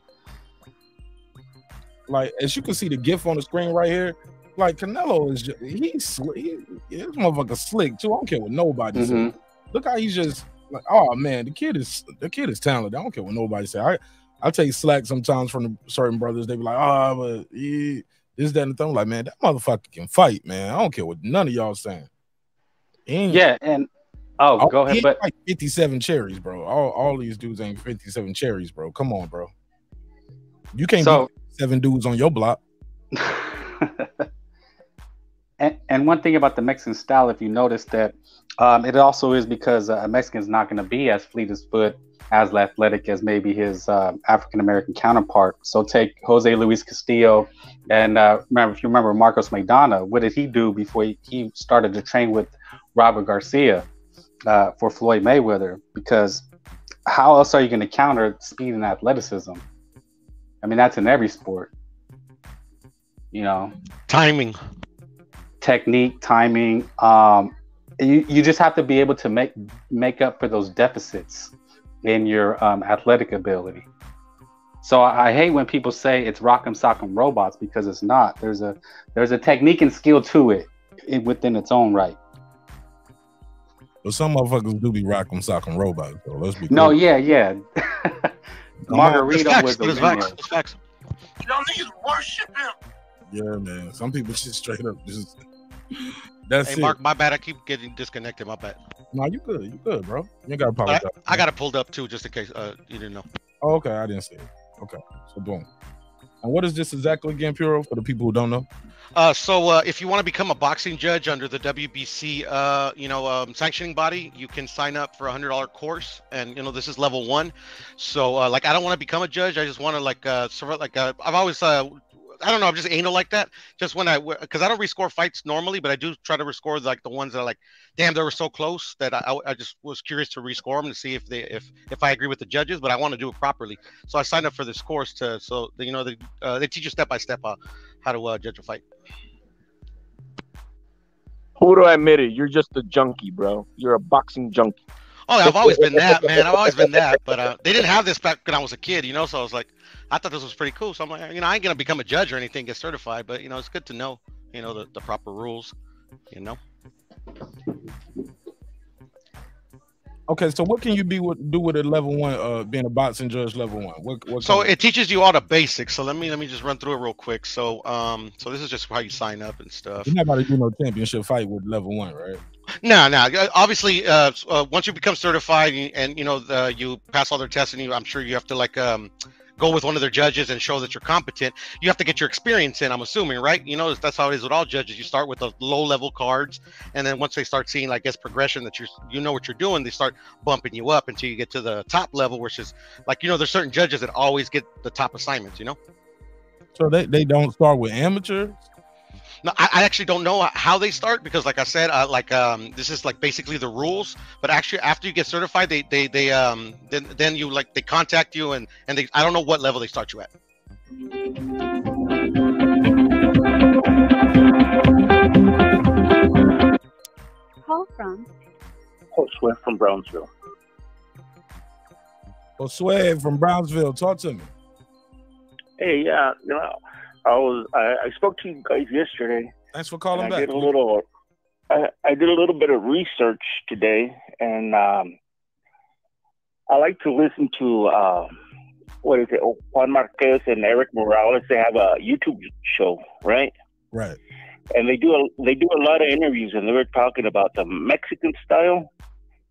Like, as you can see the GIF on the screen right here, like, Canelo is just, he's slick. This motherfucker slick too. I don't care what nobody says. Look how he's just like, oh man, the kid is talented. I don't care what nobody says. I take slack sometimes from certain brothers. They be like, oh, but he, this, that, and the thing. Like, man, that motherfucker can fight, man. I don't care what none of y'all saying. Yeah, and go ahead. But like 57 cherries, bro. All these dudes ain't 57 cherries, bro. Come on, bro. You can't. So, 7 dudes on your block. and one thing about the Mexican style, if you notice that, it also is because a Mexican's not going to be as fleet as foot, as athletic as maybe his African-American counterpart. So take Jose Luis Castillo, and remember, if you remember Marcos Maidana, what did he do before he started to train with Robert Garcia for Floyd Mayweather? Because how else are you going to counter speed and athleticism? I mean, that's in every sport. Timing. technique, timing. You just have to be able to make up for those deficits in your athletic ability. So I hate when people say it's rock'em sock'em robots, because it's not. There's a technique and skill to it within its own right. Well, some motherfuckers do be rock'em sock'em robots, though. Let's be clear. Yeah. Margarito was the man. Y'all niggas worship him. Yeah, man. Some people just straight up just. That's hey, it. Mark, my bad. I keep getting disconnected. My bad. No, you good. You good, bro. You gotta apologize. I got it pulled up too, just in case you didn't know. Oh, okay. I didn't see it. Okay. So boom. And what is this exactly again, Puro, for the people who don't know? If you want to become a boxing judge under the WBC, sanctioning body, you can sign up for $100 course, and this is level 1. So, I don't want to become a judge. I just want to I've always I don't know. I'm just anal like that. Just when because I don't rescore fights normally, but I do try to rescore like the ones that are like, damn, they were so close that I just was curious to rescore them to see if I agree with the judges. But I want to do it properly, so I signed up for this course they teach you step by step how to judge a fight. Who do I admit it? You're just a junkie, bro. You're a boxing junkie. Oh, I've always been that, man. I've always been that. But they didn't have this back when I was a kid, so I was like, I thought this was pretty cool. So I'm like, I ain't going to become a judge or anything, get certified. But, it's good to know, the proper rules, Okay, so what can you do with a level 1, being a boxing judge level 1? So it teaches you all the basics. So let me just run through it real quick. So this is just how you sign up and stuff. You're not about to do no championship fight with level 1, right? No. Obviously, once you become certified and you pass all their tests, and I'm sure you have to go with one of their judges and show that you're competent. You have to get your experience in, I'm assuming, right? That's how it is with all judges. You start with the low-level cards, and then once they start seeing, progression that you know what you're doing, they start bumping you up until you get to the top level, which is, there's certain judges that always get the top assignments, So they don't start with amateurs? No, I actually don't know how they start because, like I said, this is basically the rules. But actually, after you get certified, then you they contact you and I don't know what level they start you at. Call from Josue from Brownsville. Josue from Brownsville, talk to me. Hey, yeah, I spoke to you guys yesterday. Thanks for calling back. I did a little bit of research today, and I like to listen to Juan Marquez and Eric Morales. They have a YouTube show, right? Right. And they do a lot of interviews, and they were talking about the Mexican style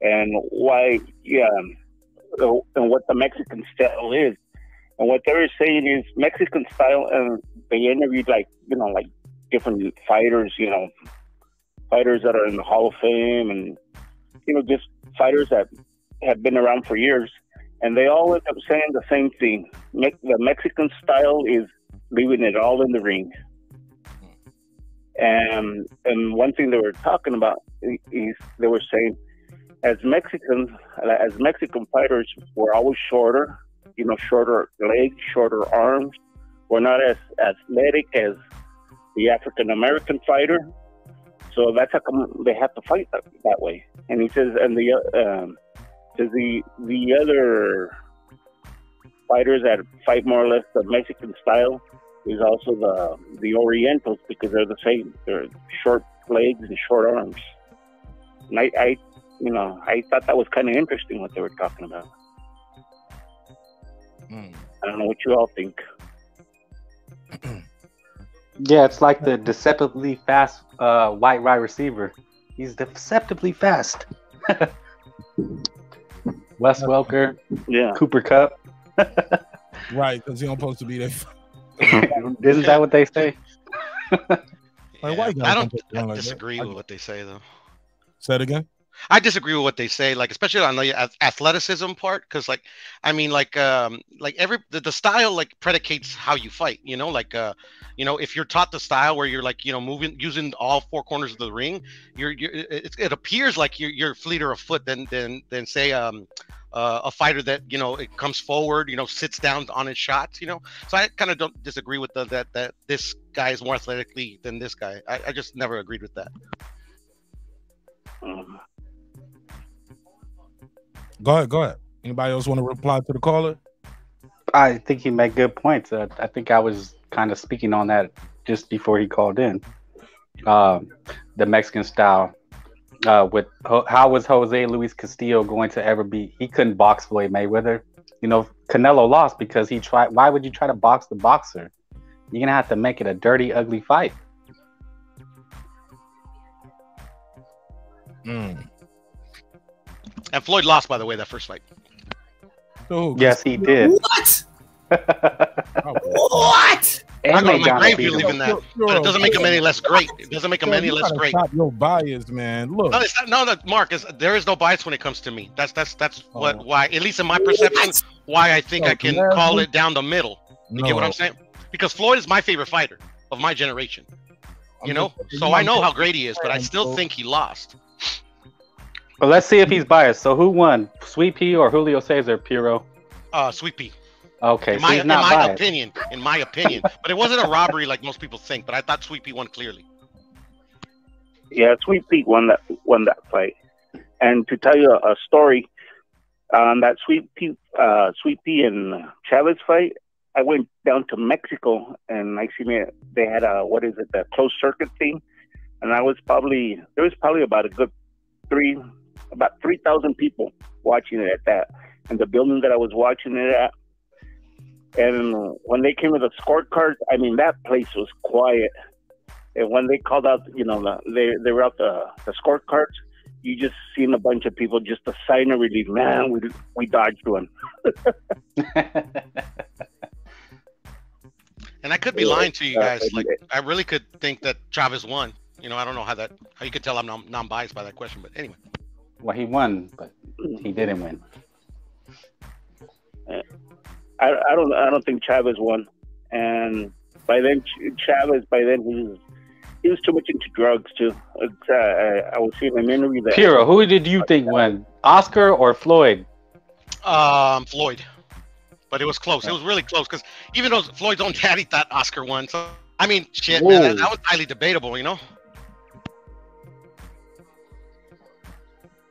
and what the Mexican style is. And what they were saying is Mexican style, and they interviewed different fighters, fighters that are in the Hall of Fame, and just fighters that have been around for years, and they all end up saying the same thing. The Mexican style is leaving it all in the ring. And one thing they were talking about is they were saying as Mexican fighters were always shorter. Shorter legs, shorter arms. We're not as athletic as the African American fighter, so that's how come they have to fight that way. And he says, the other fighters that fight more or less the Mexican style is also the Orientals, because they're the same. They're short legs and short arms. And I thought that was kind of interesting what they were talking about. I don't know what you all think. Yeah, it's like the deceptively fast wide receiver. He's deceptively fast. Wes Welker, yeah. Cooper Kupp. Right, because he don't supposed to be there. Isn't that what they say? Yeah. I don't disagree with what they say, though. Say it again? I disagree with what they say, like especially on the athleticism part, because like I mean, like the style like predicates how you fight, you know, like you know, if you're taught the style where you're like, you know, moving using all four corners of the ring, it appears like you're fleeter of foot than say a fighter that, you know, it comes forward, you know, sits down on his shots, you know. So I kind of don't disagree with that this guy is more athletically than this guy. I just never agreed with that. Go ahead. Anybody else want to reply to the caller? I think he made good points. I think I was kind of speaking on that just before he called in. The Mexican style. With how was Jose Luis Castillo going to ever be? He couldn't box Floyd Mayweather. You know, Canelo lost because he tried. Why would you try to box the boxer? You're gonna have to make it a dirty, ugly fight. And Floyd lost, by the way, that first fight. Oh, yes, he did. What? What? I'm going to grave you leaving that. But it doesn't make him any less great. It doesn't make him any less great. Stop your bias, man. Look. No, it's not, no, Mark, there is no bias when it comes to me. That's what why, at least in my perception, why I think I can call it down the middle. You get what I'm saying? Because Floyd is my favorite fighter of my generation. You know? So I know how great he is, but I still think he lost. But let's see if he's biased. So who won, Sweet Pea or Julio Cesar, Piro? Sweet Pea. Okay, so he's not biased. In my opinion. But it wasn't a robbery like most people think. But I thought Sweet Pea won clearly. Yeah, Sweet Pea won that fight. And to tell you a story, on that Sweet Pea and Chavez fight, I went down to Mexico and I seen it. They had a that closed circuit thing, and there was probably about a good about 3,000 people watching it at that, and the building that I was watching it at. And when they came with the scorecards, I mean, that place was quiet. And when they called out, you know, they were out the scorecards, you just seen a bunch of people, just a sign of relief. Man, we dodged one. And I could be lying to you guys. Like, I really could think that Chavez won. You know, I don't know how you could tell I'm non-biased by that question, but anyway. Well, he won, but he didn't win. I don't think Chavez won, and by then he was too much into drugs too. I was seeing an interview that. Piro, who did you think won, Oscar or Floyd? Floyd, but it was close. It was really close because even though Floyd's own daddy thought Oscar won, so I mean, shit, man, that was highly debatable, you know.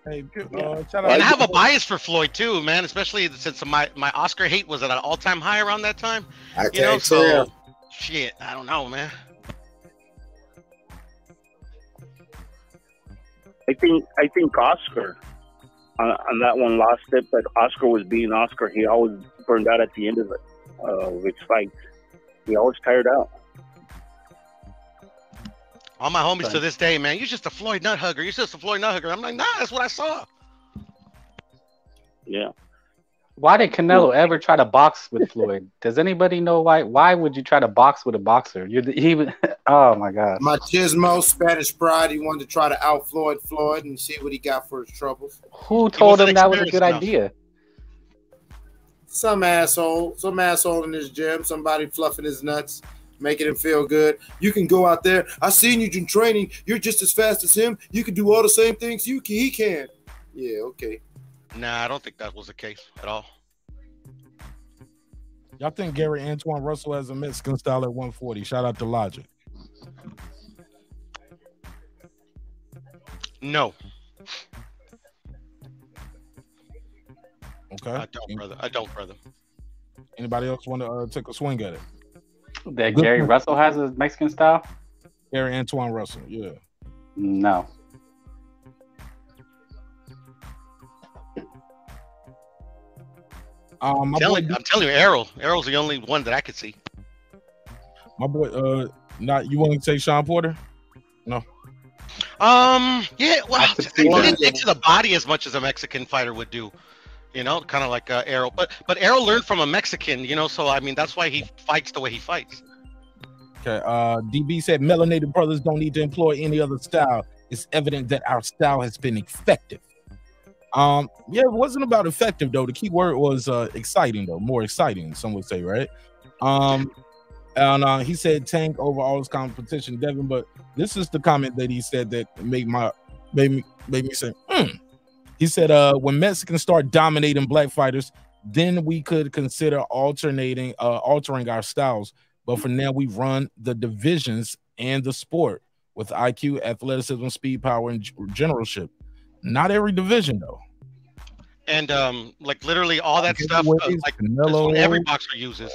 Hey, shout out. And I have a bias for Floyd too, man. Especially since my Oscar hate was at an all-time high around that time. Shit, I don't know, man. I think Oscar on that one lost it, but Oscar was being Oscar. He always burned out at the end of it. It's like he always tired out. All my homies to this day, man, you're just a Floyd nut hugger. I'm like, nah, that's what I saw. Yeah. Why did Canelo ever try to box with Floyd? Does anybody know why? Why would you try to box with a boxer? Oh my God. Machismo, Spanish pride. He wanted to try to out Floyd and see what he got for his troubles. Who told him that was a good idea? Some asshole in his gym. Somebody fluffing his nuts. Making him feel good. You can go out there. I seen you in training. You're just as fast as him. You can do all the same things he can. Yeah, okay. Nah, I don't think that was the case at all. Y'all think Gary Antoine Russell has a Mexican style at 140? Shout out to Logic. No. Okay. I don't, brother. Anybody else want to take a swing at it? That Gary Russell has a Mexican style? Gary Antoine Russell, yeah. No. I'm telling you, Errol. Errol's the only one that I could see. My boy, you want to take Sean Porter? No. Yeah, well, I didn't get to the body as much as a Mexican fighter would do. You know, kind of like Errol, but Errol learned from a Mexican, you know, so I mean that's why he fights the way he fights. Okay, DB said melanated brothers don't need to employ any other style. it's evident that our style has been effective. Yeah, it wasn't about effective, though. The key word was exciting, though. More exciting, some would say, right? And he said tank over all his competition, Devin. But this is the comment that he said that made me say, He said, when Mexicans start dominating black fighters, then we could consider altering our styles. But for now, we run the divisions and the sport with IQ, athleticism, speed, power, and generalship. Not every division, though. And like literally all that stuff, like Canelo, every boxer uses.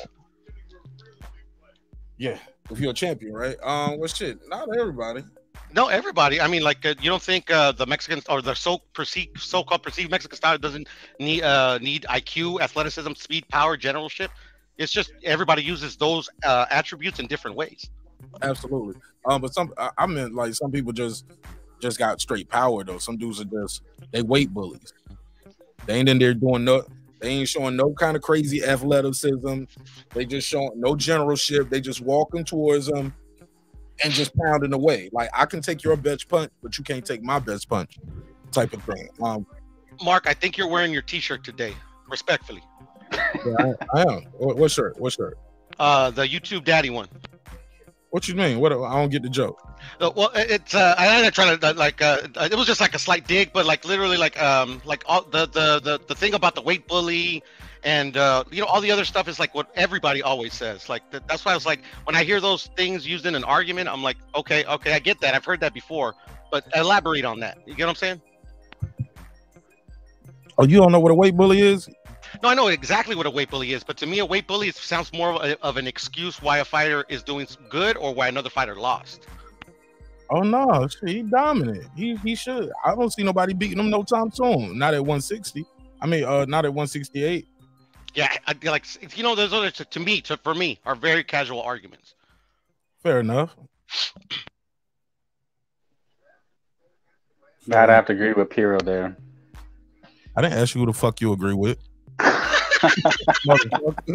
Yeah, if you're a champion, right? Well, shit, not everybody. No, everybody. I mean, like, you don't think the Mexican or the so-called perceived Mexican style doesn't need IQ, athleticism, speed, power, generalship? It's just everybody uses those attributes in different ways. Absolutely. But I meant like some people just got straight power, though. Some dudes are just, they weight bullies. They ain't in there doing no, they ain't showing no kind of crazy athleticism. They just showing no generalship. They just walking towards them and just pounding away. Like, I can take your best punch, but you can't take my best punch type of thing. Mark, I think you're wearing your t-shirt today, respectfully. Yeah, I am. What shirt? What shirt? The YouTube Daddy one. What you mean? What? I don't get the joke. Well, it's I ain't trying to like. It was just like a slight dig, but like literally, like all the thing about the weight bully, and you know, all the other stuff is like what everybody always says. Like that's why I was like, when I hear those things used in an argument, I'm like, okay, I get that. I've heard that before, but elaborate on that. You get what I'm saying? Oh, you don't know what a weight bully is? No, I know exactly what a weight bully is, but to me, a weight bully sounds more of an excuse why a fighter is doing good or why another fighter lost. Oh, no. He dominant. He should. I don't see nobody beating him no time soon. Not at 160. I mean, not at 168. Yeah, like, you know, those other, for me, are very casual arguments. Fair enough. I'd have to agree with Piero there. I didn't ask you who the fuck you agree with.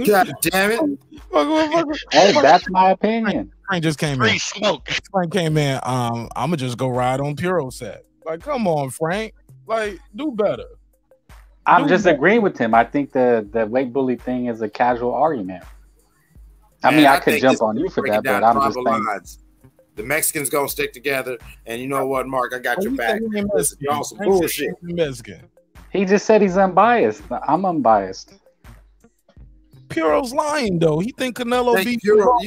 God damn it! Hey, that's my opinion. Frank just came in. Smoke. Frank came in. I'ma just go ride on Puro set. Like, come on, Frank. Like, do better. I'm just agreeing with him. I think the weight bully thing is a casual argument. I mean, I could jump on you for that, but I'm just saying. The Mexicans gonna stick together, and you know what, Mark? I got your back. Y'all some bullshit. Mexican. He just said he's unbiased. I'm unbiased. Puro's lying, though. He think Canelo beat Puro.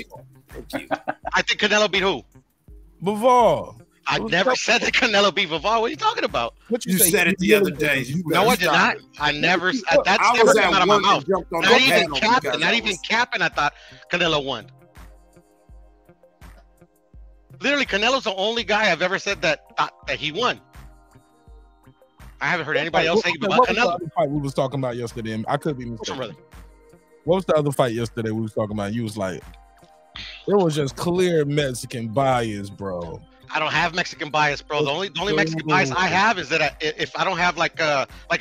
I think Canelo beat who? Bivol. I never said that Canelo beat Bivol. What are you talking about? What you said it the other day. No, I did not. I never. That's never come out of my mouth. Not even capping. Not even capping. I thought Canelo won. Literally, Canelo's the only guy I've ever said that thought that he won. I haven't heard anybody else saying about Canelo. Fight we was talking about yesterday, I could be mistaken. What was the other fight yesterday we was talking about? You was like, it was just clear Mexican bias, bro. I don't have Mexican bias, bro. The only Mexican bias I have is that if I don't have like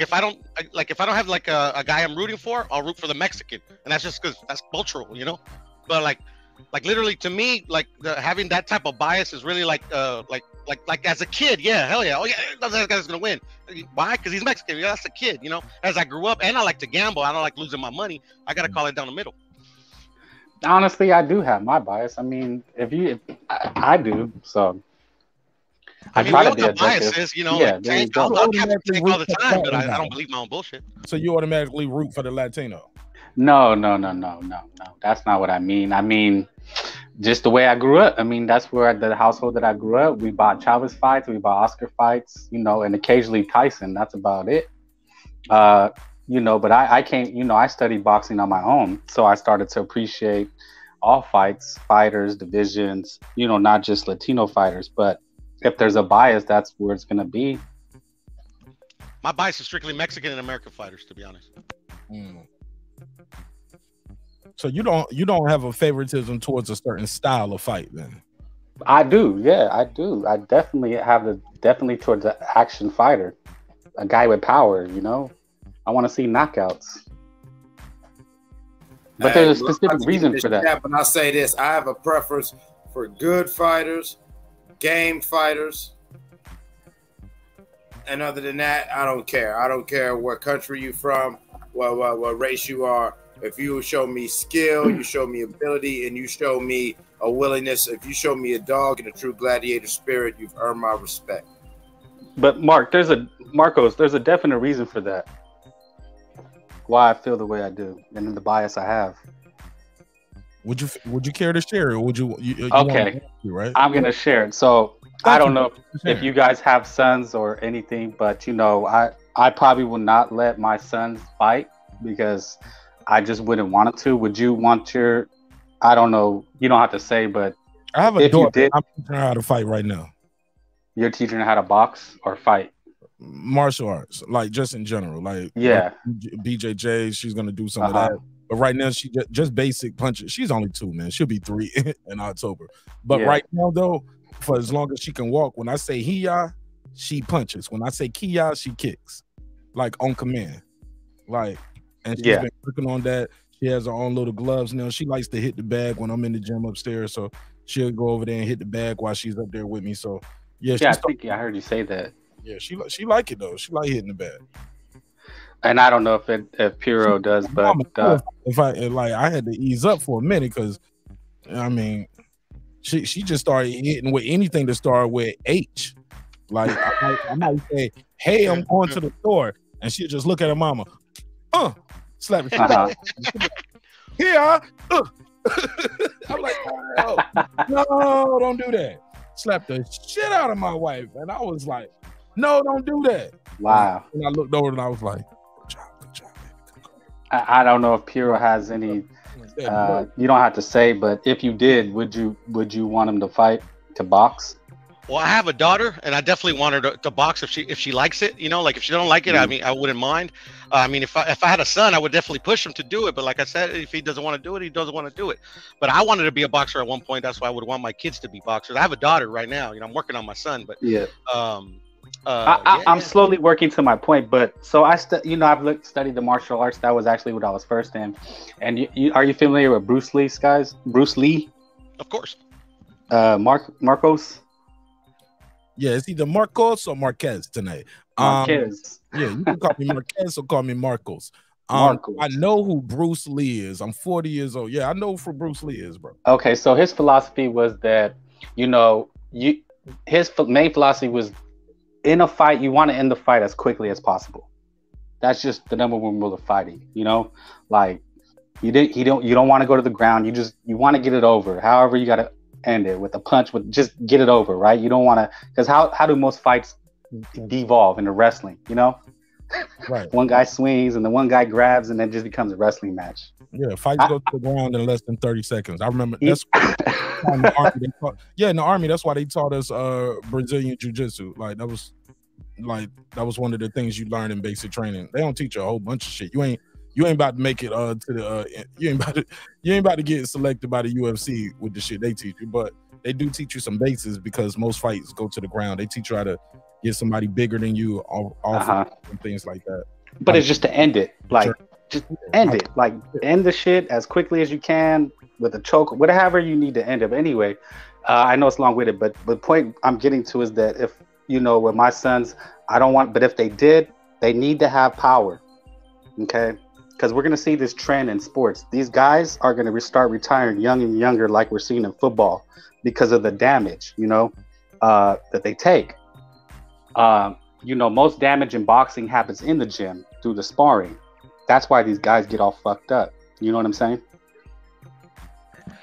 if I don't have a guy I'm rooting for, I'll root for the Mexican, and that's just because that's cultural, you know. But like literally to me, like having that type of bias is really like as a kid, yeah, hell yeah, oh yeah, that guy's gonna win. Why? Because he's Mexican. Yeah, that's a kid, you know. As I grew up, and I like to gamble, I don't like losing my money. I gotta call it down the middle. Honestly, I do have my bias. I mean, I do, so I mean, try to be objective. Bias is, you know, yeah, like, I'll have to think all the time, but I don't believe my own bullshit. So you automatically root for the Latino? No. That's not what I mean. I mean, just the way I grew up. I mean, that's where the household that I grew up, we bought Chavez fights, we bought Oscar fights, you know, and occasionally Tyson. That's about it. You know, but I can't, you know, I studied boxing on my own. So I started to appreciate all fights, fighters, divisions, you know, not just Latino fighters. But if there's a bias, that's where it's going to be. My bias is strictly Mexican and American fighters, to be honest. Mm. So you don't have a favoritism towards a certain style of fight, then? I do, yeah, I do. I definitely have definitely towards an action fighter, a guy with power. You know, I want to see knockouts. But there's a specific reason for that. When I say this, I have a preference for good fighters, game fighters, And other than that, I don't care. I don't care what country you're from, what race you are. If you show me skill, you show me ability, and you show me a willingness, if you show me a dog and a true gladiator spirit, you've earned my respect. But Mark, there's a definite reason for that. Why I feel the way I do, and the bias I have. Would you care to share it? Would you? You okay, you, right? I'm gonna share it. So I don't know if you guys have sons or anything, but you know, I probably will not let my sons fight because I just wouldn't want it to. Would you want your? I don't know. You don't have to say, but I have a daughter. I'm teaching her how to fight right now. You're teaching her how to box or fight? Martial arts, like just in general, like yeah, BJJ. She's gonna do some of that, but right now she just basic punches. She's only 2, man. She'll be 3 in October. But right now though, for as long as she can walk, when I say hiya, she punches. When I say kiya, she kicks, like on command, like. And she's been working on that. She has her own little gloves now. She likes to hit the bag when I'm in the gym upstairs, so she'll go over there and hit the bag while she's up there with me. So yeah, I think I heard you say that. Yeah, she like it though. She like hitting the bag. And I don't know if Puro does, but I had to ease up for a minute because I mean she just started hitting with anything to start with H. Like I might say, hey, I'm going to the store, and she'll just look at her mama, slap it. Yeah, I'm like, oh, no, don't do that. Slapped the shit out of my wife, and I was like, no, don't do that. Wow. And I looked over and I was like, good job, baby. I don't know if Puro has any you don't have to say, but if you did, would you want him to fight, to box? Well, I have a daughter and I definitely want her to box if she likes it, you know, like if she don't like it, I mean, I wouldn't mind. I mean, if I had a son, I would definitely push him to do it. But like I said, if he doesn't want to do it, he doesn't want to do it. But I wanted to be a boxer at one point. That's why I would want my kids to be boxers. I have a daughter right now, you know, I'm working on my son, but yeah. I'm slowly working to my point, but so I've studied the martial arts. That was actually what I was first in. And are you familiar with Bruce Lee's guys? Bruce Lee? Of course. Marcos? Yeah, it's either Marcos or Marquez tonight. Marquez. Yeah, you can call me Marquez or call me Marcos. Marcos. I know who Bruce Lee is. I'm 40 years old. Yeah, I know who Bruce Lee is, bro. Okay, so his philosophy was that, you know, his main philosophy was in a fight, you want to end the fight as quickly as possible. That's just the #1 rule of fighting, you know? Like, you don't want to go to the ground. You want to get it over. However, you got to end it with a punch, with just get it over, right? You don't want to, because how do most fights devolve into wrestling, you know? Right. One guy swings and then one guy grabs and then it just becomes a wrestling match. Yeah, fights go to the ground in less than 30 seconds. I remember that's in the army that's why they taught us Brazilian jiu-jitsu. Like that was one of the things you learned in basic training. They don't teach you a whole bunch of shit. You ain't about to make it to the you ain't about to get selected by the UFC with the shit they teach you, but they do teach you some bases because most fights go to the ground. They teach you how to get somebody bigger than you and things like that. But like, it's just to end it. Like just end it. Like end the shit as quickly as you can with a choke, whatever you need to end it. But anyway, I know it's long-winded, but the point I'm getting to is that if you know with my sons, if they did, they need to have power. Okay? Because we're going to see this trend in sports. These guys are going to start retiring young and younger, like we're seeing in football, because of the damage, you know, that they take. You know, most damage in boxing happens in the gym through the sparring. That's why these guys get all fucked up. You know what I'm saying?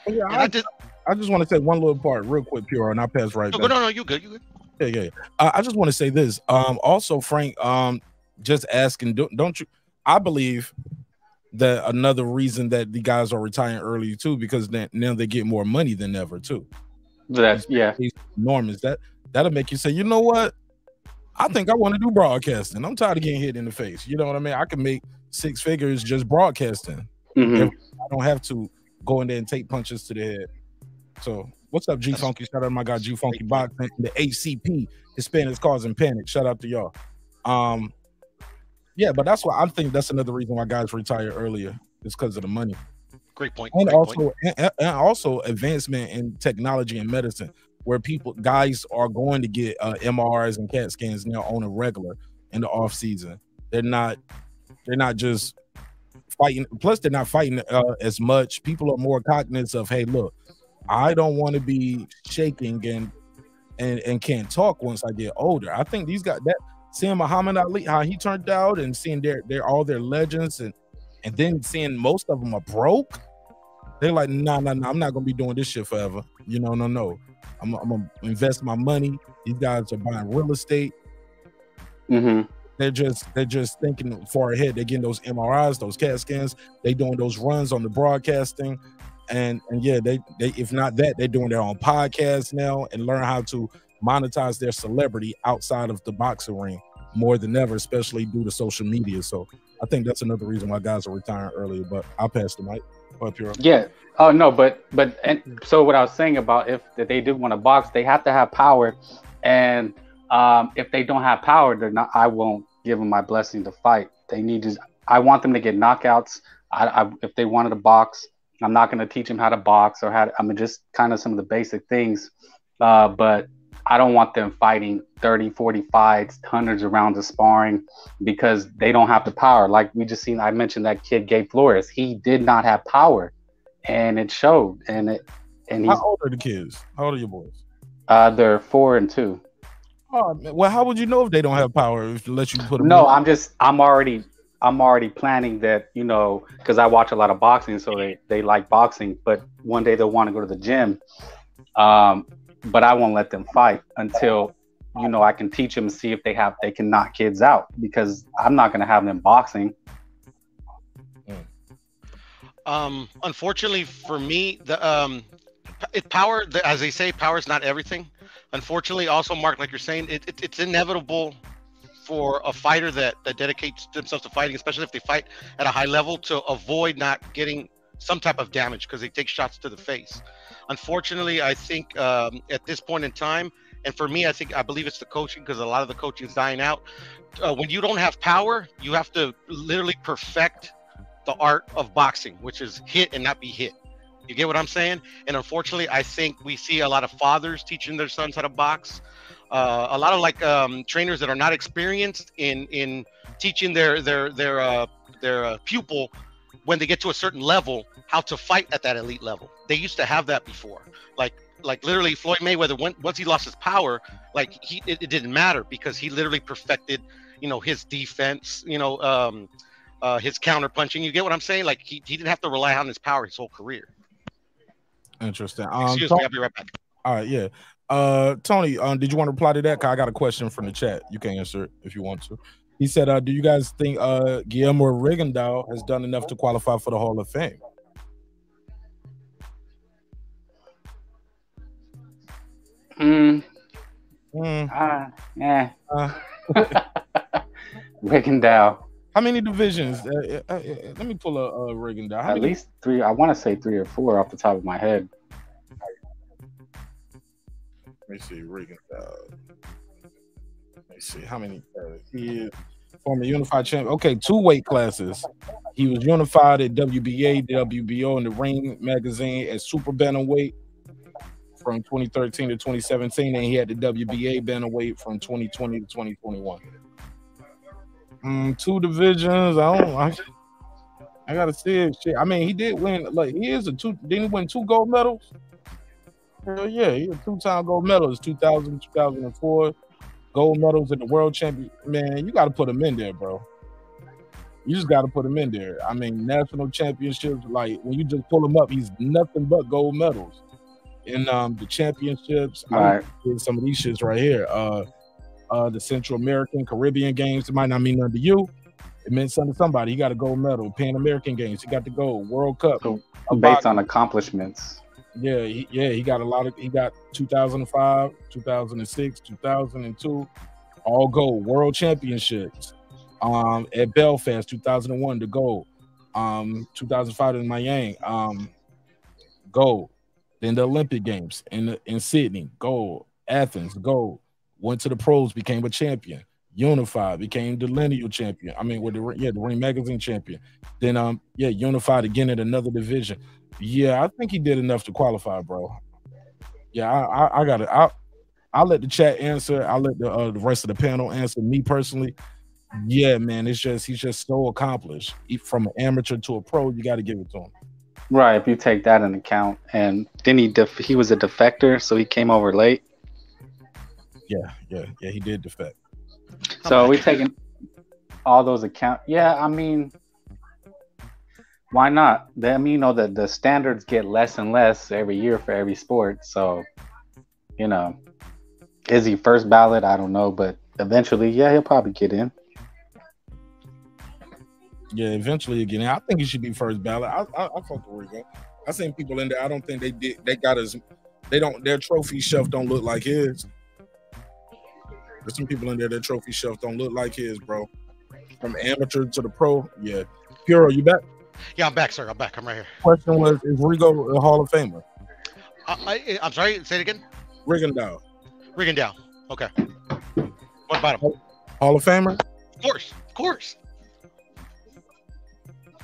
Yeah, I just want to say one little part real quick, Puro, and I'll pass right back. No, you good, you good. Yeah. I just want to say this. Also, Frank, just asking, don't you? I believe that another reason that the guys are retiring early too, because then now they get more money than ever too. That's it's enormous. That'll make you say, you know what? I think I want to do broadcasting. I'm tired of getting hit in the face. You know what I mean? I can make 6 figures just broadcasting. I don't have to go in there and take punches to the head. So what's up, G Funky? Shout out to my guy G Funky Boxing, the HCP, Hispanics Causing Panic. Shout out to y'all. Yeah, but that's why I think that's another reason why guys retire earlier. It's because of the money. Great point. And also advancement in technology and medicine. where guys are going to get MRIs and CAT scans now on a regular in the off season. They're not just fighting. Plus, they're not fighting as much. People are more cognizant of, hey, look, I don't want to be shaking and can't talk once I get older. I think these guys, seeing Muhammad Ali, how he turned out, and seeing all their legends, and then seeing most of them are broke, they're like, nah, I'm not gonna be doing this shit forever. You know, no. I'm gonna invest my money. These guys are buying real estate. Mm-hmm. They're just thinking far ahead. They're getting those MRIs, those CAT scans. They doing those runs on the broadcasting, and yeah, they if not that, they're doing their own podcasts now and learn how to monetize their celebrity outside of the boxing ring more than ever, especially due to social media. So I think that's another reason why guys are retiring earlier. But I'll pass the mic. Yeah. Oh no, but and so what I was saying about if they do want to box, they have to have power, and if they don't have power, I won't give them my blessing to fight. They need to. I want them to get knockouts. If they wanted to box, I'm not going to teach them how to box or how to, I mean, just kind of some of the basic things. But I don't want them fighting 30, 40 fights, hundreds of rounds of sparring, because they don't have the power. Like we just seen, I mentioned that kid, Gabe Flores. He did not have power, and it showed. And how old are the kids? How old are your boys? They're 4 and 2. Oh, well, how would you know if they don't have power? If you let you put them no, in? I'm already planning that, you know, because I watch a lot of boxing, so they like boxing. But one day they'll want to go to the gym. But I won't let them fight until, you know, I can teach them and see if they can knock kids out, because I'm not going to have them boxing. Unfortunately for me, as they say, power is not everything. Unfortunately, also, Mark, like you're saying, it's inevitable for a fighter that dedicates themselves to fighting, especially if they fight at a high level, to avoid not getting some type of damage because they take shots to the face. Unfortunately, I think at this point in time, and for me, I believe it's the coaching, because a lot of the coaching is dying out. When you don't have power, you have to literally perfect the art of boxing, which is hit and not be hit. You get what I'm saying? And unfortunately, I think we see a lot of fathers teaching their sons how to box. A lot of trainers that are not experienced in teaching their pupil, when they get to a certain level, how to fight at that elite level. They used to have that before. Like literally Floyd Mayweather, once he lost his power, it didn't matter, because he literally perfected, you know, his defense, you know, his counter punching. You get what I'm saying? Like he didn't have to rely on his power his whole career. Interesting. Excuse me, I'll be right back. All right, yeah. Tony, did you want to reply to that? 'Cause I got a question from the chat. You can answer it if you want to. He said, do you guys think Guillermo Rigondeaux has done enough to qualify for the Hall of Fame? Rigondeaux. How many divisions? Let me pull a Rigondeaux. At least 3. I want to say 3 or 4 off the top of my head. Let me see, Rigondeaux. See how many he is. Former unified champion. Okay, 2 weight classes. He was unified at WBA, WBO, and the Ring magazine at super bantamweight from 2013 to 2017, and he had the WBA bantamweight from 2020 to 2021. 2 divisions. I gotta see it. Shit. I mean, he did win. Like he is a 2. Didn't he win 2 gold medals? Hell yeah, he was a 2-time gold medalist. 2000, 2004. Gold medals in the world champion, man. You got to put them in there, bro. You just got to put them in there. I mean, national championships, like when you just pull him up, he's nothing but gold medals. And the championships, right. Some of these shits right here. The Central American, Caribbean games, it might not mean nothing to you. It meant something to somebody. He got a gold medal. Pan American games, he got the gold. World Cup. So based on accomplishments. Yeah, he got a lot of. He got 2005, 2006, 2002, all gold. World Championships at Belfast, 2001, the gold. 2005 in Miami, gold. Then the Olympic Games in Sydney, gold. Athens, gold. Went to the pros, became a champion. Unified, became the lineal champion. I mean, with the Ring magazine champion. Then unified again at another division. Yeah, I think he did enough to qualify, bro. Yeah, I got it. I'll let the chat answer. I'll let the rest of the panel answer. Me personally, yeah, man, it's just he's just so accomplished. From an amateur to a pro, you got to give it to him. Right, if you take that into account, and then he was a defector, so he came over late. Yeah, he did defect. So we're taking all those account. Yeah, I mean, why not? I mean, you know, the standards get less and less every year for every sport. So, you know, is he first ballot? I don't know, but eventually, yeah, he'll probably get in. Yeah, eventually again. I think he should be first ballot. I fuck with Rigo. I seen people in there. I don't think they did. They got as they don't. Their trophy shelf don't look like his. There's some people in there. Their trophy shelf don't look like his, bro. From amateur to the pro. Yeah, Puro, you back? Yeah, I'm back, sir. I'm back. I'm right here. Question was: is Rigo a Hall of Famer? I'm sorry. Say it again. Rigondeaux. Rigondeaux. Okay. What about him? Hall of Famer? Of course. Of course.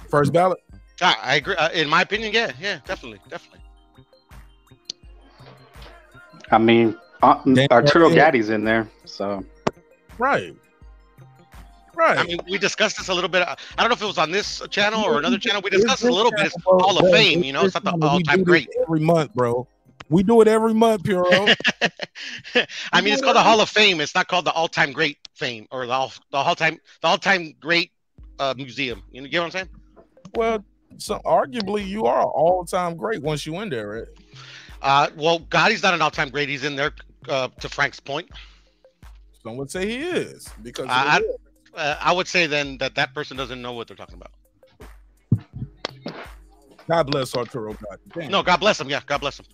First ballot. I agree. In my opinion, yeah, definitely. I mean, Arturo Gatti's in there, so right. I mean, we discussed this a little bit. I don't know if it was on this channel or another channel. We discussed it a little bit. It's Hall of Fame, you know. It's not the all-time great. Every month, bro. We do it every month, Puro. I mean, it's called the Hall of Fame. It's not called the all-time great fame or the all-time great museum. You know, get what I'm saying? Well, so arguably you are an all-time great once you in there, right? Well, Gotti's not an all-time great. He's in there, to Frank's point. Some would say he is because I would say then that person doesn't know what they're talking about. God bless Arturo Gatti. No, God bless him. Yeah, God bless him.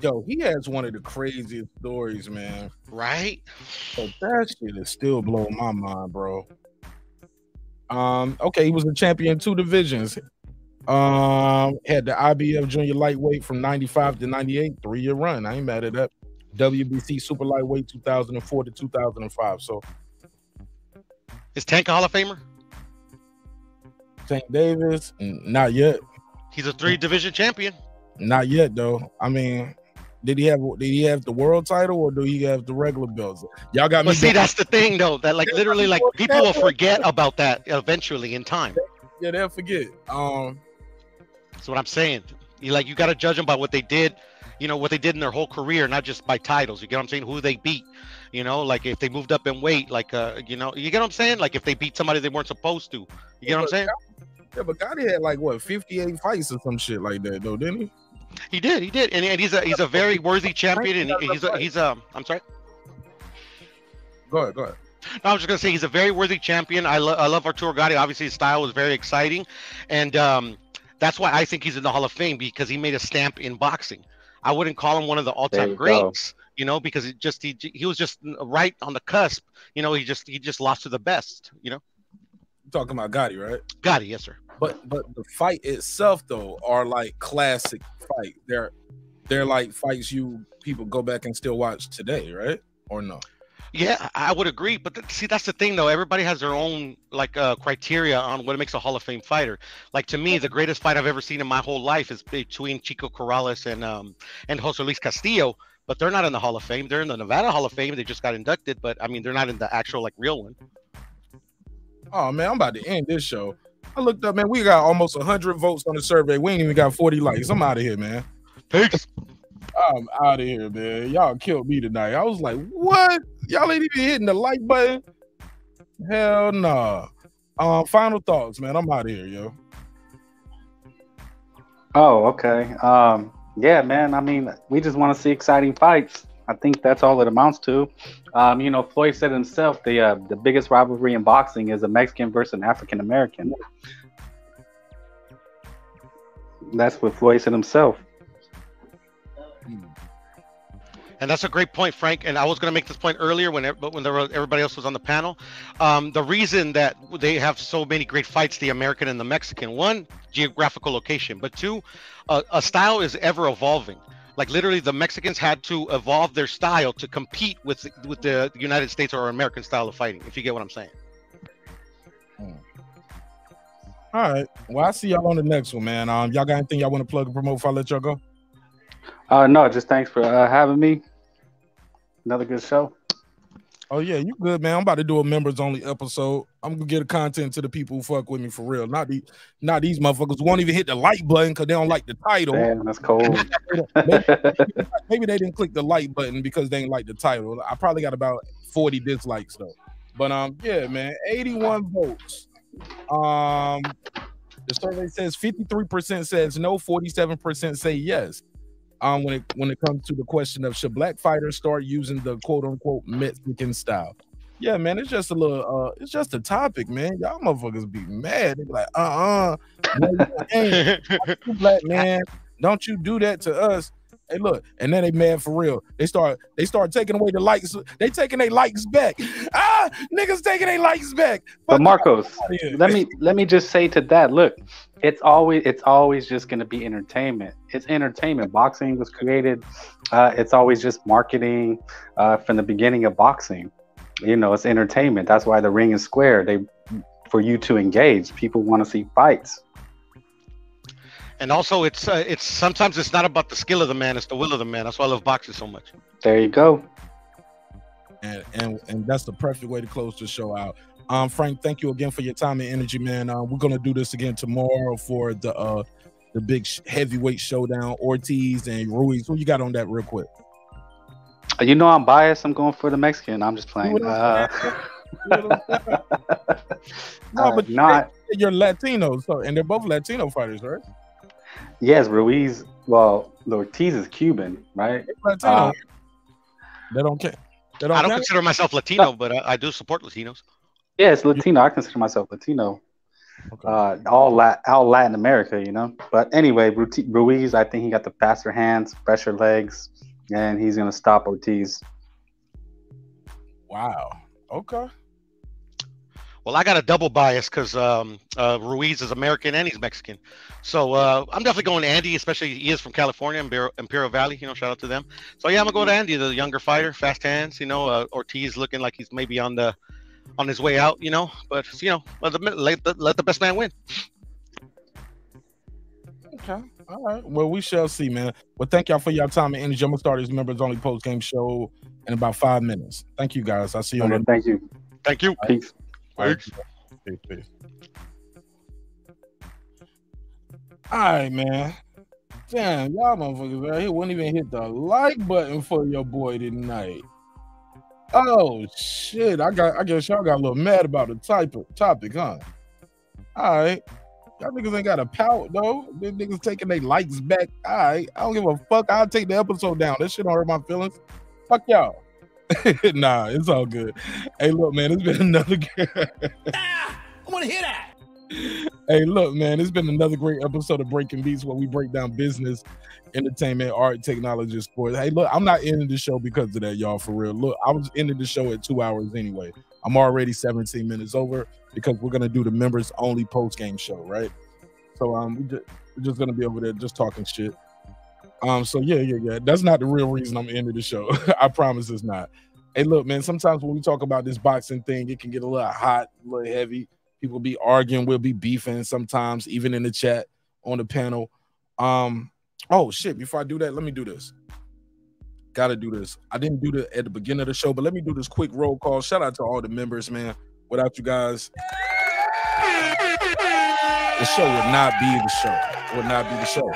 Yo, he has one of the craziest stories, man. Right? So that shit is still blowing my mind, bro. Okay, he was a champion in 2 divisions. Had the IBF junior lightweight from 95 to 98, 3-year run. I ain't mad at that. WBC super lightweight 2004 to 2005. So is Tank a Hall of Famer? Tank Davis? Not yet. He's a 3-division champion. Not yet, though. I mean, did he have the world title or do he have the regular belts? Y'all got me. But see, that's the thing, though. That literally, people will forget about that eventually in time. Yeah, they'll forget. That's what I'm saying. You got to judge them by what they did. You know, what they did in their whole career, not just by titles. You get what I'm saying? Who they beat. You know, if they moved up in weight, you know, you get what I'm saying? If they beat somebody they weren't supposed to. You get what I'm saying? Yeah, but Gotti had 58 fights or some shit like that, though, didn't he? He did, and he's a very worthy champion, and he's a. I'm sorry. Go ahead. No, I was just gonna say he's a very worthy champion. I love Arturo Gatti. Obviously, his style was very exciting, and that's why I think he's in the Hall of Fame because he made a stamp in boxing. I wouldn't call him one of the all-time greats, you know, because he was just right on the cusp. You know, he just lost to the best. You know. You're talking about Gatti, right? Gatti, yes, sir. But the fight itself though are classic fight. They're fights people go back and still watch today, right? Or no? Yeah, I would agree. But see, that's the thing though. Everybody has their own criteria on what makes a Hall of Fame fighter. To me, the greatest fight I've ever seen in my whole life is between Chico Corrales and Jose Luis Castillo. But they're not in the Hall of Fame. They're in the Nevada Hall of Fame. They just got inducted, but I mean, they're not in the actual real one. Oh man, I'm about to end this show. I looked up, man. We got almost 100 votes on the survey. We ain't even got 40 likes. I'm out of here, man. Peace. I'm out of here, man. Y'all killed me tonight. I was like, what? Y'all ain't even hitting the like button? Hell nah. Final thoughts, man. I'm out of here, yo. Oh, okay. Yeah, man. I mean, we just want to see exciting fights. I think that's all it amounts to. You know, Floyd said himself, the biggest rivalry in boxing is a Mexican versus an African-American. That's what Floyd said himself. And that's a great point, Frank. And I was going to make this point earlier when everybody else was on the panel. The reason that they have so many great fights, the American and the Mexican, one, geographical location, but two, a style is ever evolving. Literally, the Mexicans had to evolve their style to compete with the United States or American style of fighting, if you get what I'm saying. All right. Well, I'll see y'all on the next one, man. Y'all got anything y'all want to plug and promote before I let y'all go? No, just thanks for having me. Another good show. Oh, yeah, you good, man. I'm about to do a members-only episode. I'm going to get content to the people who fuck with me for real. Not these motherfuckers who won't even hit the like button because they don't like the title. Damn, that's cold. maybe they didn't click the like button because they didn't like the title. I probably got about 40 dislikes, though. But, yeah, man, 81 votes. The survey says 53% says no, 47% say yes. When it comes to the question of should black fighters start using the quote unquote Mexican style? Yeah, man, it's just a little, it's just a topic, man. Y'all motherfuckers be mad. They be like, you black man, don't you do that to us? Hey, look, and then they mad for real. They start taking away the likes. They taking their likes back. Ah, niggas taking their likes back. But Marcos, let me just say to that, look, it's always just gonna be entertainment. It's entertainment. Boxing was created. It's always just marketing from the beginning of boxing. You know, it's entertainment. That's why the ring is square. For you to engage. People want to see fights. And also, it's sometimes it's not about the skill of the man; it's the will of the man. That's why I love boxing so much. There you go. And that's the perfect way to close the show out. Frank, thank you again for your time and energy, man. We're gonna do this again tomorrow for the big heavyweight showdown. Ortiz and Ruiz. Who you got on that, real quick? You know I'm biased. I'm going for the Mexican. I'm just playing. No, but not. You're Latino, so and they're both Latino fighters, right? Yes, Ruiz. Well, Ortiz is Cuban, right? Latino. They don't care. I don't consider myself Latino, no. But I do support Latinos. Yeah, it's Latino. I consider myself Latino. Okay. All Latin America, you know. But anyway, Ruiz, I think he got the faster hands, fresher legs, and he's gonna stop Ortiz. Wow. Okay. Well, I got a double bias because Ruiz is American and he's Mexican. So I'm definitely going to Andy, especially he is from California, Imperial Valley, you know, shout out to them. So, yeah, I'm going to go to Andy, the younger fighter, fast hands, you know, Ortiz looking like he's maybe on his way out, you know. But, you know, let the best man win. Okay. All right. Well, we shall see, man. Well, thank y'all for your time and energy. I'm going to start this members-only post-game show in about 5 minutes. Thank you, guys. I'll see you on. Thank you. Thank you. Peace. Peace. All right, man. Damn, y'all motherfuckers right here wouldn't even hit the like button for your boy tonight. Oh shit! I guess y'all got a little mad about the topic, huh? All right, y'all niggas ain't got a pout though. These niggas taking their likes back. All right, I don't give a fuck. I'll take the episode down. That shit don't hurt my feelings. Fuck y'all. Nah, it's all good. Hey, look, man, it's been another good. Ah, I want to hear that. Hey, look, man, it's been another great episode of Breaking Beats where we break down business, entertainment, art, technology, sports. Hey, look, I'm not ending the show because of that, y'all, for real. Look, I was ending the show at 2 hours anyway. I'm already 17 minutes over because we're going to do the members-only post-game show, right? So we're just going to be over there just talking shit. So yeah. That's not the real reason I'm ending the show. I promise it's not. Hey, look, man, sometimes when we talk about this boxing thing, it can get a little hot, a little heavy. People be arguing, we'll be beefing sometimes, even in the chat, on the panel. Oh, shit, before I do that, let me do this. Gotta do this. I didn't do that at the beginning of the show, but let me do this quick roll call. Shout out to all the members, man. Without you guys, the show would not be the show. Would not be the show.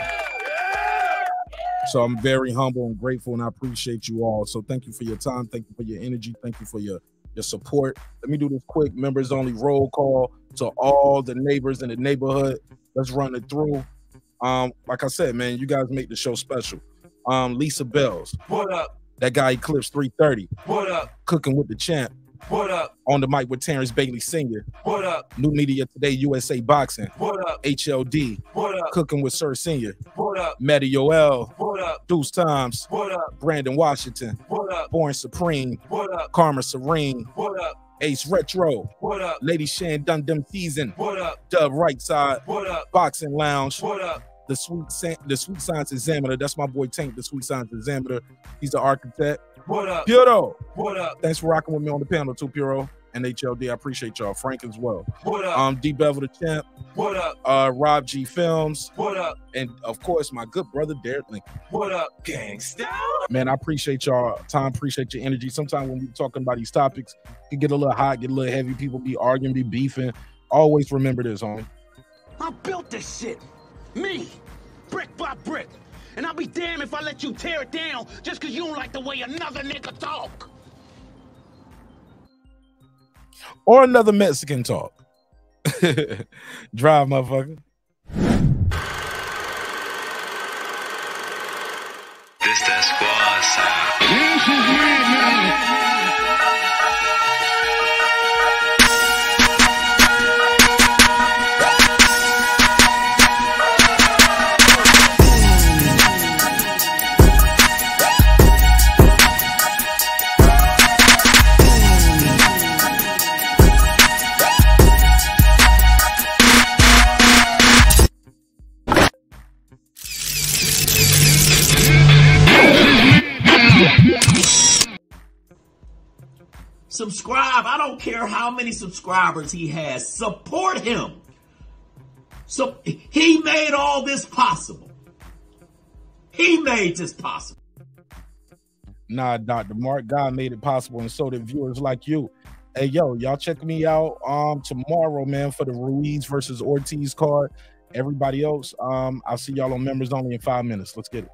So I'm very humble and grateful, and I appreciate you all. So thank you for your time. Thank you for your energy. Thank you for your support. Let me do this quick members-only roll call to all the neighbors in the neighborhood. Let's run it through. Like I said, man, you guys make the show special. Lisa Bells. What up? That guy Eclipse 330. What up? Cooking with the Champ. What up? On the Mic with Terrence Bailey Sr. What up? New Media Today, USA Boxing. What up? HLD. What up? Cooking with Sir Sr. What up? Matty Yoel. What up? Deuce Times. What up? Brandon Washington. What up? Born Supreme. What up? Karma Serene. What up? Ace Retro. What up? Lady Shan Dundum Season. What up? Dub Rightside. What up? Boxing Lounge. What up? The Sweet Science Examiner. That's my boy Tank, the Sweet Science Examiner. He's an architect. What up? Puro. What up? Thanks for rocking with me on the panel too, Puro. NHLD, I appreciate y'all. Frank as well. What up? D Bevel the Champ. What up? Rob G Films. What up? And of course, my good brother Derek Lincoln. What up, gangsta? Man, I appreciate y'all time. Appreciate your energy. Sometimes when we're talking about these topics, it get a little hot, get a little heavy. People be arguing, be beefing. Always remember this, homie. I built this shit. Me, brick by brick. And I'll be damned if I let you tear it down just because you don't like the way another nigga talk. Or another Mexican talk. Drive, motherfucker. This that squad side. This is me, man. Subscribe. I don't care how many subscribers he has. Support him. So he made all this possible. He made this possible. Nah, Dr. Mark, God made it possible, and so did viewers like you. Hey, yo, y'all check me out tomorrow, man, for the Ruiz versus Ortiz card. Everybody else, I'll see y'all on Members Only in 5 minutes. Let's get it.